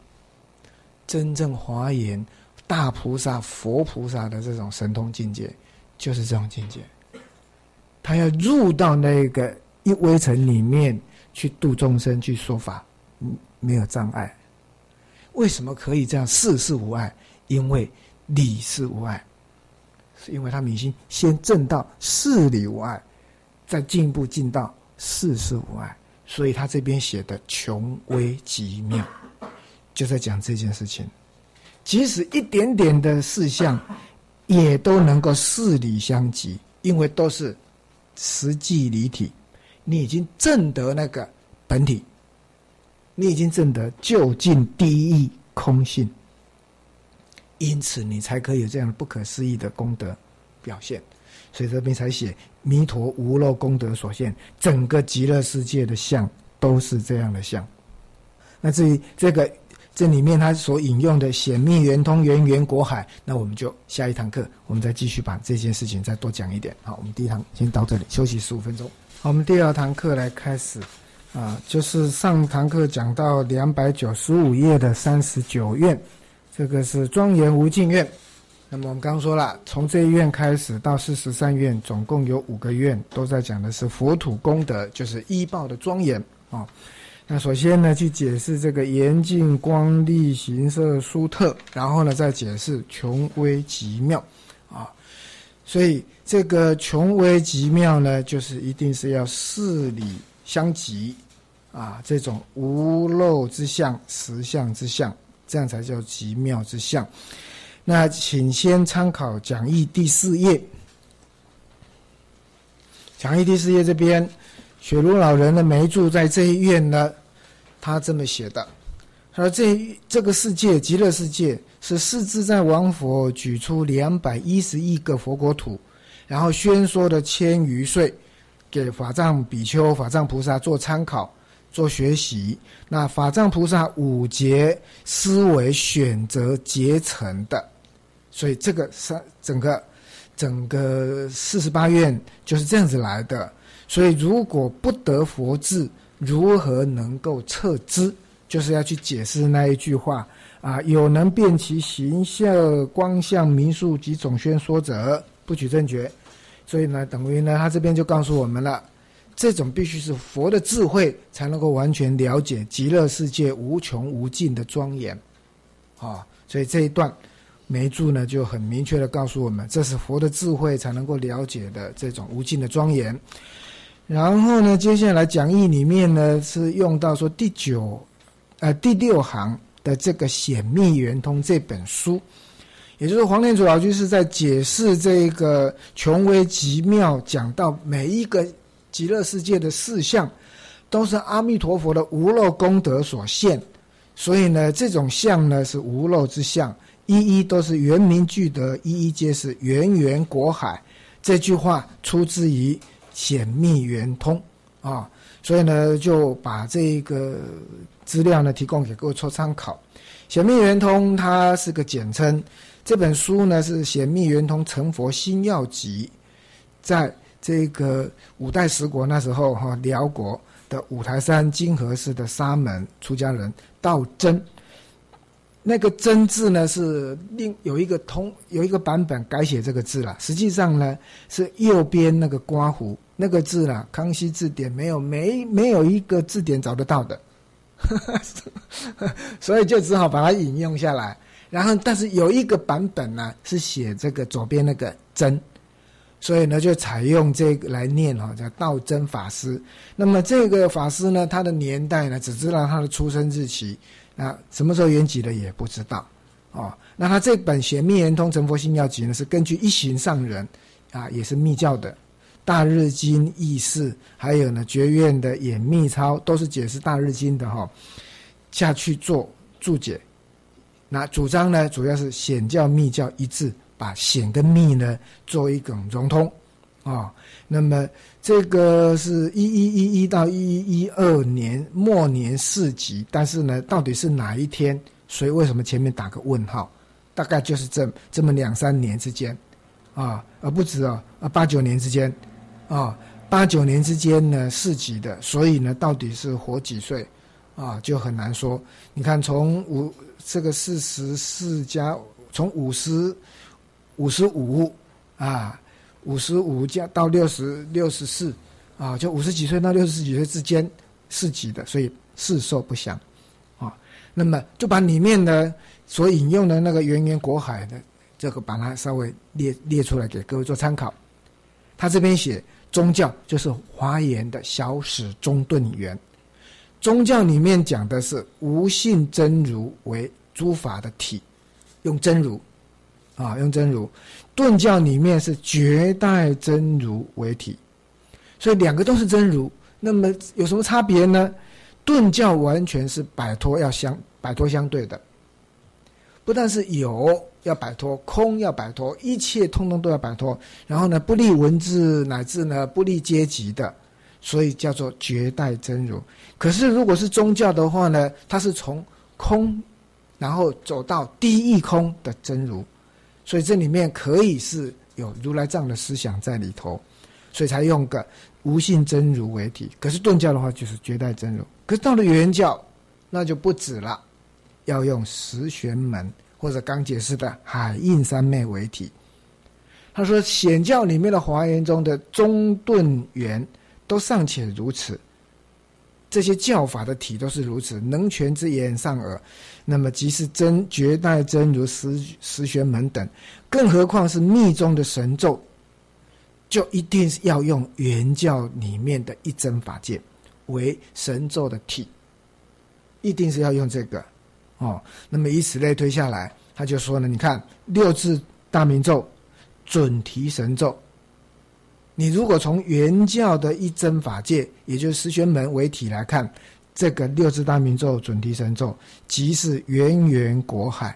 真正华严大菩萨、佛菩萨的这种神通境界，就是这种境界。他要入到那个一微尘里面去度众生，去说法，没有障碍。为什么可以这样？事是无碍，因为理是无碍，是因为他明心先证到事理无碍，再进一步进到事是无碍，所以他这边写的穷微极妙，就在讲这件事情。即使一点点的事项，也都能够事理相及，因为都是实际理体。你已经证得那个本体，你已经证得究竟第一空性，因此你才可以有这样不可思议的功德表现。所以这边才写弥陀无漏功德所现，整个极乐世界的相都是这样的相。那至于这个这里面他所引用的显密圆通圆圆果海，那我们就下一堂课我们再继续把这件事情再多讲一点。好，我们第一堂先到这里，休息十五分钟。好，我们第二堂课来开始，啊，就是上堂课讲到两百九十五页的三十九愿，这个是庄严无尽愿。那么我们刚说了，从这一愿开始到四十三愿，总共有五个愿，都在讲的是佛土功德，就是依报的庄严啊。那首先呢，去解释这个严净光力形色殊特，然后呢，再解释穷微极妙啊。所以这个穷微极妙呢，就是一定是要事理相及啊，这种无漏之相、实相之相，这样才叫极妙之相。那请先参考讲义第四页，讲义第四页这边，雪庐老人的梅注在这一愿呢，他这么写的：他说这这个世界极乐世界。是释自在王佛举出两百一十亿个佛国土，然后宣说的千余岁，给法藏比丘、法藏菩萨做参考、做学习。那法藏菩萨五劫思维选择结成的，所以这个三整个整个四十八愿就是这样子来的。所以如果不得佛智，如何能够彻知？就是要去解释那一句话。啊，有能辨其形象、光相、名数及总宣说者，不取正觉。所以呢，等于呢，他这边就告诉我们了，这种必须是佛的智慧才能够完全了解极乐世界无穷无尽的庄严。啊，所以这一段梅注呢就很明确的告诉我们，这是佛的智慧才能够了解的这种无尽的庄严。然后呢，接下来讲义里面呢是用到说第九，呃，第六行。的这个显密圆通这本书，也就是黄念祖老居士在解释这个穷微极妙，讲到每一个极乐世界的事项都是阿弥陀佛的无漏功德所现，所以呢这种相呢是无漏之相，一一都是圆明具德，一一皆是圆圆果海，这句话出自于显密圆通啊，所以呢就把这个资料呢提供给各位做参考。显密圆通它是个简称，这本书呢是显密圆通成佛心要集，在这个五代十国那时候哈，辽国的五台山金河寺的沙门出家人道真，那个真字呢是另有一个通有一个版本改写这个字了，实际上呢是右边那个刮胡那个字啦，康熙字典没有没没有一个字典找得到的所以就只好把它引用下来，然后但是有一个版本呢是写这个左边那个真，所以呢就采用这个来念哦，叫道真法师。那么这个法师呢他的年代呢只知道他的出生日期，那什么时候圆寂的也不知道哦。那他这本显密圆通成佛心要集呢是根据一行上人啊，也是密教的大日经义释，还有呢觉院的演密钞都是解释大日经的哈、哦，下去做注解。那主张呢主要是显教密教一致，把显跟密呢做一种融通啊、哦。那么这个是一一一一到一一一二年末年四集，但是呢到底是哪一天？所以为什么前面打个问号？大概就是这这么两三年之间啊，而不止哦，啊八九年之间啊，八九年之间呢四集的，所以呢到底是活几岁啊就很难说。你看从五这个四十四加从五十。五十五啊，五十五加到六十六十四啊，就五十几岁到六十几岁之间四级的，所以世寿不详啊。那么就把里面呢所引用的那个圆圆果海的这个，把它稍微列列出来给各位做参考。他这边写宗教就是华严的小史中顿圆，宗教里面讲的是无性真如为诸法的体，用真如。啊，用真如，顿教里面是绝代真如为体，所以两个都是真如，那么有什么差别呢？顿教完全是摆脱要相摆脱相对的，不但是有要摆脱，空要摆脱，一切通通都要摆脱，然后呢不立文字乃至呢不立阶级的，所以叫做绝代真如。可是如果是宗教的话呢，它是从空然后走到第一空的真如。所以这里面可以是有如来藏的思想在里头，所以才用个无性真如为体。可是顿教的话就是绝代真如，可是到了圆教那就不止了，要用十玄门或者刚解释的海印三昧为体。他说显教里面的华严中的中顿圆都尚且如此，这些教法的体都是如此，能权之言上耳，那么即是真绝代真如十十玄门等，更何况是密宗的神咒，就一定是要用圆教里面的一真法界为神咒的体，一定是要用这个哦。那么以此类推下来，他就说呢，你看六字大明咒、准提神咒，你如果从原教的一真法界，也就是十玄门为体来看，这个六字大明咒、准提神咒，即是圆圆果海。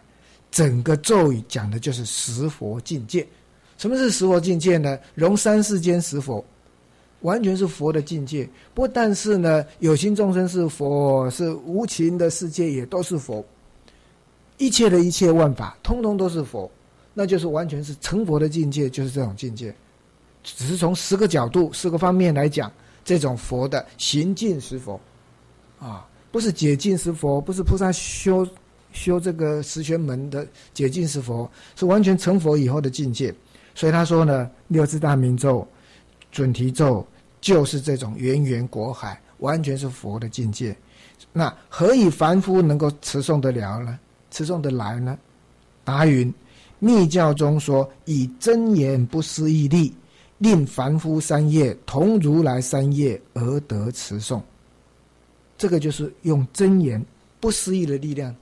整个咒语讲的就是十佛境界。什么是十佛境界呢？容三世间十佛，完全是佛的境界。不但是呢，有情众生是佛，是无情的世界也都是佛，一切的一切万法，通通都是佛，那就是完全是成佛的境界，就是这种境界。只是从十个角度、十个方面来讲，这种佛的行进是佛，啊，不是解禁是佛，不是菩萨修修这个十玄门的解禁是佛，是完全成佛以后的境界。所以他说呢，六字大明咒、准提咒就是这种圆圆果海，完全是佛的境界。那何以凡夫能够持诵得了呢？持诵得来呢？答云：密教中说，以真言不思议力，令凡夫三业同如来三业而得持诵。这个就是用真言不思议的力量，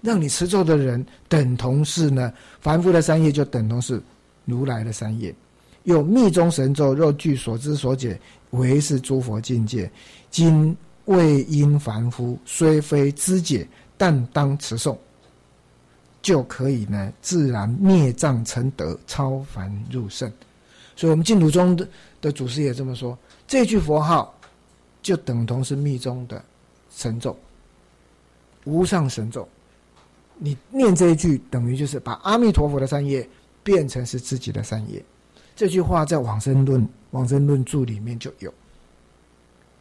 让你持咒的人等同是呢凡夫的三业，就等同是如来的三业。有密宗神咒，若据所知所解，唯是诸佛境界。今未因凡夫，虽非知解，但当持诵，就可以呢自然灭障成德，超凡入圣。所以我们净土宗 的, 的祖师也这么说，这句佛号就等同是密宗的神咒，无上神咒。你念这一句，等于就是把阿弥陀佛的三业变成是自己的三业。这句话在往生论往生论注里面就有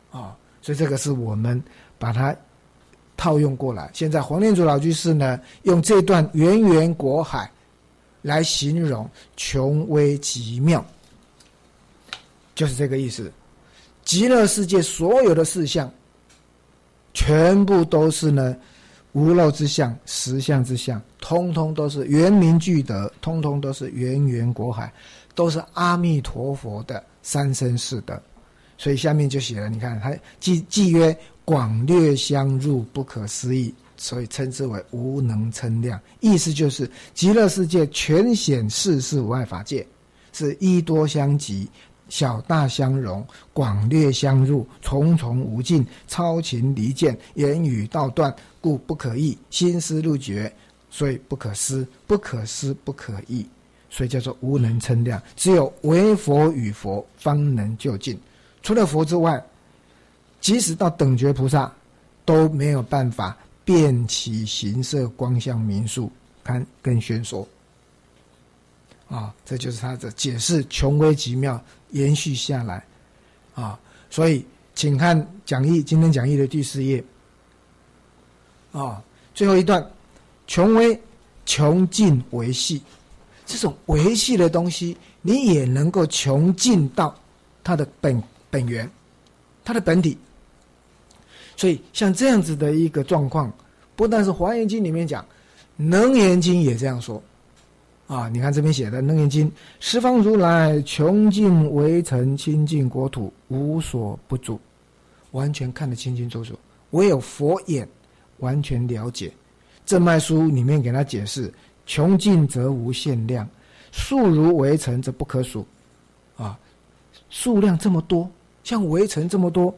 啊、哦，所以这个是我们把它套用过来。现在黄念祖老居士呢，用这段源远国海来形容穷微极妙，就是这个意思。极乐世界所有的事项，全部都是呢无漏之相、实相之相，通通都是圆明具德，通通都是圆圆国海，都是阿弥陀佛的三身四德。所以下面就写了，你看他既既曰广略相入，不可思议，所以称之为无能称量。意思就是极乐世界全显世事无碍法界，是一多相即，小大相融，广略相入，重重无尽，超勤离间，言语道断，故不可议；心思入觉，所以不可思，不可思不可议，所以叫做无能称量。只有唯佛与佛方能究竟，除了佛之外，即使到等觉菩萨都没有办法辨其形色光相名数堪跟宣说啊、哦，这就是他的解释，穷微极妙延续下来啊、哦，所以请看讲义，今天讲义的第四页啊、哦，最后一段，穷微穷尽维系，这种维系的东西，你也能够穷尽到它的本本源，它的本体。所以像这样子的一个状况，不但是《华严经》里面讲，《楞严经》也这样说。啊，你看这边写的《楞严经》，十方如来穷尽微尘，清净国土，无所不住，完全看得清清楚楚，唯有佛眼完全了解。正脉书里面给他解释，穷尽则无限量，数如微尘则不可数。啊，数量这么多，像微尘这么多，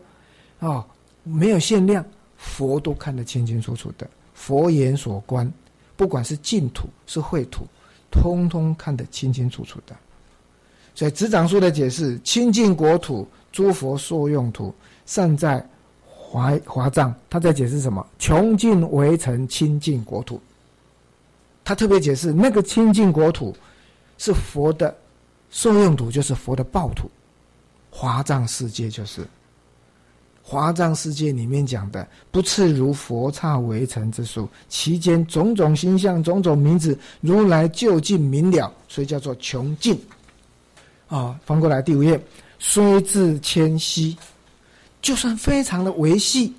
啊，没有限量，佛都看得清清楚楚的。佛眼所观，不管是净土是秽土，通通看得清清楚楚的。所以执掌书的解释，清净国土，诸佛受用土，善在华华藏。他在解释什么？穷尽为成清净国土。他特别解释，那个清净国土是佛的受用土，就是佛的报土。华藏世界就是华藏世界里面讲的，不次如佛刹为尘之数，其间种种形象，种种名字，如来究竟明了，所以叫做穷尽。啊、哦，翻过来第五页，虽至谦虚，就算非常的维系，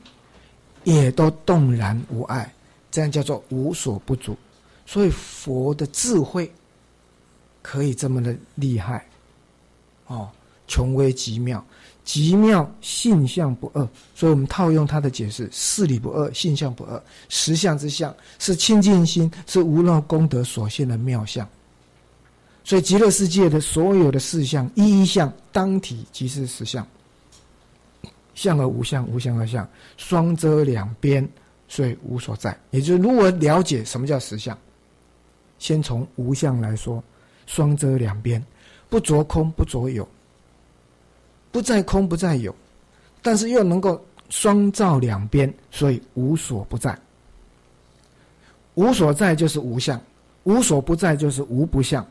也都动然无碍，这样叫做无所不足。所以佛的智慧可以这么的厉害，哦，穷微极妙。极妙性相不二，所以我们套用他的解释，事理不二，性相不二，实相之相，是清净心，是无漏功德所现的妙相。所以极乐世界的所有的事相，一一相当体即是实相，相而无相，无相而相，双遮两边，所以无所在。也就是如果了解什么叫实相，先从无相来说，双遮两边，不着空，不着有，不在空不在有，但是又能够双照两边，所以无所不在。无所在就是无相，无所不在就是无不相。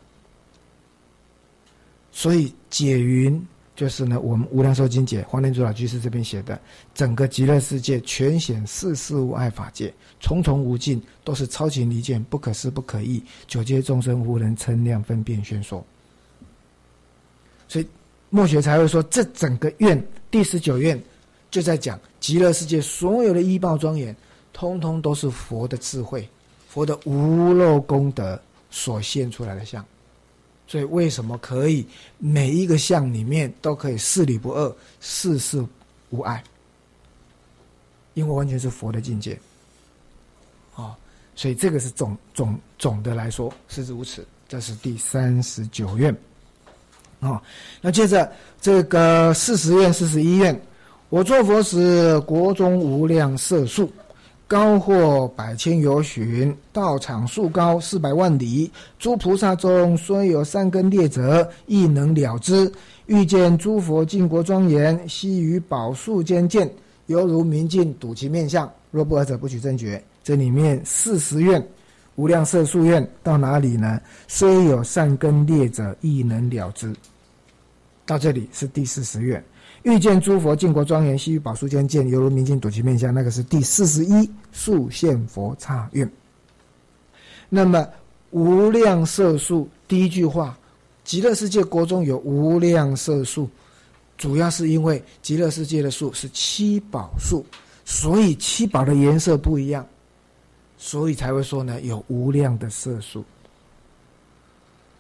所以解云就是呢，我们无量寿经解，黄念祖老居士这边写的，整个极乐世界全显世事无碍法界，重重无尽，都是超勤离间，不可思不可议，九界众生无人称量分辨宣说。所以末学才会说，这整个愿第十九愿就在讲极乐世界所有的依报庄严，通通都是佛的智慧，佛的无漏功德所现出来的相。所以为什么可以每一个相里面都可以事理不二，事事无碍？因为完全是佛的境界啊、哦！所以这个是总总总的来说是如此。这是第三十九愿。哦，那接着这个四十愿、四十一愿，我作佛时，国中无量色数，高或百千由旬，道场数高四百万里。诸菩萨中，虽有善根劣者，亦能了之。遇见诸佛净国庄严，悉于宝树间见，犹如明镜睹其面相。若不尔者，不取正觉。这里面四十愿、无量色数愿到哪里呢？虽有善根劣者，亦能了之。到这里是第四十愿。遇见诸佛净国庄严，悉于宝树间见，犹如明镜睹其面相。那个是第四十一速现佛刹愿。那么无量色数第一句话，极乐世界国中有无量色数，主要是因为极乐世界的数是七宝数，所以七宝的颜色不一样，所以才会说呢有无量的色数。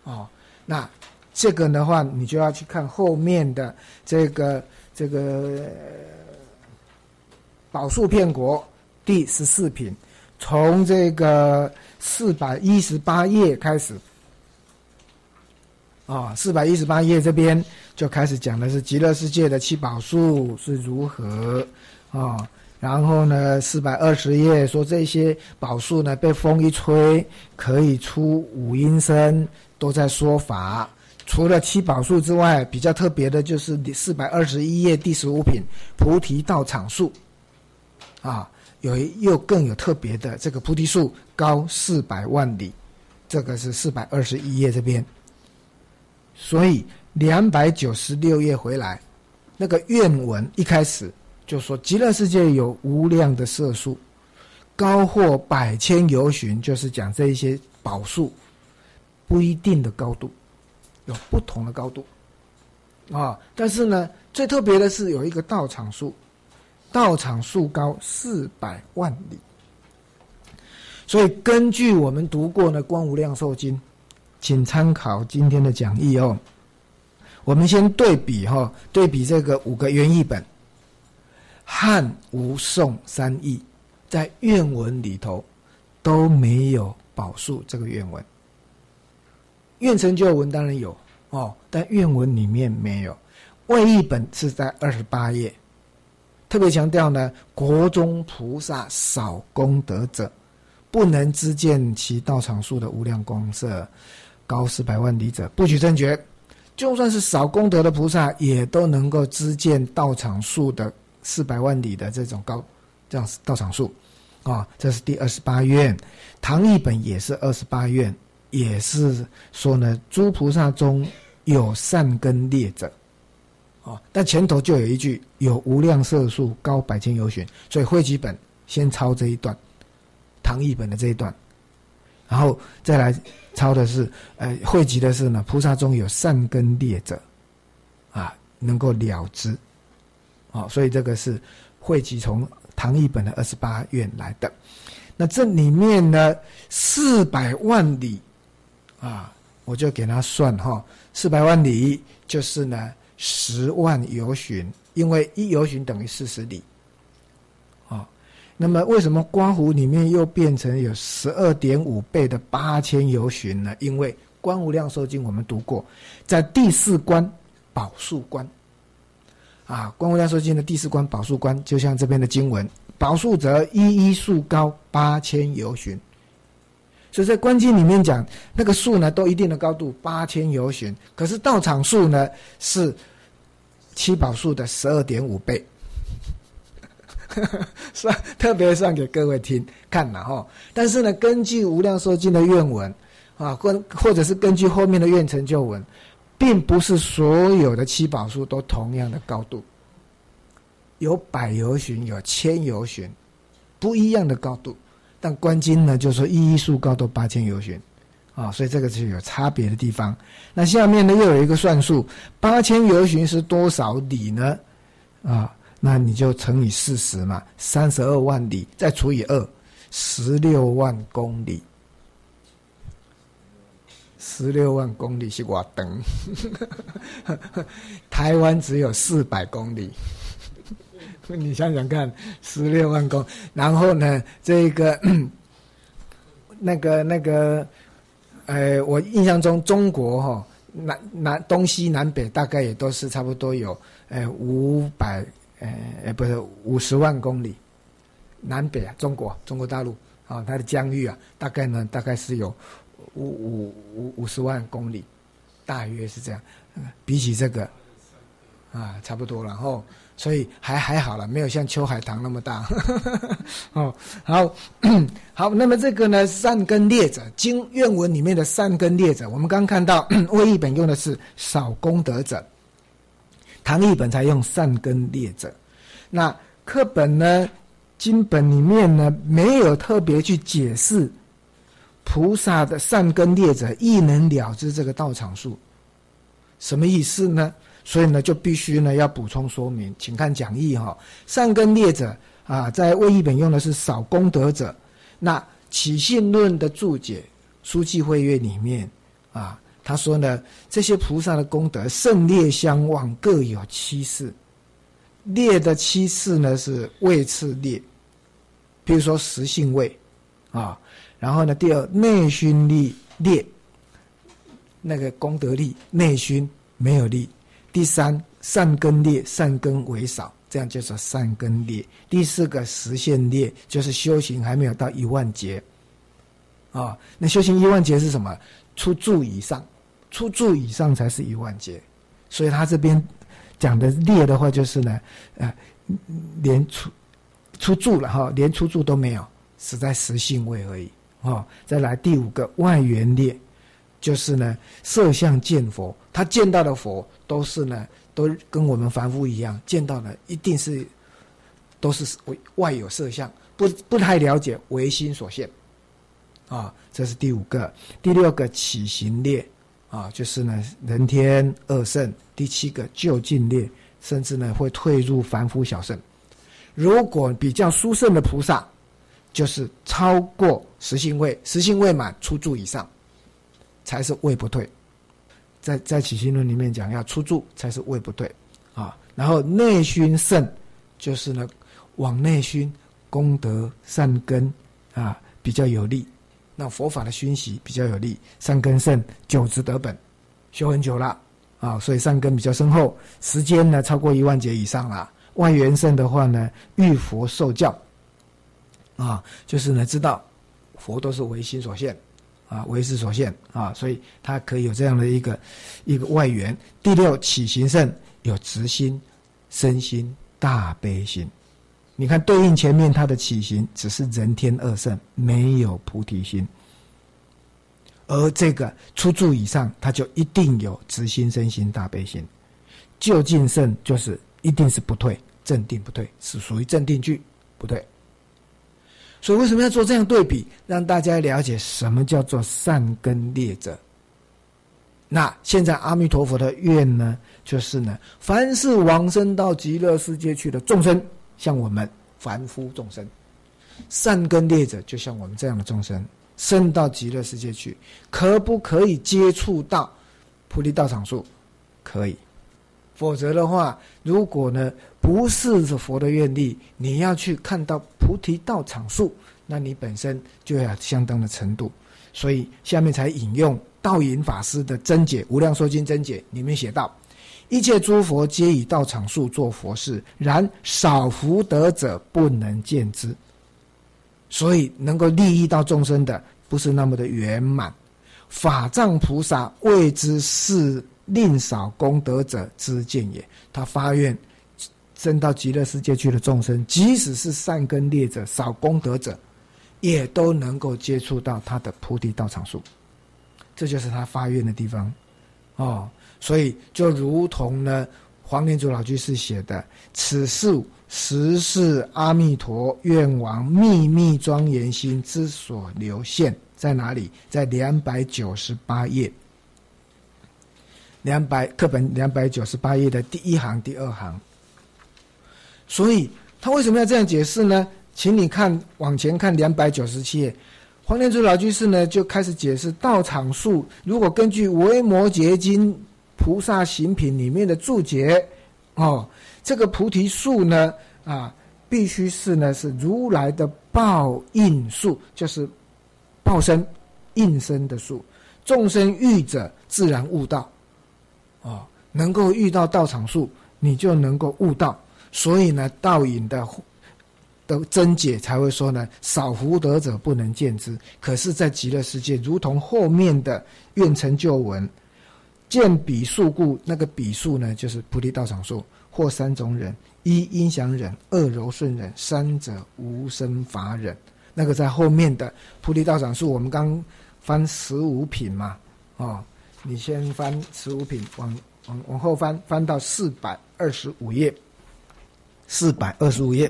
哦，那这个的话，你就要去看后面的这个这个宝树遍国第十四品，从这个四百一十八页开始，啊、哦，四百一十八页这边就开始讲的是极乐世界的七宝树是如何啊、哦，然后呢，四百二十页说这些宝树呢被风一吹可以出五音声，都在说法。除了七宝树之外，比较特别的就是四百二十一页第十五品菩提道场树啊，有又更有特别的，这个菩提树高四百万里，这个是四百二十一页这边。所以两百九十六页回来，那个愿文一开始就说极乐世界有无量的色树，高或百千由旬，就是讲这一些宝树不一定的高度，有不同的高度啊、哦，但是呢，最特别的是有一个道场树，道场树高四百万里。所以根据我们读过的《光无量寿经》，请参考今天的讲义哦。我们先对比哈、哦，对比这个五个原译本，汉、吴、宋三译，在愿文里头都没有宝树这个愿文。愿成就文当然有哦，但愿文里面没有。魏译本是在二十八页，特别强调呢，国中菩萨少功德者，不能知见其道场数的无量光色，高四百万里者，不取正觉。就算是少功德的菩萨，也都能够知见道场数的四百万里的这种高这样道场数啊、哦，这是第二十八愿。唐译本也是二十八愿。也是说呢，诸菩萨中有善根劣者，哦，但前头就有一句有无量色数高百千由旬，所以汇集本先抄这一段，唐译本的这一段，然后再来抄的是，呃，汇集的是呢，菩萨中有善根劣者，啊，能够了之，哦，所以这个是汇集从唐译本的二十八愿来的。那这里面呢，四百万里。啊，我就给他算哈，四百万里就是呢十万由旬，因为一由旬等于四十里。啊、哦，那么为什么观湖里面又变成有十二点五倍的八千由旬呢？因为《观无量寿经》我们读过，在第四关宝树关，啊，《观无量寿经》的第四关宝树关，就像这边的经文，宝树则一一树高八千由旬。所以在观经里面讲那个树呢都一定的高度八千由旬，可是道场树呢是七宝树的 十二点五 倍算特别算给各位听看啦、哦、但是呢根据无量寿经的愿文啊，或者是根据后面的愿成就文，并不是所有的七宝树都同样的高度，有百由旬有千由旬，不一样的高度，但观经呢就说一一树高都八千由旬啊，所以这个是有差别的地方。那下面呢又有一个算术，八千由旬是多少里呢？啊，那你就乘以四十嘛，三十二万里，再除以二，十六万公里。十六万公里是多长？台湾只有四百公里。你想想看，十六万公，然后呢，这个那个那个，呃，我印象中中国哈、哦、南南东西南北大概也都是差不多有呃五百呃呃不是五十万公里，南北啊中国中国大陆啊、哦、它的疆域啊大概呢大概是有五五五五十万公里，大约是这样，嗯、比起这个啊差不多，然后。所以还还好了，没有像秋海棠那么大。哦，好好，那么这个呢，善根劣者，经愿文里面的善根劣者，我们刚看到魏译本用的是少功德者，唐译本才用善根劣者。那课本呢，经本里面呢，没有特别去解释菩萨的善根劣者亦能了知这个道场数，什么意思呢？所以呢，就必须呢要补充说明，请看讲义哈、哦。善根劣者啊，在魏译本用的是少功德者。那《起信论》的注解《书记会阅》里面啊，他说呢，这些菩萨的功德胜劣相望，各有七次。劣的七次呢是位次劣，比如说实性位啊。然后呢，第二内熏力劣，那个功德力内熏没有力。第三，善根劣，善根为少，这样就是善根劣。第四个实现劣，就是修行还没有到一万劫，啊、哦，那修行一万劫是什么？初住以上，初住以上才是一万劫。所以他这边讲的劣的话，就是呢，呃，连初初住了哈，连初住都没有，死在实性位而已。哦，再来第五个外缘劣。就是呢，色相见佛，他见到的佛都是呢，都跟我们凡夫一样，见到的一定是都是外有色相，不不太了解唯心所现，啊、哦，这是第五个。第六个起行劣，啊、哦，就是呢人天二圣。第七个就近劣，甚至呢会退入凡夫小圣。如果比较殊胜的菩萨，就是超过实性位，实性位满初住以上。才是位不退，在在起信论里面讲，要出住才是位不退啊。然后内熏圣，就是呢往内熏，功德善根啊比较有利，那佛法的熏习比较有利，善根圣久之得本，修很久了啊，所以善根比较深厚，时间呢超过一万劫以上了。外缘圣的话呢，遇佛受教啊，就是呢知道佛都是唯心所现。啊，为识所现啊，所以它可以有这样的一个一个外缘。第六起行圣有直心、身心、大悲心。你看对应前面它的起行只是人天二圣，没有菩提心。而这个初住以上，它就一定有直心、身心、大悲心。就近圣就是一定是不退，正定不退，是属于正定句不退。所以为什么要做这样对比，让大家了解什么叫做善根劣者？那现在阿弥陀佛的愿呢，就是呢，凡是往生到极乐世界去的众生，像我们凡夫众生，善根劣者就像我们这样的众生，生到极乐世界去，可不可以接触到菩提道场数？可以。否则的话，如果呢不是佛的愿力，你要去看到菩提道场数，那你本身就要相当的程度。所以下面才引用道隐法师的真解《无量寿经真解》里面写道：一切诸佛皆以道场数做佛事，然少福德者不能见之。所以能够利益到众生的，不是那么的圆满。法藏菩萨谓之是。吝少功德者之见也，他发愿生到极乐世界去的众生，即使是善根劣者、少功德者，也都能够接触到他的菩提道场数，这就是他发愿的地方哦。所以就如同呢，黄连祖老居士写的：“此数实是阿弥陀愿王秘密庄严心之所流现，在哪里？在两百九十八页。”两百课本两百九十八页的第一行、第二行，所以他为什么要这样解释呢？请你看往前看两百九十七页，黄念祖老居士呢就开始解释道场数。如果根据《维摩诘经菩萨行品》里面的注解，哦，这个菩提树呢啊，必须是呢是如来的报应树，就是报身应身的数，众生遇者自然悟道、哦、能够遇到道场数，你就能够悟道。所以呢，道隐的的真解才会说呢，少福德者不能见之。可是在极乐世界，如同后面的愿成就文，见彼数故，那个彼数呢就是菩提道场数，或三种忍：一音响忍，二柔顺忍，三者无生法忍。那个在后面的菩提道场数，我们刚翻十五品嘛，哦，你先翻十五品，往往往后翻，翻到四百二十五页，四百二十五页，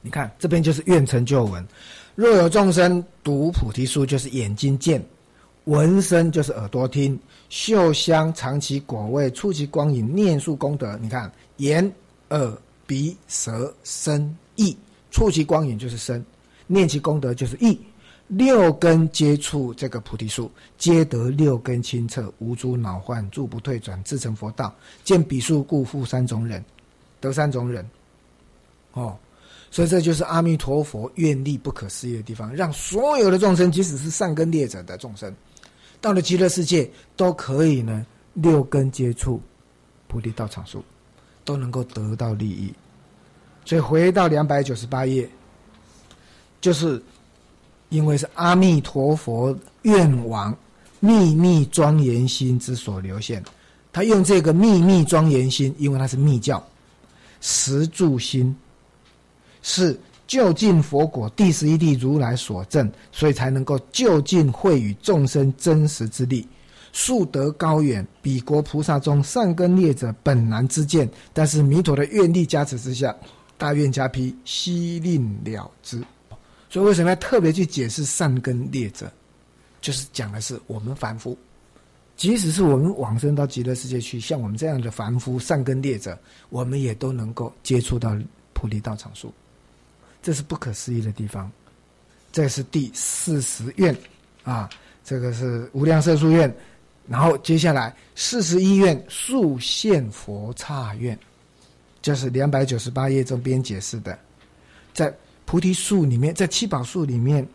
你看这边就是愿成就文。若有众生读菩提树，就是眼睛见；闻声就是耳朵听；嗅香尝其果味，触其光影，念述功德。你看眼、耳、鼻、舌、身、意，触其光影就是身，念其功德就是意。六根接触这个菩提树，皆得六根清澈，无诸恼患，住不退转，自成佛道。见彼树故，复三种忍，得三种忍。哦，所以这就是阿弥陀佛愿力不可思议的地方，让所有的众生，即使是善根劣者的众生，到了极乐世界都可以呢，六根接触菩提道场树，都能够得到利益。所以回到两百九十八页，就是因为是阿弥陀佛愿王秘密庄严心之所流现，他用这个秘密庄严心，因为他是密教实住心，是究竟佛果第十一地如来所证，所以才能够究竟会与众生真实之力，速得高远，彼国菩萨中善根劣者本难之见，但是弥陀的愿力加持之下，大愿加披，悉令了之。所以为什么要特别去解释善根劣者？就是讲的是我们凡夫，即使是我们往生到极乐世界去，像我们这样的凡夫善根劣者，我们也都能够接触到菩提道场树，这是不可思议的地方。这是第四十愿啊，这个是无量寿数愿，然后接下来四十一愿速现佛刹愿，就是两百九十八页这边解释的，在菩提树里面，在七宝树里面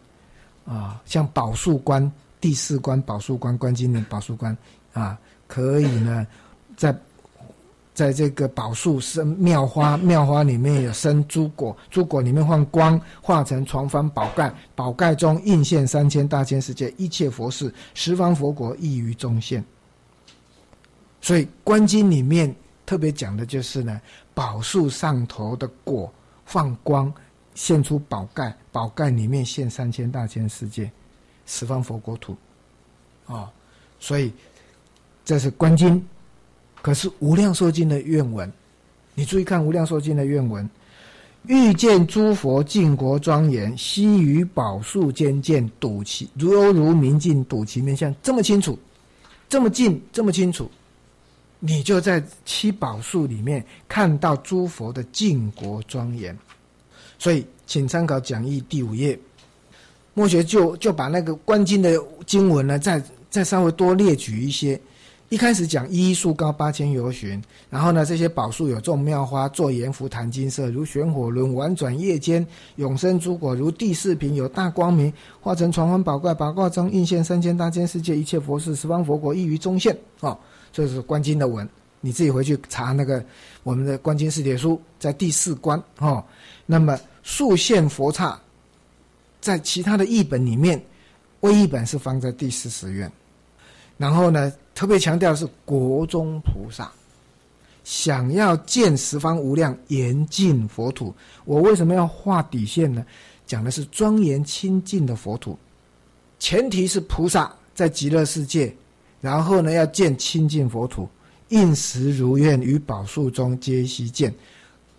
啊，像宝树观第四观、宝树观、观经的宝树观啊，可以呢，在在这个宝树生妙花，妙花里面有生诸果，诸果里面放光，化成幢幡宝盖，宝盖中映现三千大千世界一切佛事，十方佛国亦于中现。所以观经里面特别讲的就是呢，宝树上头的果放光，现出宝盖，宝盖里面现三千大千世界十方佛国土、哦、所以这是观经。可是无量寿经的愿文，你注意看无量寿经的愿文，欲见诸佛净国庄严，悉于宝树间见，睹其如有如明镜，睹其面相。这么清楚，这么近，这么清楚，你就在七宝树里面看到诸佛的净国庄严。所以请参考讲义第五页，末学就就把那个观经的经文呢，再再稍微多列举一些。一开始讲一一树高八千由旬，然后呢，这些宝树有种妙花，作阎浮檀金色，如旋火轮婉转夜间，永生诸果，如第四品有大光明，化成幢幡宝盖，宝盖中映现三千大千世界一切佛事，十方佛国亦于中现。哦，这是观经的文，你自己回去查那个我们的观经四帖书，在第四观。哦，那么速现佛刹，在其他的译本里面，微译本是放在第四十愿。然后呢，特别强调的是国中菩萨想要见十方无量严净佛土。我为什么要画底线呢？讲的是庄严清净的佛土，前提是菩萨在极乐世界，然后呢要见清净佛土，应时如愿，于宝树中皆悉见。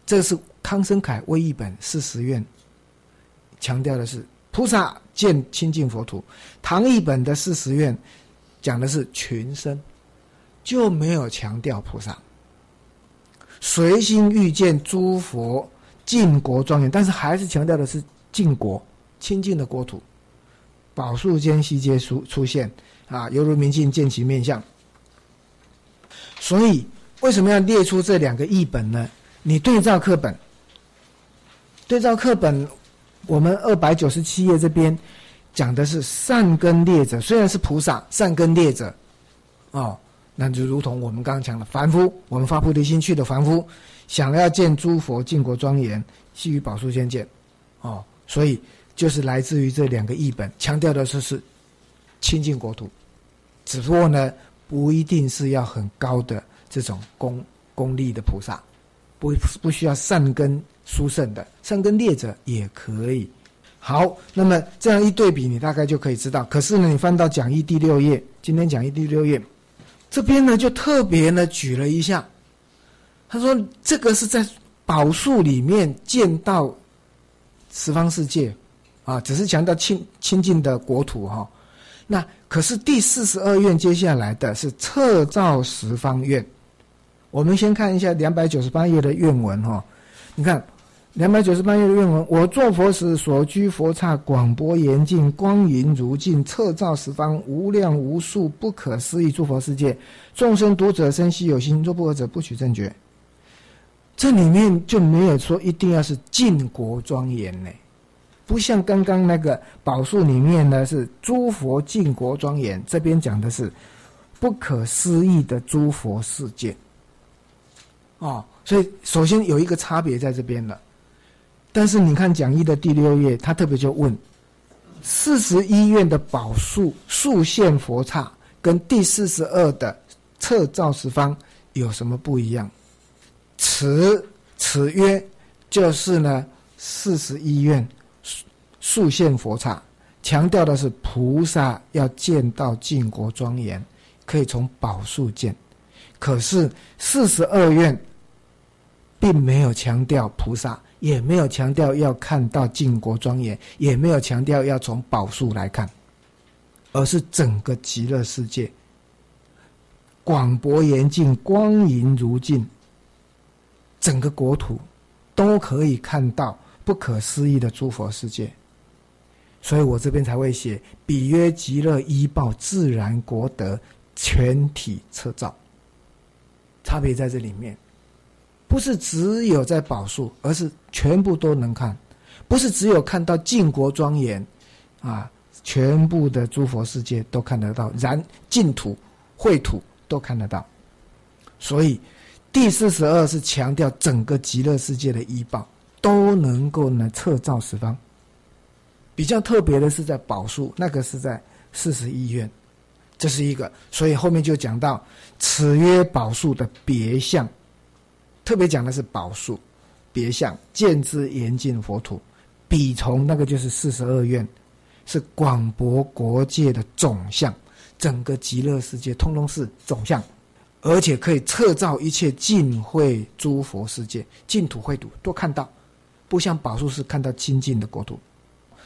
这是康生凯微译本四十愿强调的是菩萨见清净佛土。唐译本的四十愿讲的是群生，就没有强调菩萨。随心遇见诸佛净国庄严，但是还是强调的是净国，清净的国土。宝树间悉皆出出现啊，犹如明镜见其面相。所以为什么要列出这两个译本呢？你对照课本，对照课本，我们二百九十七页这边讲的是善根劣者，虽然是菩萨，善根劣者，哦，那就如同我们刚刚讲的凡夫，我们发菩提心去的凡夫，想要见诸佛净国庄严，系于宝树先见，哦，所以就是来自于这两个译本，强调的是是清净国土，只不过呢，不一定是要很高的这种功功力的菩萨，不不需要善根殊胜的，善根劣者也可以。好，那么这样一对比，你大概就可以知道。可是呢，你翻到讲义第六页，今天讲义第六页，这边呢就特别呢举了一下，他说这个是在宝树里面见到十方世界，啊，只是强调清清净的国土哈、哦。那可是第四十二愿接下来的是彻照十方愿，我们先看一下两百九十八页的愿文哈、哦，你看。两百九十八页的愿文，我做佛时所居佛刹广博严净光银如镜，彻照十方无量无数不可思议诸佛世界，众生读者生希有心，若不可者不取正觉。这里面就没有说一定要是净国庄严呢，不像刚刚那个宝树里面呢是诸佛净国庄严，这边讲的是不可思议的诸佛世界。哦，所以首先有一个差别在这边了。但是你看讲义的第六页，他特别就问四十一愿的宝树树现佛刹跟第四十二的彻照十方有什么不一样？此此曰就是呢四十一愿树现佛刹，强调的是菩萨要见到净国庄严，可以从宝树见。可是四十二愿并没有强调菩萨。也没有强调要看到净国庄严，也没有强调要从宝树来看，而是整个极乐世界广博严净光银如镜，整个国土都可以看到不可思议的诸佛世界。所以我这边才会写彼曰极乐依报自然国德全体彻照，差别在这里面。不是只有在宝树，而是全部都能看，不是只有看到净国庄严啊，全部的诸佛世界都看得到，然净土秽土都看得到。所以第四十二是强调整个极乐世界的依报都能够呢彻照十方。比较特别的是在宝树，那个是在四十一愿，这是一个。所以后面就讲到此曰宝树的别相，特别讲的是宝树别相见之严净佛土，彼从那个就是四十二愿，是广博国界的总相，整个极乐世界通通是总相，而且可以彻照一切净秽诸佛世界，净土秽土都看到，不像宝树是看到清净的国土。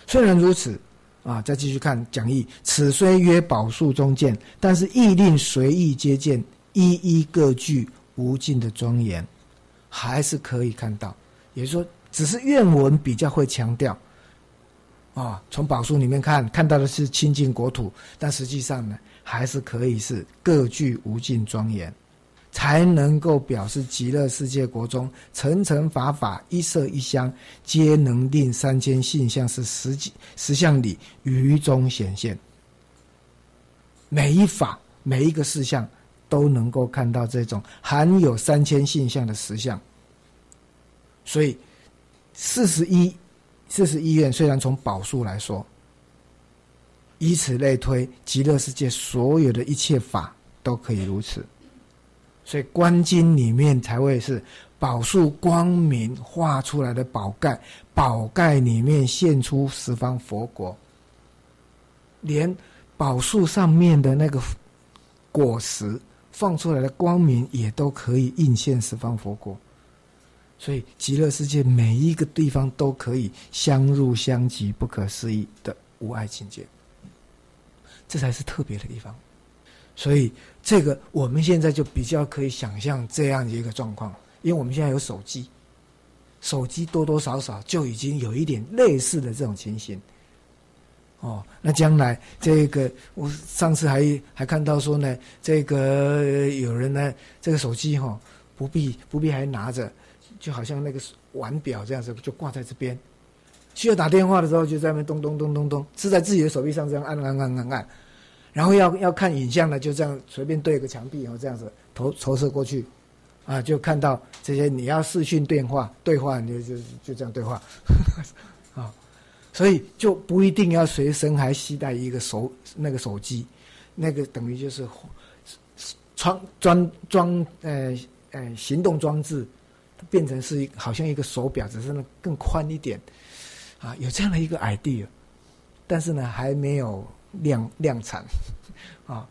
虽然如此啊，再继续看讲义，此虽曰宝树中见，但是亦令随意皆见，一一各具无尽的庄严。还是可以看到，也就是说，只是愿文比较会强调，啊、哦，从宝树里面看看到的是清净国土，但实际上呢，还是可以是各具无尽庄严，才能够表示极乐世界国中层层法法一色一香，皆能令三千性相是实际实相里于中显现。每一法每一个事项。都能够看到这种含有三千性相的实相。所以四十一四十一愿虽然从宝树来说，以此类推，极乐世界所有的一切法都可以如此。所以观经里面才会是宝树光明画出来的宝盖，宝盖里面现出十方佛国，连宝树上面的那个果实放出来的光明也都可以映现十方佛国。所以极乐世界每一个地方都可以相入相即，不可思议的无碍境界，这才是特别的地方。所以这个我们现在就比较可以想象这样的一个状况，因为我们现在有手机，手机多多少少就已经有一点类似的这种情形。哦，那将来这个，我上次还还看到说呢，这个有人呢，这个手机哈、哦，不必不必还拿着，就好像那个腕表这样子，就挂在这边，需要打电话的时候就在那边咚咚咚咚咚，是在自己的手臂上这样按按按按按，然后要要看影像的就这样随便对个墙壁，然后这样子投投射过去，啊，就看到这些你要视讯电话对话，你就就就这样对话，啊，所以就不一定要随身还携带一个手那个手机，那个等于就是装装装呃呃行动装置。变成是好像一个手表，只是呢更宽一点，啊，有这样的一个 idea， 但是呢还没有量量产，啊，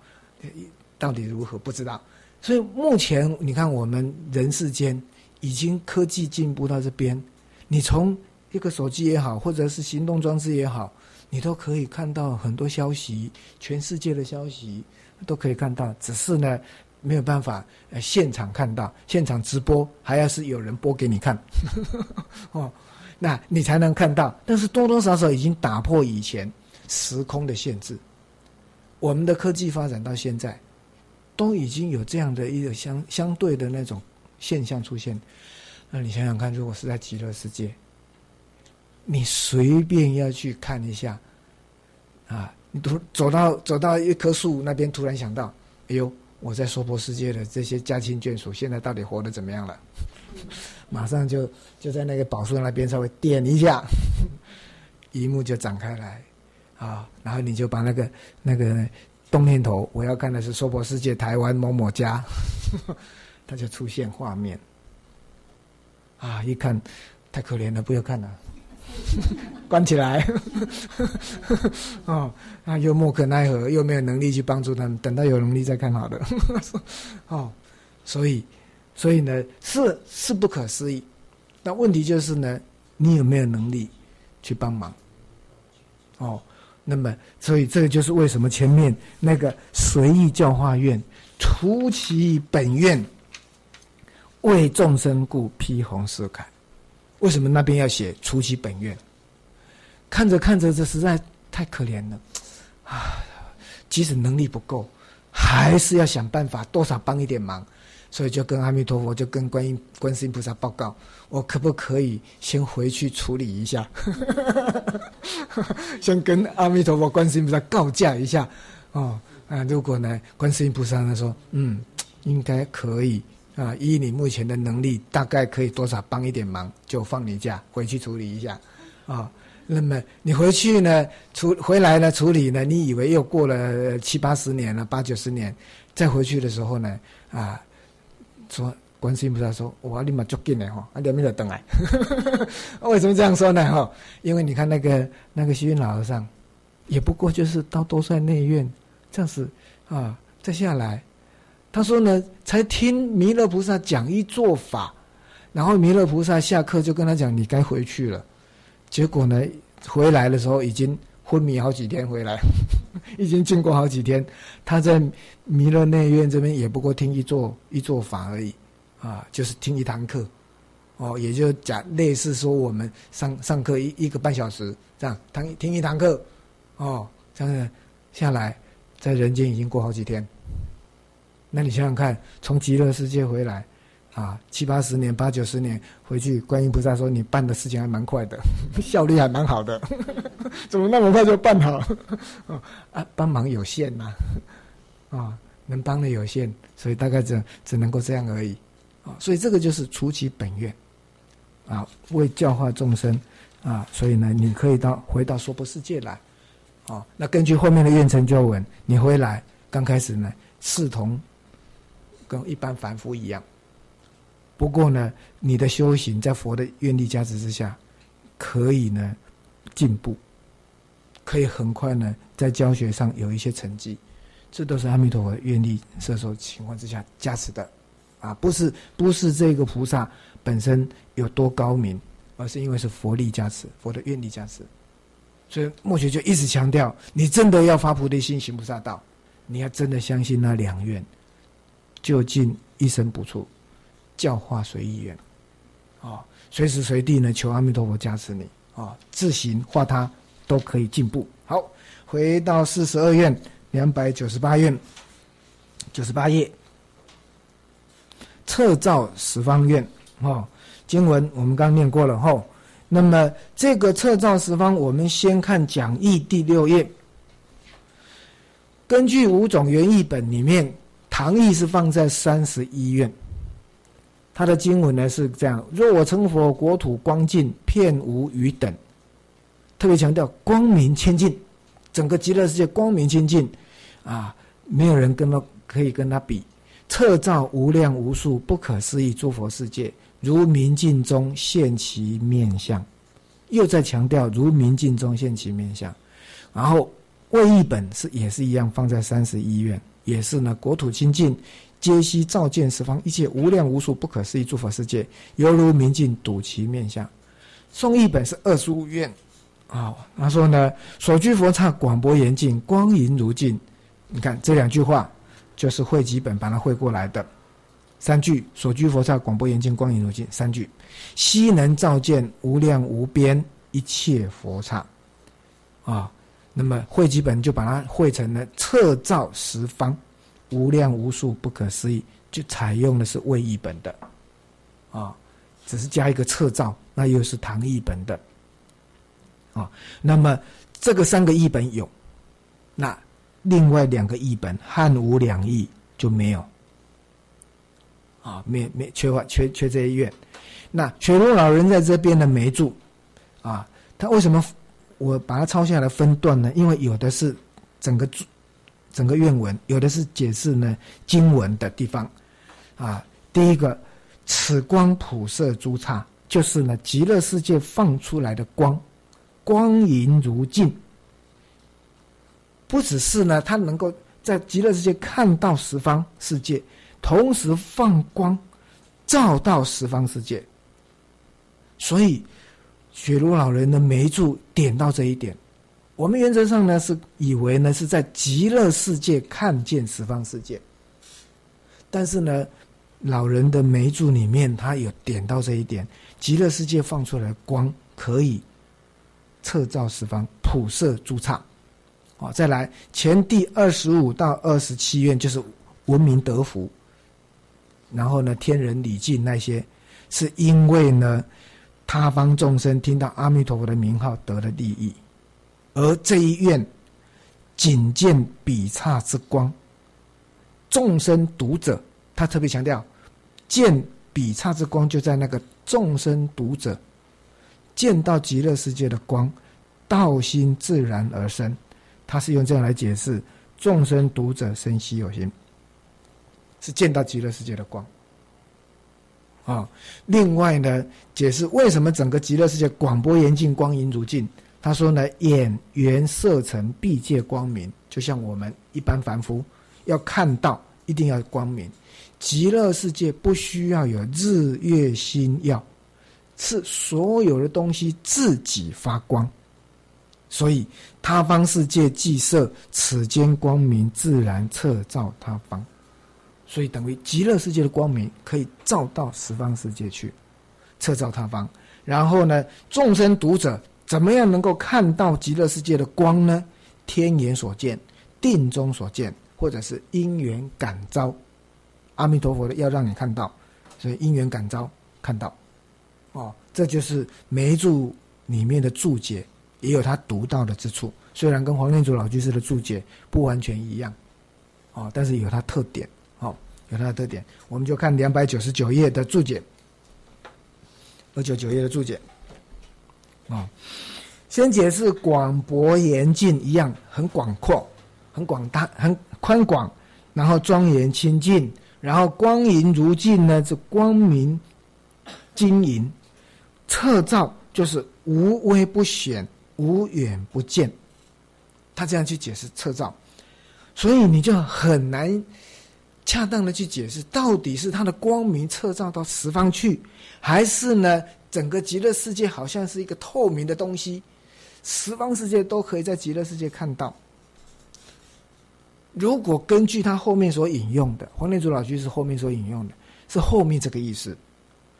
到底如何不知道。所以目前你看我们人世间已经科技进步到这边，你从一个手机也好，或者是行动装置也好，你都可以看到很多消息，全世界的消息都可以看到，只是呢。没有办法，呃，现场看到，现场直播，还要是有人播给你看，哦，那你才能看到。但是多多少少已经打破以前时空的限制。我们的科技发展到现在，都已经有这样的一个相相对的那种现象出现。那你想想看，如果是在极乐世界，你随便要去看一下，啊，你走走到走到一棵树那边，突然想到，哎呦。我在娑婆世界的这些家亲眷属，现在到底活得怎么样了？马上就就在那个宝树那边稍微点一下，一幕就展开来，啊，然后你就把那个那个动念头，我要看的是娑婆世界台湾某某家，它就出现画面，啊，一看太可怜了，不要看了，关起来，哦，啊，又莫可奈何，又没有能力去帮助他们，等到有能力再看好的，哦，所以，所以呢，是是不可思议。那问题就是呢，你有没有能力去帮忙？哦，那么，所以这个就是为什么前面那个随意教化愿，除其本愿，为众生故，披红饰铠。为什么那边要写除其本愿？看着看着，这实在太可怜了，啊！即使能力不够，还是要想办法多少帮一点忙，所以就跟阿弥陀佛，就跟观音、观世音菩萨报告：我可不可以先回去处理一下？先跟阿弥陀佛、观世音菩萨告假一下。哦，啊，如果呢，观世音菩萨呢说，嗯，应该可以。啊，依你目前的能力，大概可以多少帮一点忙，就放你假回去处理一下，啊，那么你回去呢，处回来呢处理呢，你以为又过了七八十年了，八九十年，再回去的时候呢，啊，说观世音菩萨说，我立马就进来哈，啊，两面就等来，为什么这样说呢？哈，因为你看那个那个虚云老和尚，也不过就是到多帅内院这样子啊，再下来。他说呢，才听弥勒菩萨讲一做法，然后弥勒菩萨下课就跟他讲，你该回去了。结果呢，回来的时候已经昏迷好几天，回来已经经过好几天。他在弥勒内院这边也不过听一做一做法而已，啊，就是听一堂课，哦，也就讲类似说我们上上课一一个半小时这样，听听一堂课，哦，这样下来，在人间已经过好几天。那你想想看，从极乐世界回来，啊，七八十年、八九十年回去，观音菩萨说你办的事情还蛮快的，效率还蛮好的，怎么那么快就办好？啊，帮忙有限呐，啊，啊，能帮的有限，所以大概只只能够这样而已，啊，所以这个就是除其本愿，啊，为教化众生，啊，所以呢，你可以到回到娑婆世界来，啊，那根据后面的愿成就文，你回来刚开始呢，视同。跟一般凡夫一样，不过呢，你的修行在佛的愿力加持之下，可以呢进步，可以很快呢在教学上有一些成绩，这都是阿弥陀佛的愿力摄受情况之下加持的，啊，不是不是这个菩萨本身有多高明，而是因为是佛力加持，佛的愿力加持，所以末学就一直强调，你真的要发菩提心行菩萨道，你要真的相信那两愿。就近一生不处，教化随意愿，啊、哦，随时随地呢求阿弥陀佛加持你啊、哦，自行化他都可以进步。好，回到四十二愿两百九十八愿，九十八页，彻照十方愿啊、哦，经文我们刚念过了后，那么这个测照十方，我们先看讲义第六页。根据五种原译本里面，唐译是放在三十一愿。它的经文呢是这样：若我成佛，国土光净，遍无余等。特别强调光明清净，整个极乐世界光明清净，啊，没有人跟他可以跟他比。彻照无量无数不可思议诸佛世界，如明镜中现其面相，又在强调如明镜中现其面相。然后魏译本是也是一样，放在三十一愿，也是呢国土清净，皆悉照见十方一切无量无数不可思议诸佛世界，犹如明镜睹其面相。宋译本是二十五愿，啊，他说呢所居佛刹广博严净，光银如镜。你看这两句话。就是汇集本把它汇过来的三句，所居佛刹广博严净光影如镜，三句悉能照见无量无边一切佛刹啊。那么汇集本就把它汇成了彻照十方无量无数不可思议，就采用的是魏译本的啊，只是加一个彻照，那又是唐译本的啊。那么这个三个译本有，那另外两个译本汉武两译就没有，啊，没没缺乏缺缺这一愿。那雪落老人在这边的没注，啊，他为什么我把它抄下来分段呢？因为有的是整个整个愿文，有的是解释呢经文的地方，啊，第一个此光普摄诸刹，就是呢极乐世界放出来的光，光银如镜。不只是呢，他能够在极乐世界看到十方世界，同时放光照到十方世界。所以雪庐老人的眉注点到这一点。我们原则上呢是以为呢是在极乐世界看见十方世界，但是呢老人的眉注里面他有点到这一点，极乐世界放出来光可以彻照十方，普摄诸刹。再来前第二十五到二十七愿就是闻名得福，然后呢天人礼敬，那些是因为呢他方众生听到阿弥陀佛的名号得了利益，而这一愿仅见彼刹之光，众生读者，他特别强调见彼刹之光，就在那个众生读者见到极乐世界的光，道心自然而生。他是用这样来解释众生读者生稀有心，是见到极乐世界的光啊、哦。另外呢解释为什么整个极乐世界广博严净光银如镜，他说呢眼缘色尘必界光明，就像我们一般凡夫要看到一定要光明，极乐世界不需要有日月星耀，是所有的东西自己发光，所以他方世界既摄，此间光明自然彻照他方，所以等于极乐世界的光明可以照到十方世界去，彻照他方。然后呢，众生读者怎么样能够看到极乐世界的光呢？天眼所见，定中所见，或者是因缘感召，阿弥陀佛的要让你看到，所以因缘感召看到。哦，这就是每一注里面的注解。也有他独到的之处，虽然跟黄念祖老居士的注解不完全一样，哦，但是有他特点，哦，有他的特点。我们就看两百九十九页的注解，二九九页的注解，哦，先解释广博严净一样，很广阔，很广大，很宽广，然后庄严清净，然后光银如镜呢，是光明晶莹，彻照就是无微不显。无远不见，他这样去解释彻照，所以你就很难恰当的去解释到底是他的光明彻照到十方去，还是呢整个极乐世界好像是一个透明的东西，十方世界都可以在极乐世界看到。如果根据他后面所引用的，黄念祖老居士后面所引用的是后面这个意思，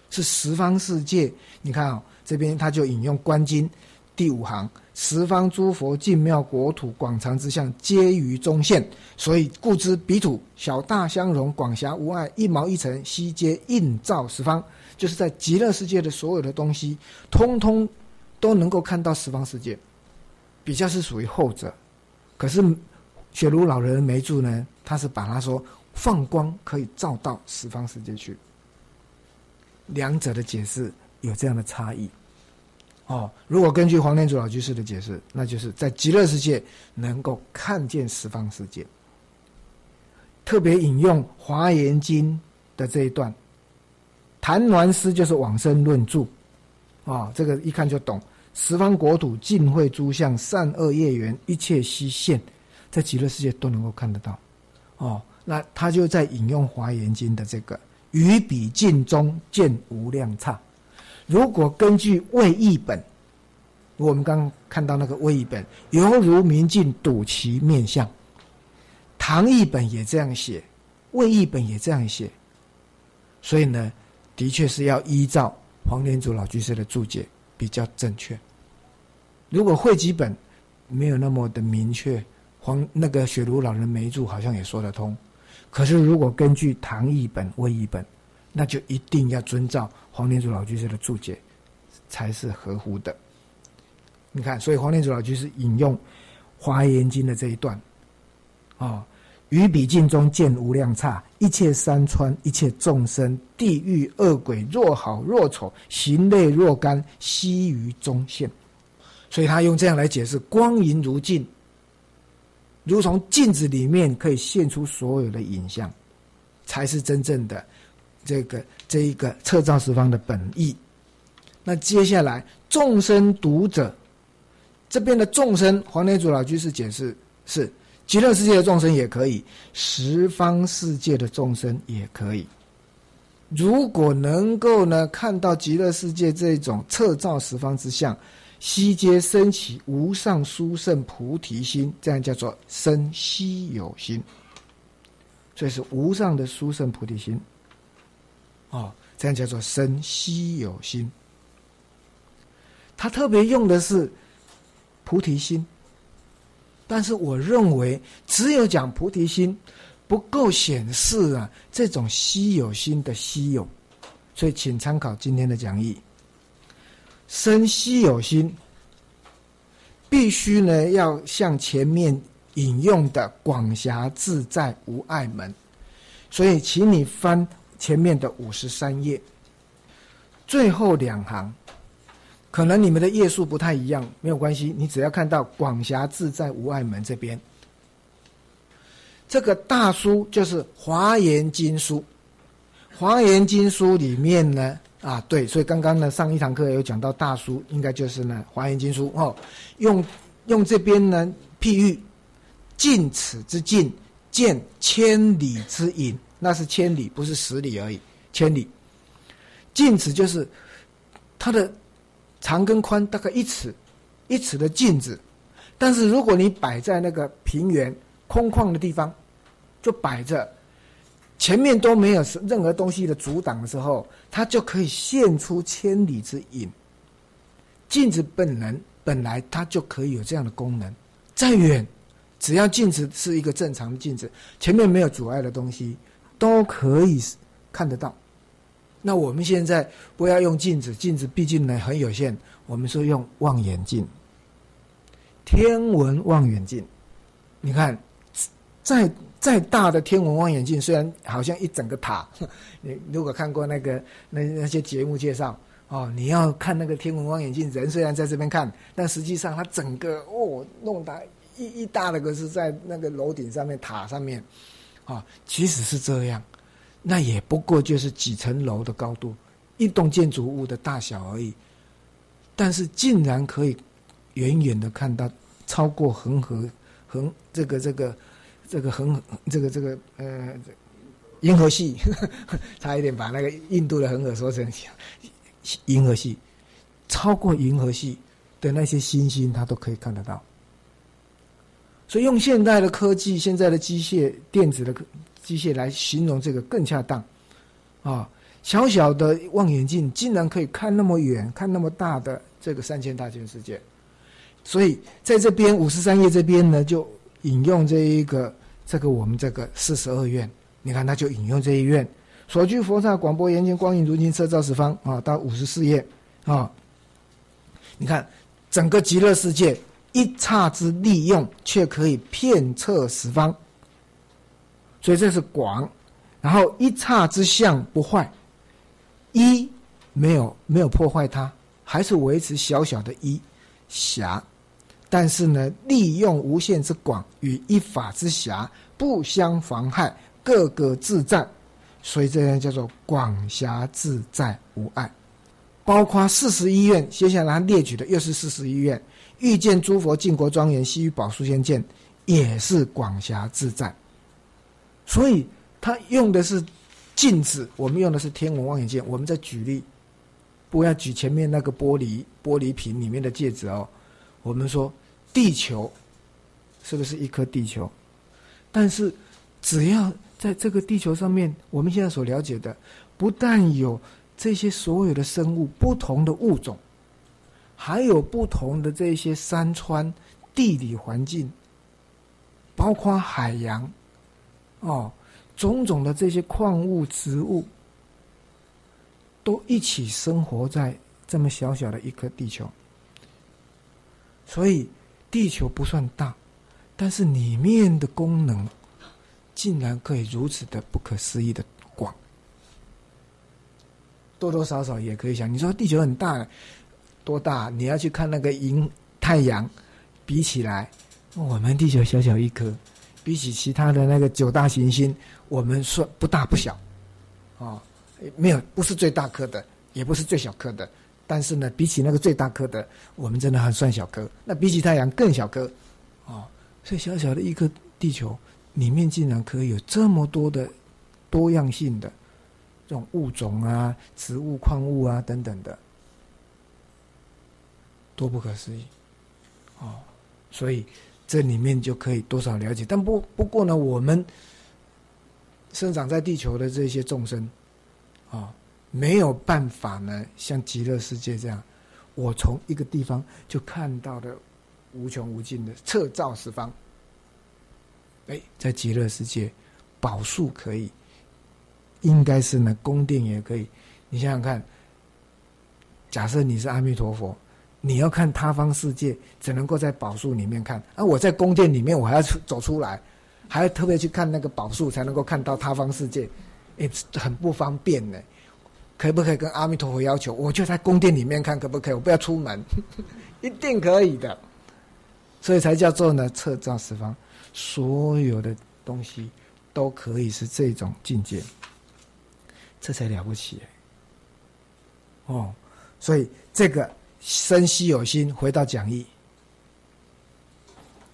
是十方世界。你看哦，这边他就引用观经第五行，十方诸佛净妙国土广长之相，皆于中现，所以故知彼土小大相容，广狭无碍，一毛一尘，悉皆映照十方。就是在极乐世界的所有的东西，通通都能够看到十方世界，比较是属于后者。可是雪庐老人梅柱呢，他是把它说放光可以照到十方世界去，两者的解释有这样的差异。哦，如果根据黄念祖老居士的解释，那就是在极乐世界能够看见十方世界。特别引用《华严经》的这一段，谭鸾师就是往生论著啊、哦，这个一看就懂。十方国土尽会诸相，善恶业缘一切悉现，在极乐世界都能够看得到。哦，那他就在引用《华严经》的这个“于彼尽中见无量刹”。如果根据魏译本，如我们刚刚看到那个魏译本，犹如明镜睹其面相。唐译本也这样写，魏译本也这样写，所以呢，的确是要依照黄念祖老居士的注解比较正确。如果汇集本没有那么的明确，黄那个雪庐老人梅注好像也说得通。可是如果根据唐译本、魏译本，那就一定要遵照黄念祖老居士的注解，才是合乎的。你看，所以黄念祖老居士引用《华严经》的这一段，啊、哦。于彼境中见无量刹，一切山川，一切众生，地狱恶鬼，若好若丑，行类若干，悉于中现。所以他用这样来解释：光影如镜，如从镜子里面可以现出所有的影像，才是真正的这个这一个彻照十方的本意。那接下来众生读者，这边的众生，黄念祖老居士解释是。极乐世界的众生也可以，十方世界的众生也可以。如果能够呢看到极乐世界这种彻照十方之相，悉皆升起无上殊胜菩提心，这样叫做生希有心。所以是无上的殊胜菩提心，哦，这样叫做生希有心。他特别用的是菩提心。但是我认为，只有讲菩提心不够显示啊这种稀有心的稀有，所以请参考今天的讲义。生稀有心，必须呢要像前面引用的广狭自在无碍门，所以请你翻前面的五十三页，最后两行。可能你们的页数不太一样，没有关系，你只要看到广狭自在无碍门这边，这个大书就是华严经书。华严经书里面呢啊对，所以刚刚呢上一堂课有讲到大书，应该就是呢华严经书哦。用用这边呢譬喻尽此之境，见千里之影，那是千里，不是十里而已，千里。尽此就是它的长跟宽大概一尺，一尺的镜子，但是如果你摆在那个平原空旷的地方，就摆着，前面都没有任何东西的阻挡的时候，它就可以现出千里之影。镜子本人本来它就可以有这样的功能。再远，只要镜子是一个正常的镜子，前面没有阻碍的东西，都可以看得到。那我们现在不要用镜子，镜子毕竟呢很有限，我们说用望远镜，天文望远镜。你看，再再大的天文望远镜，虽然好像一整个塔，你如果看过那个那那些节目介绍哦，你要看那个天文望远镜，人虽然在这边看，但实际上它整个哦弄大一一大的个是在那个楼顶上面塔上面，啊、哦，其实是这样。那也不过就是几层楼的高度，一栋建筑物的大小而已，但是竟然可以远远的看到超过恒河恒这个这个这个恒这个这个呃银河系呵呵，差一点把那个印度的恒河说成银河系，超过银河系的那些星星，它都可以看得到。所以用现代的科技、现在的机械、电子的科。机械来形容这个更恰当，啊、哦，小小的望远镜竟然可以看那么远，看那么大的这个三千大千世界。所以在这边五十三页这边呢，就引用这一个这个我们这个四十二愿，你看他就引用这一愿，所居佛刹广博严净光影如今彻照十方啊、哦，到五十四页啊，你看，整个极乐世界一刹之利用，却可以遍彻十方。所以这是广，然后一刹之相不坏，一没有没有破坏它，还是维持小小的一狭。但是呢，利用无限之广与一法之狭不相妨害，各个自在。所以这样叫做广狭自在无碍，包括四十一愿。接下来他列举的又是四十一愿，遇见诸佛净国庄严，悉于宝树先见，也是广狭自在。所以他用的是镜子，我们用的是天文望远镜。我们在举例，不要举前面那个玻璃玻璃瓶里面的戒指哦。我们说地球是不是一颗地球？但是只要在这个地球上面，我们现在所了解的，不但有这些所有的生物不同的物种，还有不同的这些山川、地理环境，包括海洋，哦，种种的这些矿物、植物，都一起生活在这么小小的一颗地球。所以，地球不算大，但是里面的功能竟然可以如此的不可思议的广，多多少少也可以想，你说地球很大，多大？你要去看那个银太阳，比起来，我们地球小小一颗，比起其他的那个九大行星，我们算不大不小，哦，没有不是最大颗的，也不是最小颗的，但是呢，比起那个最大颗的，我们真的很算小颗。那比起太阳更小颗，哦，所以小小的一颗地球。里面竟然可以有这么多的多样性的这种物种啊、植物、矿物啊等等的，多不可思议哦！所以这里面就可以多少了解，但不不过呢，我们生长在地球的这些众生啊、哦，没有办法呢，像极乐世界这样，我从一个地方就看到的无穷无尽的彻照十方。哎，在极乐世界，宝树可以，应该是呢，宫殿也可以。你想想看，假设你是阿弥陀佛，你要看他方世界，只能够在宝树里面看。啊，我在宫殿里面，我还要走出来，还要特别去看那个宝树，才能够看到他方世界，哎，很不方便呢。可不可以跟阿弥陀佛要求，我就在宫殿里面看，可不可以？我不要出门，一定可以的。所以才叫做呢，彻照十方。所有的东西都可以是这种境界，这才了不起哦！所以这个生稀有心，回到讲义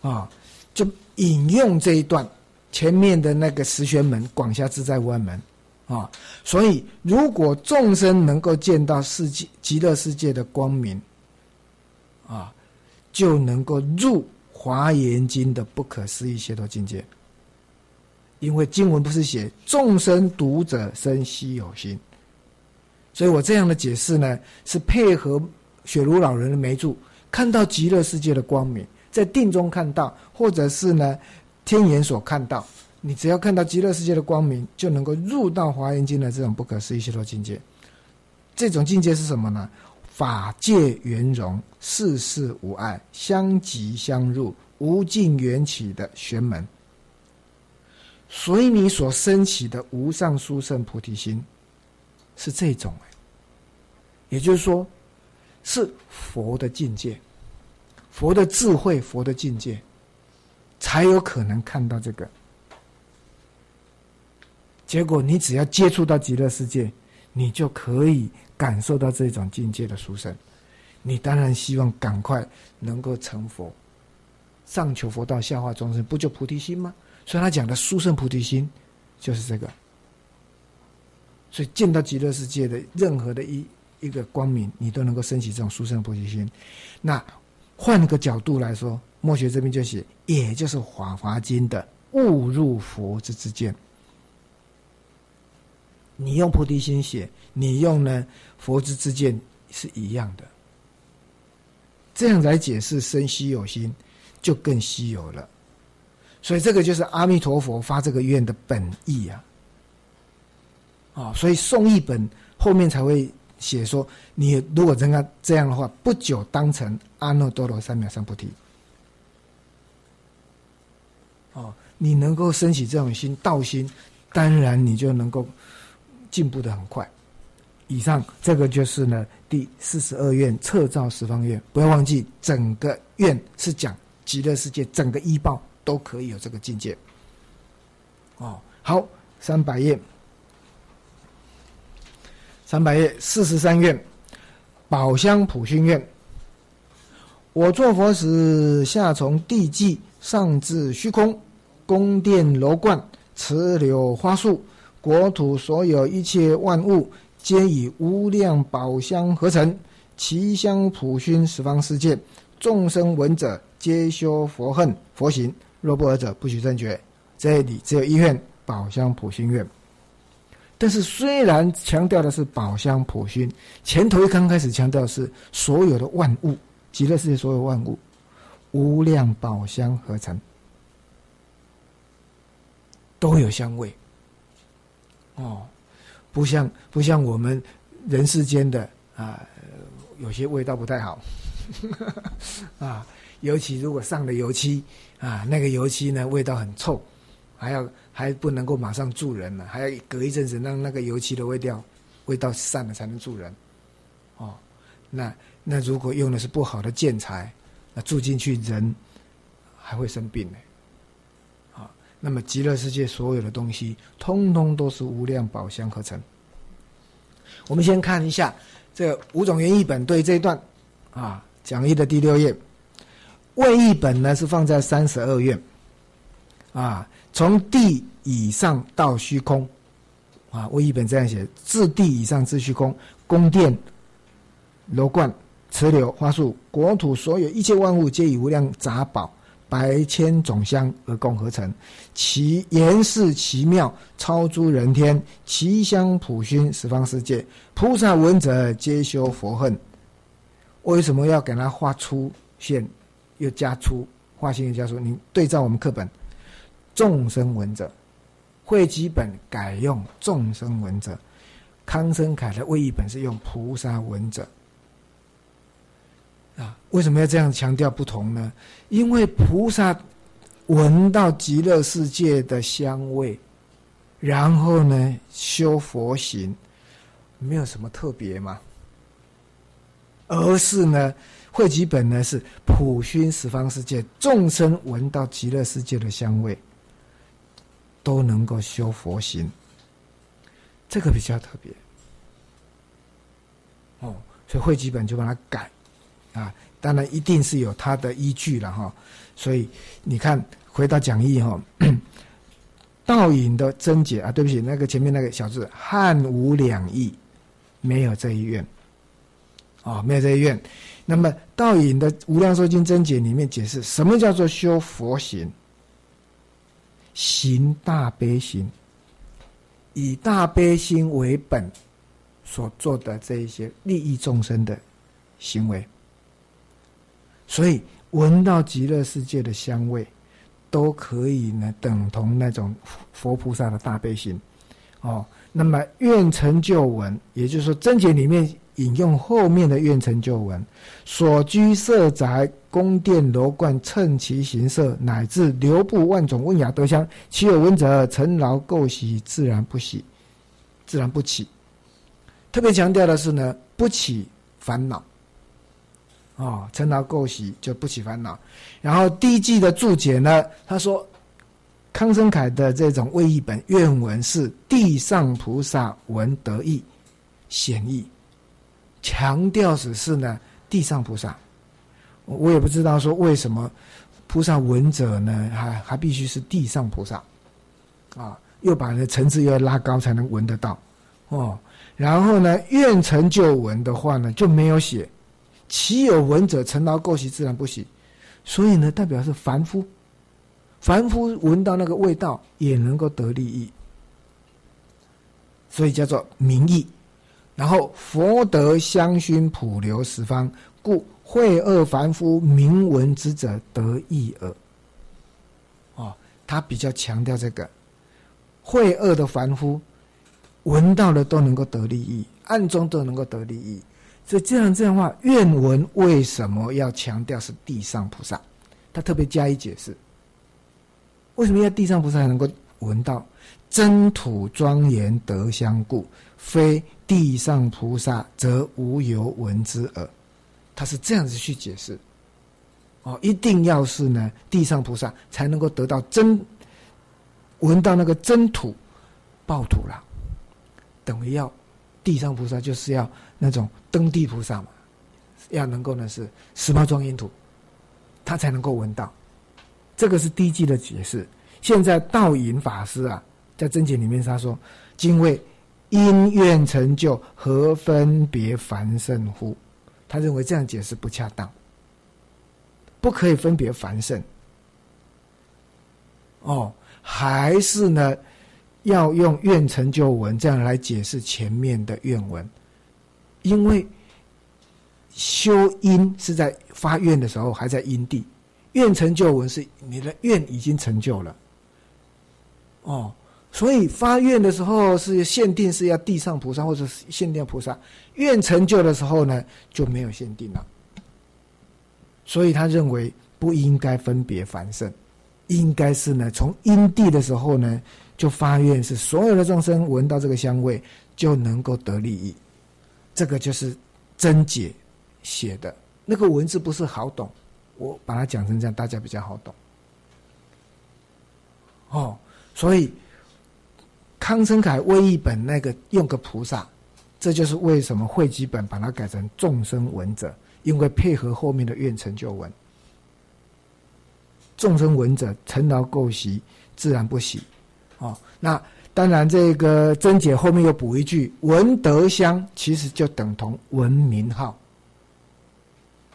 啊、哦，就引用这一段前面的那个十玄门、广狭自在无碍门啊、哦。所以，如果众生能够见到世界极乐世界的光明啊、哦，就能够入。华严经的不可思议解脱境界，因为经文不是写众生读者生稀有心，所以我这样的解释呢，是配合雪如老人的眉注，看到极乐世界的光明，在定中看到，或者是呢天眼所看到，你只要看到极乐世界的光明，就能够入到华严经的这种不可思议解脱境界。这种境界是什么呢？法界圆融，世事无碍，相即相入，无尽缘起的玄门。所以你所升起的无上殊胜菩提心是这种，也就是说是佛的境界，佛的智慧，佛的境界才有可能看到这个。结果你只要接触到极乐世界，你就可以感受到这种境界的殊胜，你当然希望赶快能够成佛，上求佛道，下化众生，不就菩提心吗？所以他讲的殊胜菩提心就是这个。所以见到极乐世界的任何的一一个光明，你都能够升起这种殊胜菩提心。那换个角度来说，墨学这边就写，也就是《法华经》的悟入佛之之见。你用菩提心写，你用呢佛之之见是一样的，这样来解释生稀有心，就更稀有了。所以这个就是阿弥陀佛发这个愿的本意啊。啊、哦，所以宋译本后面才会写说，你如果真的这样的话，不久当成阿耨多罗三藐三菩提。哦，你能够升起这种心道心，当然你就能够进步得很快。以上这个就是呢第四十二愿彻照十方愿，不要忘记整个愿是讲极乐世界整个依报都可以有这个境界。哦，好，三百页，三百页四十三愿，宝香普熏愿。我作佛时，下从地际，上至虚空，宫殿楼观，池柳花树，国土所有一切万物，皆以无量宝香合成，其香普熏十方世界，众生闻者皆修佛恨佛行，若不尔者不取正觉。这里只有一愿，宝香普熏愿。但是虽然强调的是宝香普熏，前头一刚开始强调的是所有的万物，极乐世界所有万物无量宝香合成，都有香味。哦，不像不像我们人世间的啊，有些味道不太好啊，尤其如果上了油漆啊，那个油漆呢味道很臭，还要还不能够马上住人呢，还要隔一阵子让那个油漆的味道味道散了才能住人。哦，那那如果用的是不好的建材，那住进去人还会生病呢。那么极乐世界所有的东西通通都是无量宝香合成。我们先看一下这五种原译本对这一段啊讲义的第六页。位译本呢是放在三十二愿啊，从地以上到虚空啊，位译本这样写，自地以上至虚空，宫殿楼观池柳花树，国土所有一切万物，皆以无量杂宝百千种香而共合成，其严饰奇妙，超诸人天，其香普熏十方世界，菩萨闻者皆修佛恨。为什么要给他画粗线又加粗，画线又加粗？你对照我们课本，众生闻者，汇集本改用众生闻者，康生凯的位译本是用菩萨闻者。啊，为什么要这样强调不同呢？因为菩萨闻到极乐世界的香味，然后呢修佛行，没有什么特别嘛。而是呢，汇集本呢是普熏十方世界，众生闻到极乐世界的香味，都能够修佛行，这个比较特别。哦，所以汇集本就把它改。啊，当然一定是有它的依据了哈，所以你看回到讲义哈，道隐的真解啊，对不起，那个前面那个小字汉无两义，没有这一愿，哦，没有这一愿。那么道隐的无量寿经真解里面解释什么叫做修佛行，行大悲心，以大悲心为本所做的这一些利益众生的行为。所以闻到极乐世界的香味，都可以呢等同那种佛菩萨的大悲心，哦。那么愿成就文，也就是说真解里面引用后面的愿成就文，所居舍宅宫殿楼观，称其形色，乃至流布万种温雅德香，其有闻者，尘劳垢习，自然不喜，自然不起。特别强调的是呢，不起烦恼。哦，尘劳垢习就不起烦恼。然后第一季的注解呢，他说康生凯的这种位译本愿文是地上菩萨闻得意显意，强调只是呢地上菩萨。我也不知道说为什么菩萨闻者呢还还必须是地上菩萨啊，又把那层次又要拉高才能闻得到哦。然后呢，愿成就闻的话呢就没有写。其有闻者，尘劳垢习，自然不喜。所以呢，代表是凡夫，凡夫闻到那个味道也能够得利益，所以叫做名义。然后佛德香熏普流十方，故会恶凡夫名闻之者得益耳。哦，他比较强调这个，会恶的凡夫闻到了都能够得利益。暗中都能够得利益。所以既然这样的话，愿闻为什么要强调是地上菩萨？他特别加以解释，为什么要地上菩萨才能够闻到？真土庄严德相故，非地上菩萨则无由闻之耳。他是这样子去解释。哦，一定要是呢，地上菩萨才能够得到真，闻到那个真土，报土了，等于要地上菩萨就是要那种登地菩萨嘛，要能够呢是十八庄严土，他才能够闻到。这个是第一季的解释。现在道隐法师啊，在真解里面他说：“今为因愿成就，何分别凡圣乎？”他认为这样解释不恰当。不可以分别凡圣，哦，还是呢，要用愿成就文这样来解释前面的愿文，因为修因是在发愿的时候还在因地，愿成就文是你的愿已经成就了，哦，所以发愿的时候是限定是要地上菩萨或者是限定菩萨，愿成就的时候呢就没有限定了。所以他认为不应该分别凡圣，应该是呢从因地的时候呢就发愿是所有的众生闻到这个香味就能够得利益，这个就是真解写的那个文字不是好懂，我把它讲成这样大家比较好懂。哦，所以康生凯微译本那个用个菩萨，这就是为什么汇集本把它改成众生闻者。因为配合后面的愿成就文，众生闻者尘劳垢习自然不喜，哦，那当然这个真解后面又补一句闻德香，其实就等同闻名号，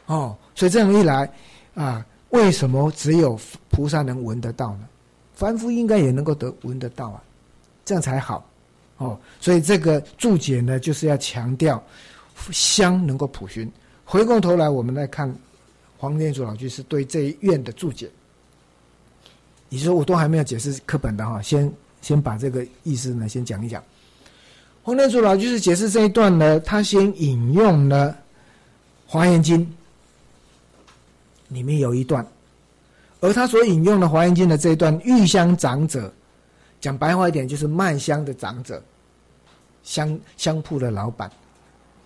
哦，所以这样一来啊，为什么只有菩萨能闻得到呢？凡夫应该也能够得闻得到啊，这样才好，哦，所以这个注解呢就是要强调香能够普熏。回过头来我们来看黄念祖老居士对这一愿的注解，也就是我都还没有解释课本的哈，先先把这个意思呢先讲一讲。黄念祖老居士解释这一段呢，他先引用了华严经里面有一段，而他所引用的华严经的这一段欲香长者，讲白话一点就是卖香的长者，香香铺的老板，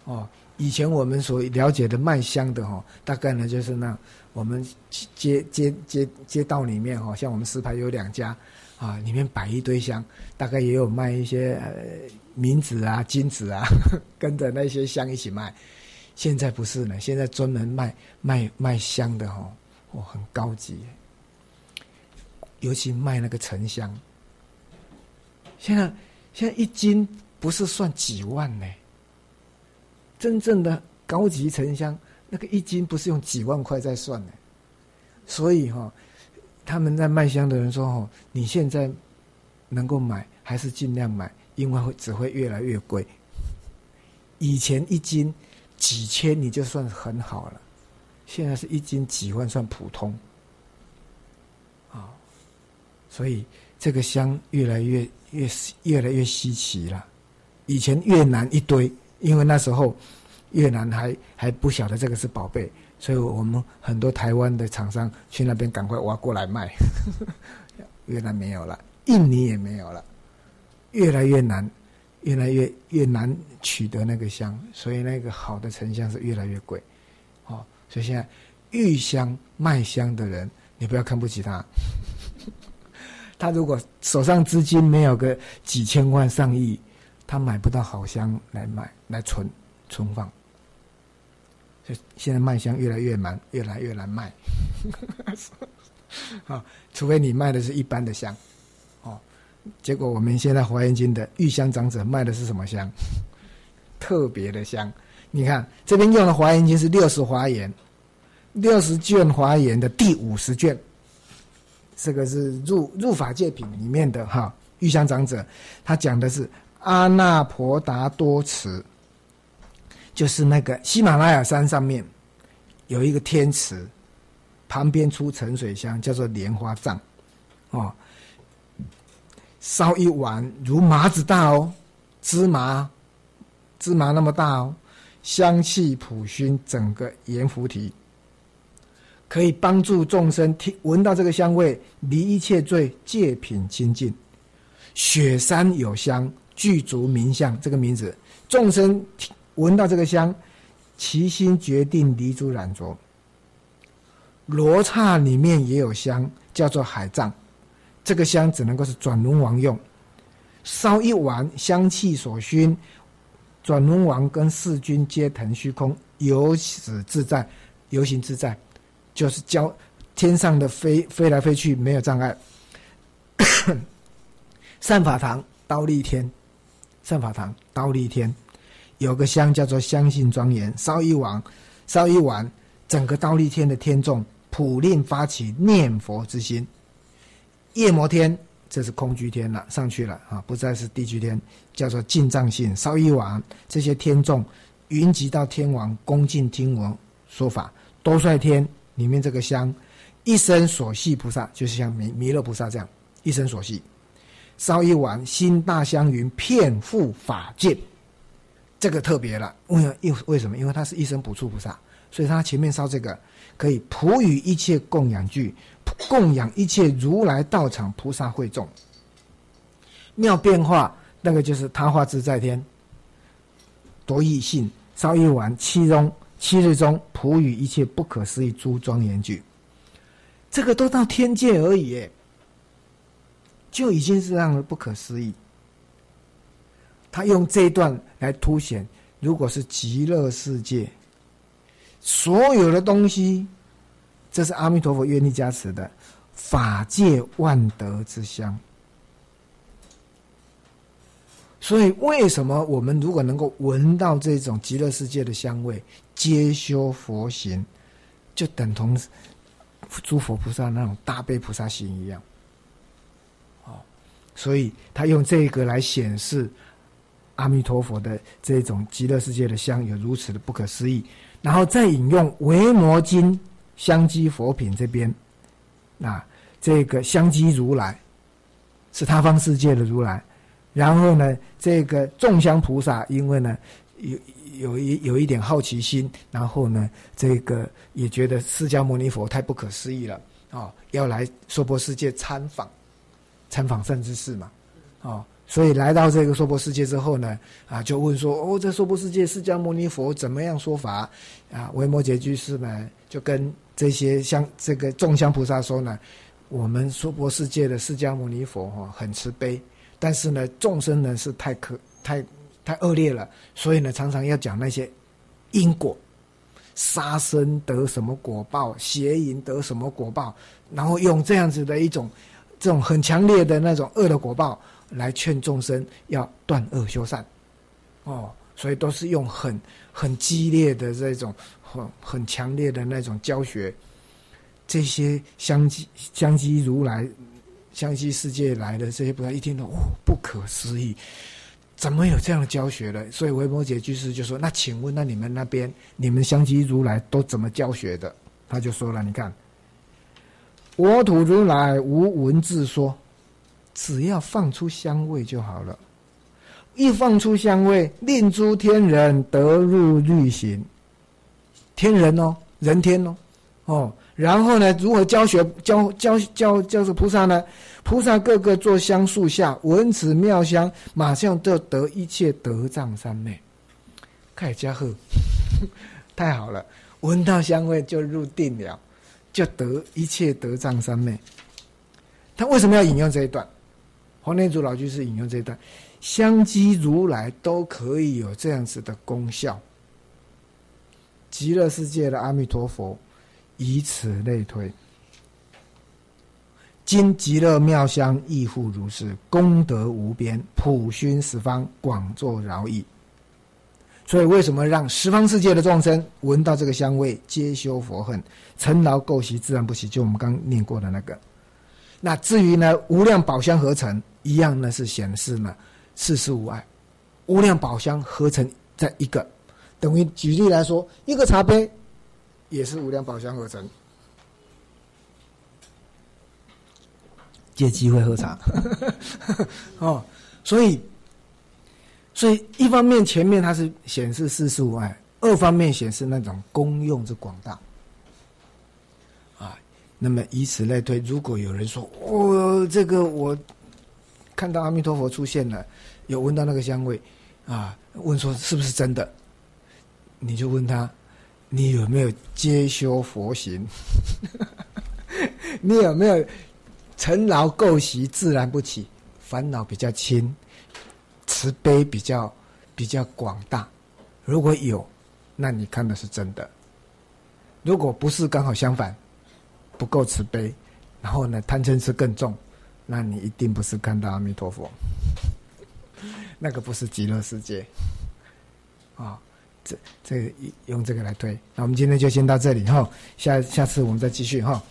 哦，以前我们所了解的卖香的哈，大概呢就是那我们街街街街道里面哈，像我们石牌有两家啊，里面摆一堆香，大概也有卖一些呃冥纸啊、金纸啊，跟着那些香一起卖。现在不是了，现在专门卖卖卖香的哈，哦，很高级，尤其卖那个沉香。现在现在一斤不是算几万呢？真正的高级沉香，那个一斤不是用几万块在算的，所以哈、哦，他们在卖香的人说哦，你现在能够买还是尽量买，因为会只会越来越贵。以前一斤几千你就算很好了，现在是一斤几万算普通，啊、哦，所以这个香越来越越越来越稀奇了。以前越南一堆。因为那时候越南还还不晓得这个是宝贝，所以我们很多台湾的厂商去那边赶快挖过来卖。越南没有了，印尼也没有了，越来越难，越来越越难取得那个香，所以那个好的沉香是越来越贵。哦，所以现在玉香卖香的人，你不要看不起他，他如果手上资金没有个几千万上亿。他买不到好香来买来存存放，所以现在卖香越来越难，越来越难卖。啊，除非你卖的是一般的香，哦，结果我们现在华严经的玉香长者卖的是什么香？特别的香。你看这边用的华严经是六十华严，六十卷华严的第五十卷，这个是入入法界品里面的哈、哦、玉香长者，他讲的是。阿那婆达多池，就是那个喜马拉雅山上面有一个天池，旁边出沉水香，叫做莲花藏，哦，烧一碗如麻子大哦，芝麻芝麻那么大哦，香气普熏整个阎浮提，可以帮助众生听闻到这个香味，离一切罪，戒品清净。雪山有香，具足名相，这个名字，众生闻到这个香，其心决定离诸染浊。罗刹里面也有香，叫做海藏，这个香只能够是转轮王用，烧一碗，香气所熏，转轮王跟世君皆腾虚空，游死自在，游行自在，就是交天上的飞飞来飞去没有障碍。善法堂刀立天，善法堂刀立天有个香叫做相信庄严，烧一碗，烧一碗。整个刀立天的天众普令发起念佛之心。夜摩天，这是空居天了，上去了啊，不再是地居天，叫做净藏性，烧一碗，这些天众云集到天王恭敬听闻说法。兜率天里面这个香，一生所系菩萨，就是像弥弥勒菩萨这样一生所系，烧一碗，心大香云遍覆法界，这个特别了。为什么？因为它是一生补处菩萨，所以他前面烧这个可以普与一切供养具，供养一切如来道场菩萨会众。妙变化，那个就是他化自在天，夺异性，烧一碗，七中七日中普与一切不可思议诸庄严具。这个都到天界而已耶，就已经是让人不可思议。他用这一段来凸显，如果是极乐世界所有的东西，这是阿弥陀佛愿力加持的法界万德之香。所以为什么我们如果能够闻到这种极乐世界的香味，皆修佛行，就等同诸佛菩萨那种大悲菩萨行一样。所以他用这个来显示阿弥陀佛的这种极乐世界的香有如此的不可思议，然后再引用《维摩经》香积佛品这边，啊，这个香积如来是他方世界的如来，然后呢，这个众香菩萨因为呢有有一有一点好奇心，然后呢，这个也觉得释迦牟尼佛太不可思议了，哦，要来娑婆世界参访，参访善知识嘛，哦。所以来到这个娑婆世界之后呢，啊，就问说：哦，这娑婆世界释迦牟尼佛怎么样说法？啊，维摩诘居士呢，就跟这些香这个众香菩萨说呢，我们娑婆世界的释迦牟尼佛哈、哦、很慈悲，但是呢，众生呢是太可太太恶劣了，所以呢，常常要讲那些因果，杀生得什么果报，邪淫得什么果报，然后用这样子的一种这种很强烈的那种恶的果报。来劝众生要断恶修善，哦，所以都是用很很激烈的这种很很强烈的那种教学。这些香积香积如来、香积世界来的这些菩萨一听到，哦，不可思议，怎么有这样的教学呢？所以维摩诘居士就说：“那请问，那你们那边你们香积如来都怎么教学的？”他就说了：“你看，我土如来无文字说。”只要放出香味就好了，一放出香味，令诸天人得入律行，天人哦，人天哦，哦，然后呢，如何教学教教教教是菩萨呢？菩萨各个坐香树下，闻此妙香，马上就得一切德障三昧。盖加贺，太好了，闻到香味就入定了，就得一切德障三昧。他为什么要引用这一段？黄念祖老居士引用这一段，香积如来都可以有这样子的功效，极乐世界的阿弥陀佛以此类推，今极乐妙香亦复如是，功德无边，普熏十方，广作饶益。所以为什么让十方世界的众生闻到这个香味，皆修佛恨，尘劳垢习自然不习，就我们刚念过的那个。那至于呢，无量宝香合成一样呢，是显示呢世事无碍。无量宝香合成在一个，等于举例来说，一个茶杯也是无量宝香合成。借机会喝茶哦，所以所以一方面前面它是显示四十五爱，二方面显示那种功用之广大啊。那么以此类推，如果有人说哦，这个我看到阿弥陀佛出现了，有闻到那个香味啊，问说是不是真的？你就问他，你有没有接修佛行？你有没有尘劳垢习自然不起？烦恼比较轻，慈悲比较比较广大。如果有，那你看的是真的；如果不是，刚好相反，不够慈悲，然后呢贪嗔痴更重，那你一定不是看到阿弥陀佛，那个不是极乐世界啊。哦，这这用这个来推。那我们今天就先到这里哈，下下次我们再继续哈。